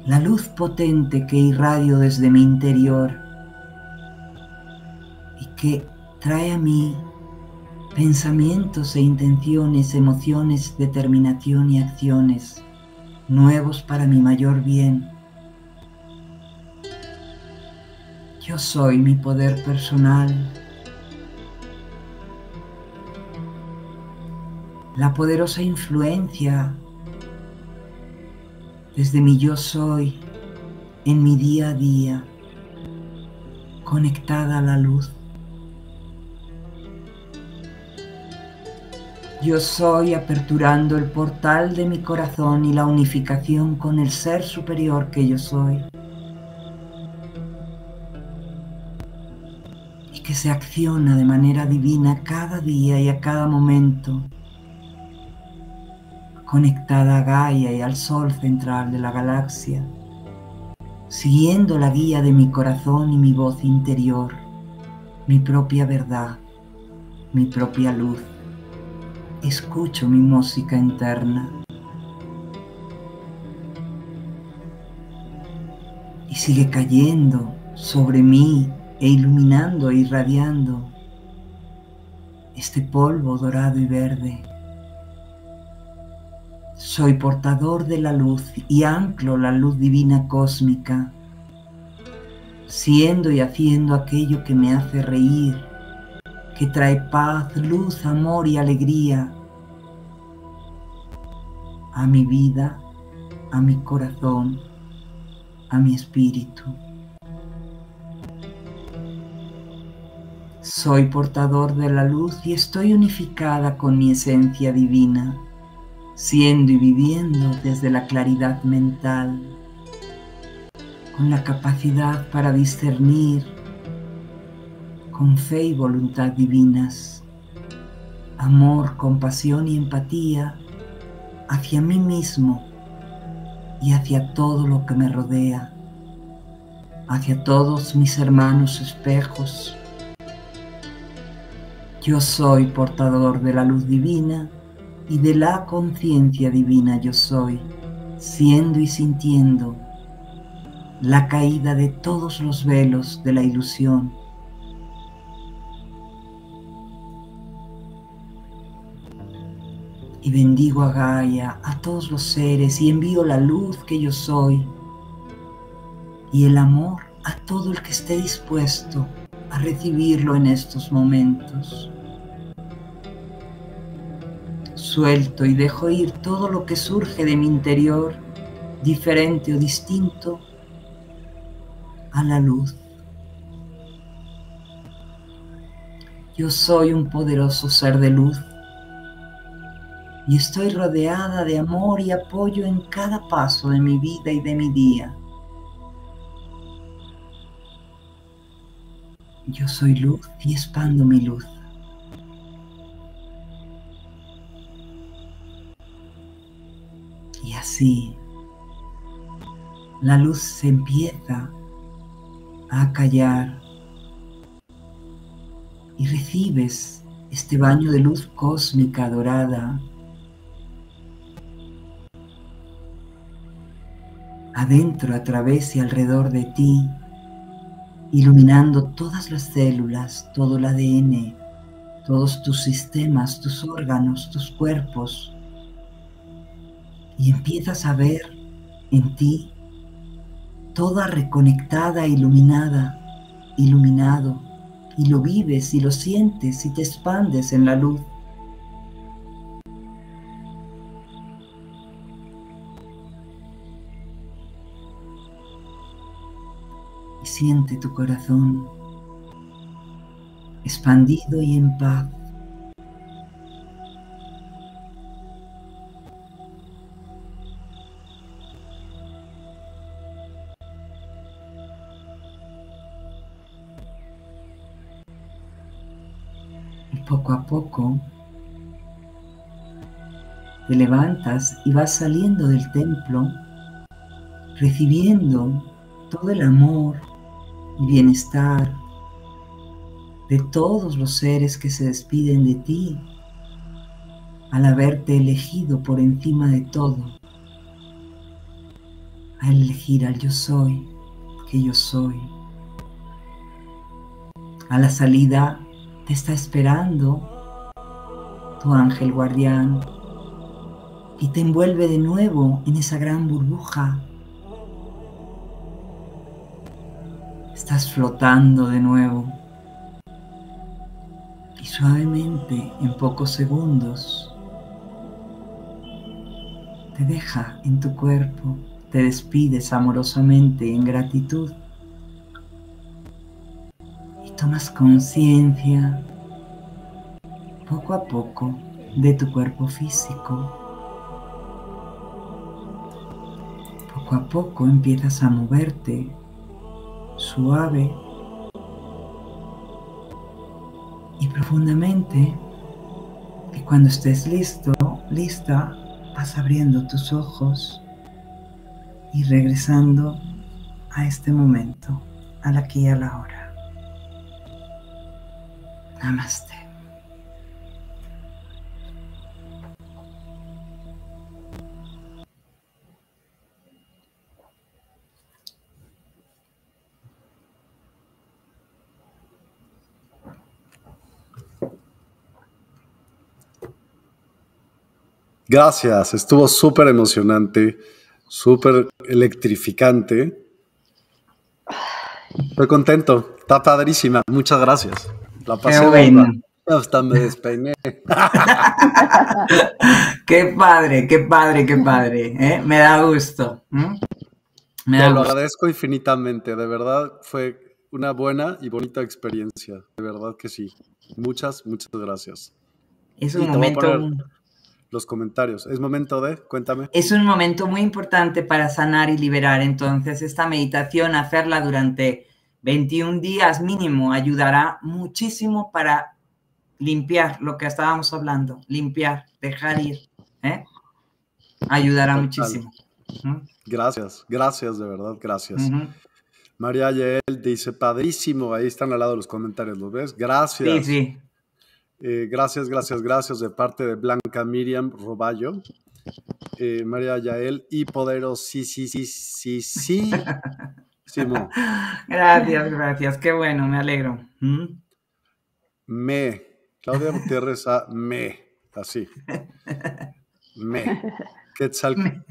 la luz potente que irradio desde mi interior y que trae a mí pensamientos e intenciones, emociones, determinación y acciones nuevos para mi mayor bien. Yo soy mi poder personal, la poderosa influencia desde mi yo soy en mi día a día, conectada a la luz. Yo soy aperturando el portal de mi corazón y la unificación con el ser superior que yo soy. Y que se acciona de manera divina cada día y a cada momento. Conectada a Gaia y al sol central de la galaxia. Siguiendo la guía de mi corazón y mi voz interior. Mi propia verdad. Mi propia luz. Escucho mi música interna y sigue cayendo sobre mí e iluminando e irradiando este polvo dorado y verde. Soy portador de la luz y anclo la luz divina cósmica, siendo y haciendo aquello que me hace reír, que trae paz, luz, amor y alegría a mi vida, a mi corazón, a mi espíritu. Soy portador de la luz y estoy unificada con mi esencia divina, siendo y viviendo desde la claridad mental, con la capacidad para discernir, con fe y voluntad divinas, amor, compasión y empatía hacia mí mismo y hacia todo lo que me rodea, hacia todos mis hermanos espejos. Yo soy portador de la luz divina y de la conciencia divina yo soy, siendo y sintiendo la caída de todos los velos de la ilusión. Y bendigo a Gaia, a todos los seres, y envío la luz que yo soy y el amor a todo el que esté dispuesto a recibirlo en estos momentos. Suelto y dejo ir todo lo que surge de mi interior, diferente o distinto, a la luz. Yo soy un poderoso ser de luz. Y estoy rodeada de amor y apoyo en cada paso de mi vida y de mi día. Yo soy luz y expando mi luz. Y así, la luz se empieza a acallar y recibes este baño de luz cósmica dorada. Adentro, a través y alrededor de ti, iluminando todas las células, todo el A D N, todos tus sistemas, tus órganos, tus cuerpos. Y empiezas a ver en ti toda reconectada, iluminada, iluminado. Y lo vives y lo sientes y te expandes en la luz. Y siente tu corazón expandido y en paz. Y poco a poco te levantas y vas saliendo del templo, recibiendo todo el amor y bienestar de todos los seres que se despiden de ti al haberte elegido por encima de todo, al elegir al yo soy, que yo soy. A la salida te está esperando tu ángel guardián y te envuelve de nuevo en esa gran burbuja. Estás flotando de nuevo. Y suavemente, en pocos segundos, te deja en tu cuerpo, te despides amorosamente en gratitud y tomas conciencia, poco a poco, de tu cuerpo físico. Poco a poco empiezas a moverte, suave y profundamente, y cuando estés listo, lista, vas abriendo tus ojos y regresando a este momento, al aquí y a la hora. Namaste. Gracias, estuvo súper emocionante, súper electrificante. Estoy contento, está padrísima, muchas gracias. La pasé bien. Hasta me despeiné. Qué padre, qué padre, qué padre. ¿eh? Me da gusto. ¿Mm? Me da Te lo gusto. Agradezco infinitamente, de verdad fue una buena y bonita experiencia, de verdad que sí. Muchas, muchas gracias. Es un momento... Los comentarios. ¿Es momento de? Cuéntame. Es un momento muy importante para sanar y liberar. Entonces, esta meditación, hacerla durante veintiún días mínimo, ayudará muchísimo para limpiar lo que estábamos hablando. Limpiar, dejar ir. ¿eh? Ayudará Total. muchísimo. ¿Mm? Gracias, gracias, de verdad, gracias. Uh-huh. María Yael dice, padrísimo. Ahí están al lado los comentarios, ¿los ves? Gracias. Sí, sí. Eh, gracias, gracias, gracias de parte de Blanca Miriam Roballo, eh, María Yael y Poderos, sí, sí, sí, sí, sí. Simón. Gracias, gracias, qué bueno, me alegro. ¿Mm? Me, Claudia Gutiérrez a me, así. Me, Quetzal, me.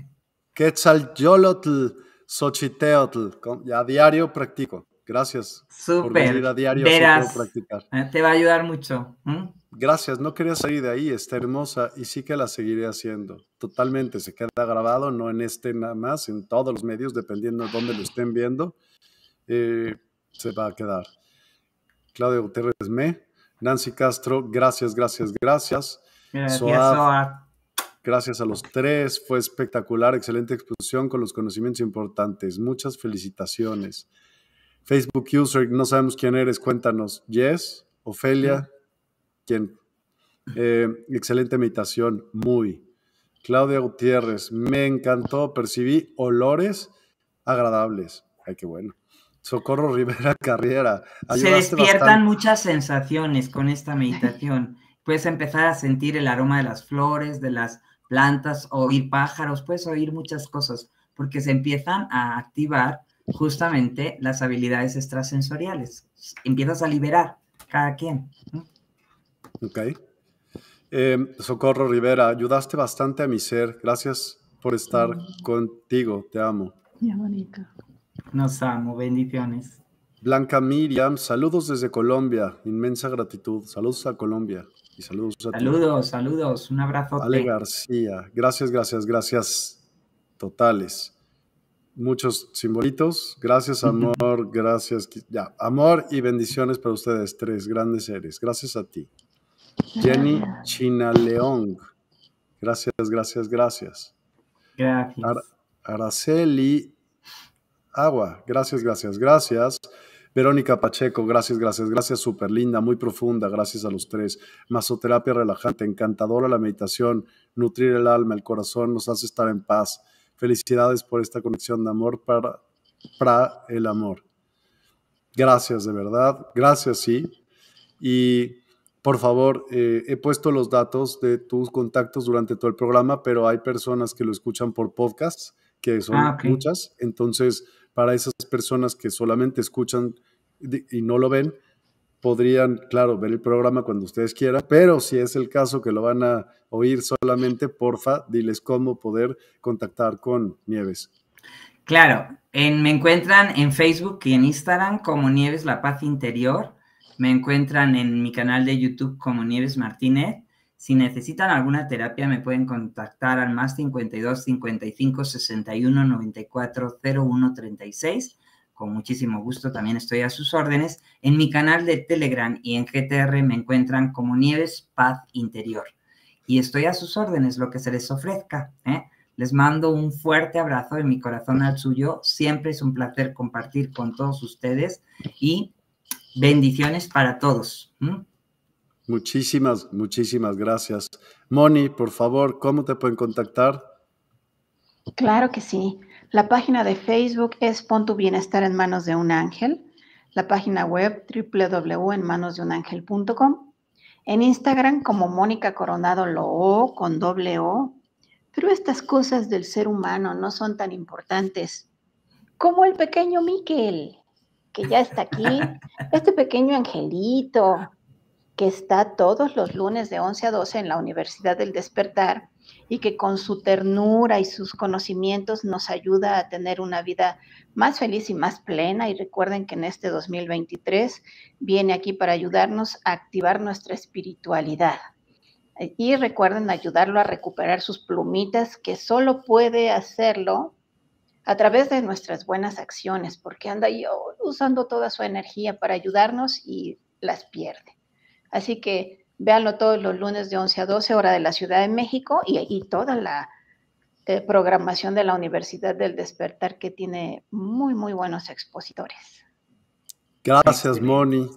Quetzal-Yolotl, Xochiteotl, ya a diario practico. Gracias. Súper. Por a diario. Verás, practicar. Te va a ayudar mucho. ¿Mm? Gracias. No quería salir de ahí. Está hermosa y sí que la seguiré haciendo. Totalmente. Se queda grabado, no en este nada más, en todos los medios, dependiendo de dónde lo estén viendo. Eh, se va a quedar. Claudia Gutiérrez me. Nancy Castro, gracias, gracias, gracias. Gracias, Soaf. Soaf. Gracias a los tres. Fue espectacular. Excelente exposición con los conocimientos importantes. Muchas felicitaciones. Facebook user, no sabemos quién eres, cuéntanos. Yes, Ofelia, ¿quién? Eh, excelente meditación, muy. Claudia Gutiérrez, me encantó, percibí olores agradables. Ay, qué bueno. Socorro Rivera Carriera. Se despiertan bastante. Muchas sensaciones con esta meditación. Puedes empezar a sentir el aroma de las flores, de las plantas, oír pájaros, puedes oír muchas cosas, porque se empiezan a activar justamente las habilidades extrasensoriales. Empiezas a liberar cada quien. Ok. Eh, Socorro Rivera, ayudaste bastante a mi ser. Gracias por estar sí. contigo. Te amo. Ya, Mónica. Nos amo. Bendiciones. Blanca Miriam, saludos desde Colombia. Inmensa gratitud. Saludos a Colombia. Y saludos a ti. Saludos, saludos. Un abrazo. Ale García. Gracias, gracias, gracias. Totales. Muchos simbolitos. Gracias, amor. Gracias. Ya. Amor y bendiciones para ustedes tres. Grandes seres. Gracias a ti. Jenny Chinaleón. Gracias, gracias, gracias. Gracias. Ar Araceli Agua. Gracias, gracias, gracias. Verónica Pacheco. Gracias, gracias, gracias. Súper linda, muy profunda. Gracias a los tres. Masoterapia relajante, encantadora la meditación. Nutrir el alma, el corazón nos hace estar en paz. Felicidades por esta conexión de amor para, para el amor. Gracias, de verdad. Gracias, sí. Y... por favor, eh, he puesto los datos de tus contactos durante todo el programa, pero hay personas que lo escuchan por podcast, que son ah, okay. muchas. Entonces, para esas personas que solamente escuchan y no lo ven, podrían, claro, ver el programa cuando ustedes quieran, pero si es el caso que lo van a oír solamente, porfa, diles cómo poder contactar con Nieves. Claro, en, me encuentran en Facebook y en Instagram como Nieves La Paz Interior. Me encuentran en mi canal de YouTube como Nieves Martínez. Si necesitan alguna terapia, me pueden contactar al más cincuenta y dos, cincuenta y cinco, sesenta y uno, noventa y cuatro, cero uno, treinta y seis. Con muchísimo gusto, también estoy a sus órdenes. En mi canal de Telegram y en G T R me encuentran como Nieves Paz Interior. Y estoy a sus órdenes, lo que se les ofrezca, ¿eh? Les mando un fuerte abrazo de mi corazón al suyo. Siempre es un placer compartir con todos ustedes y... bendiciones para todos. ¿Mm? Muchísimas, muchísimas gracias. Moni, por favor, ¿cómo te pueden contactar? Claro que sí. La página de Facebook es Pon tu bienestar en manos de un ángel. La página web doble u doble u doble u punto en manos de un ángel punto com. En Instagram como Mónica Coronado Loo con doble O. Pero estas cosas del ser humano no son tan importantes como el pequeño Miguel, que ya está aquí, este pequeño angelito que está todos los lunes de once a doce en la Universidad del Despertar y que con su ternura y sus conocimientos nos ayuda a tener una vida más feliz y más plena. Y recuerden que en este dos mil veintitrés viene aquí para ayudarnos a activar nuestra espiritualidad. Y recuerden ayudarlo a recuperar sus plumitas, que solo puede hacerlo a través de nuestras buenas acciones, porque anda yo usando toda su energía para ayudarnos y las pierde. Así que véanlo todos los lunes de once a doce, hora de la Ciudad de México, y, y toda la eh, programación de la Universidad del Despertar, que tiene muy, muy buenos expositores. Gracias, Moni.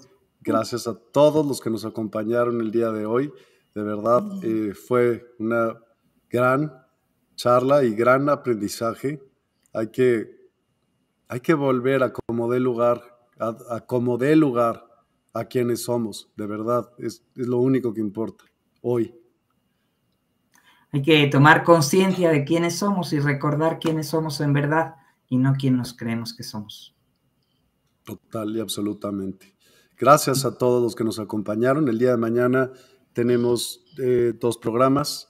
Gracias a todos los que nos acompañaron el día de hoy. De verdad, eh, fue una gran charla y gran aprendizaje. Hay que, hay que volver a como dé lugar, a, a como dé lugar a quienes somos, de verdad, es, es lo único que importa hoy. Hay que tomar conciencia de quiénes somos y recordar quiénes somos en verdad y no quién nos creemos que somos. Total y absolutamente. Gracias a todos los que nos acompañaron. El día de mañana tenemos eh, dos programas.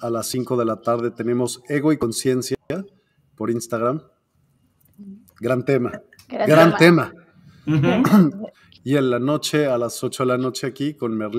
A las cinco de la tarde tenemos Ego y Conciencia por Instagram. Gran tema. Gran, gran tema. tema. Uh-huh. Y en la noche, a las ocho de la noche aquí, con Merlín.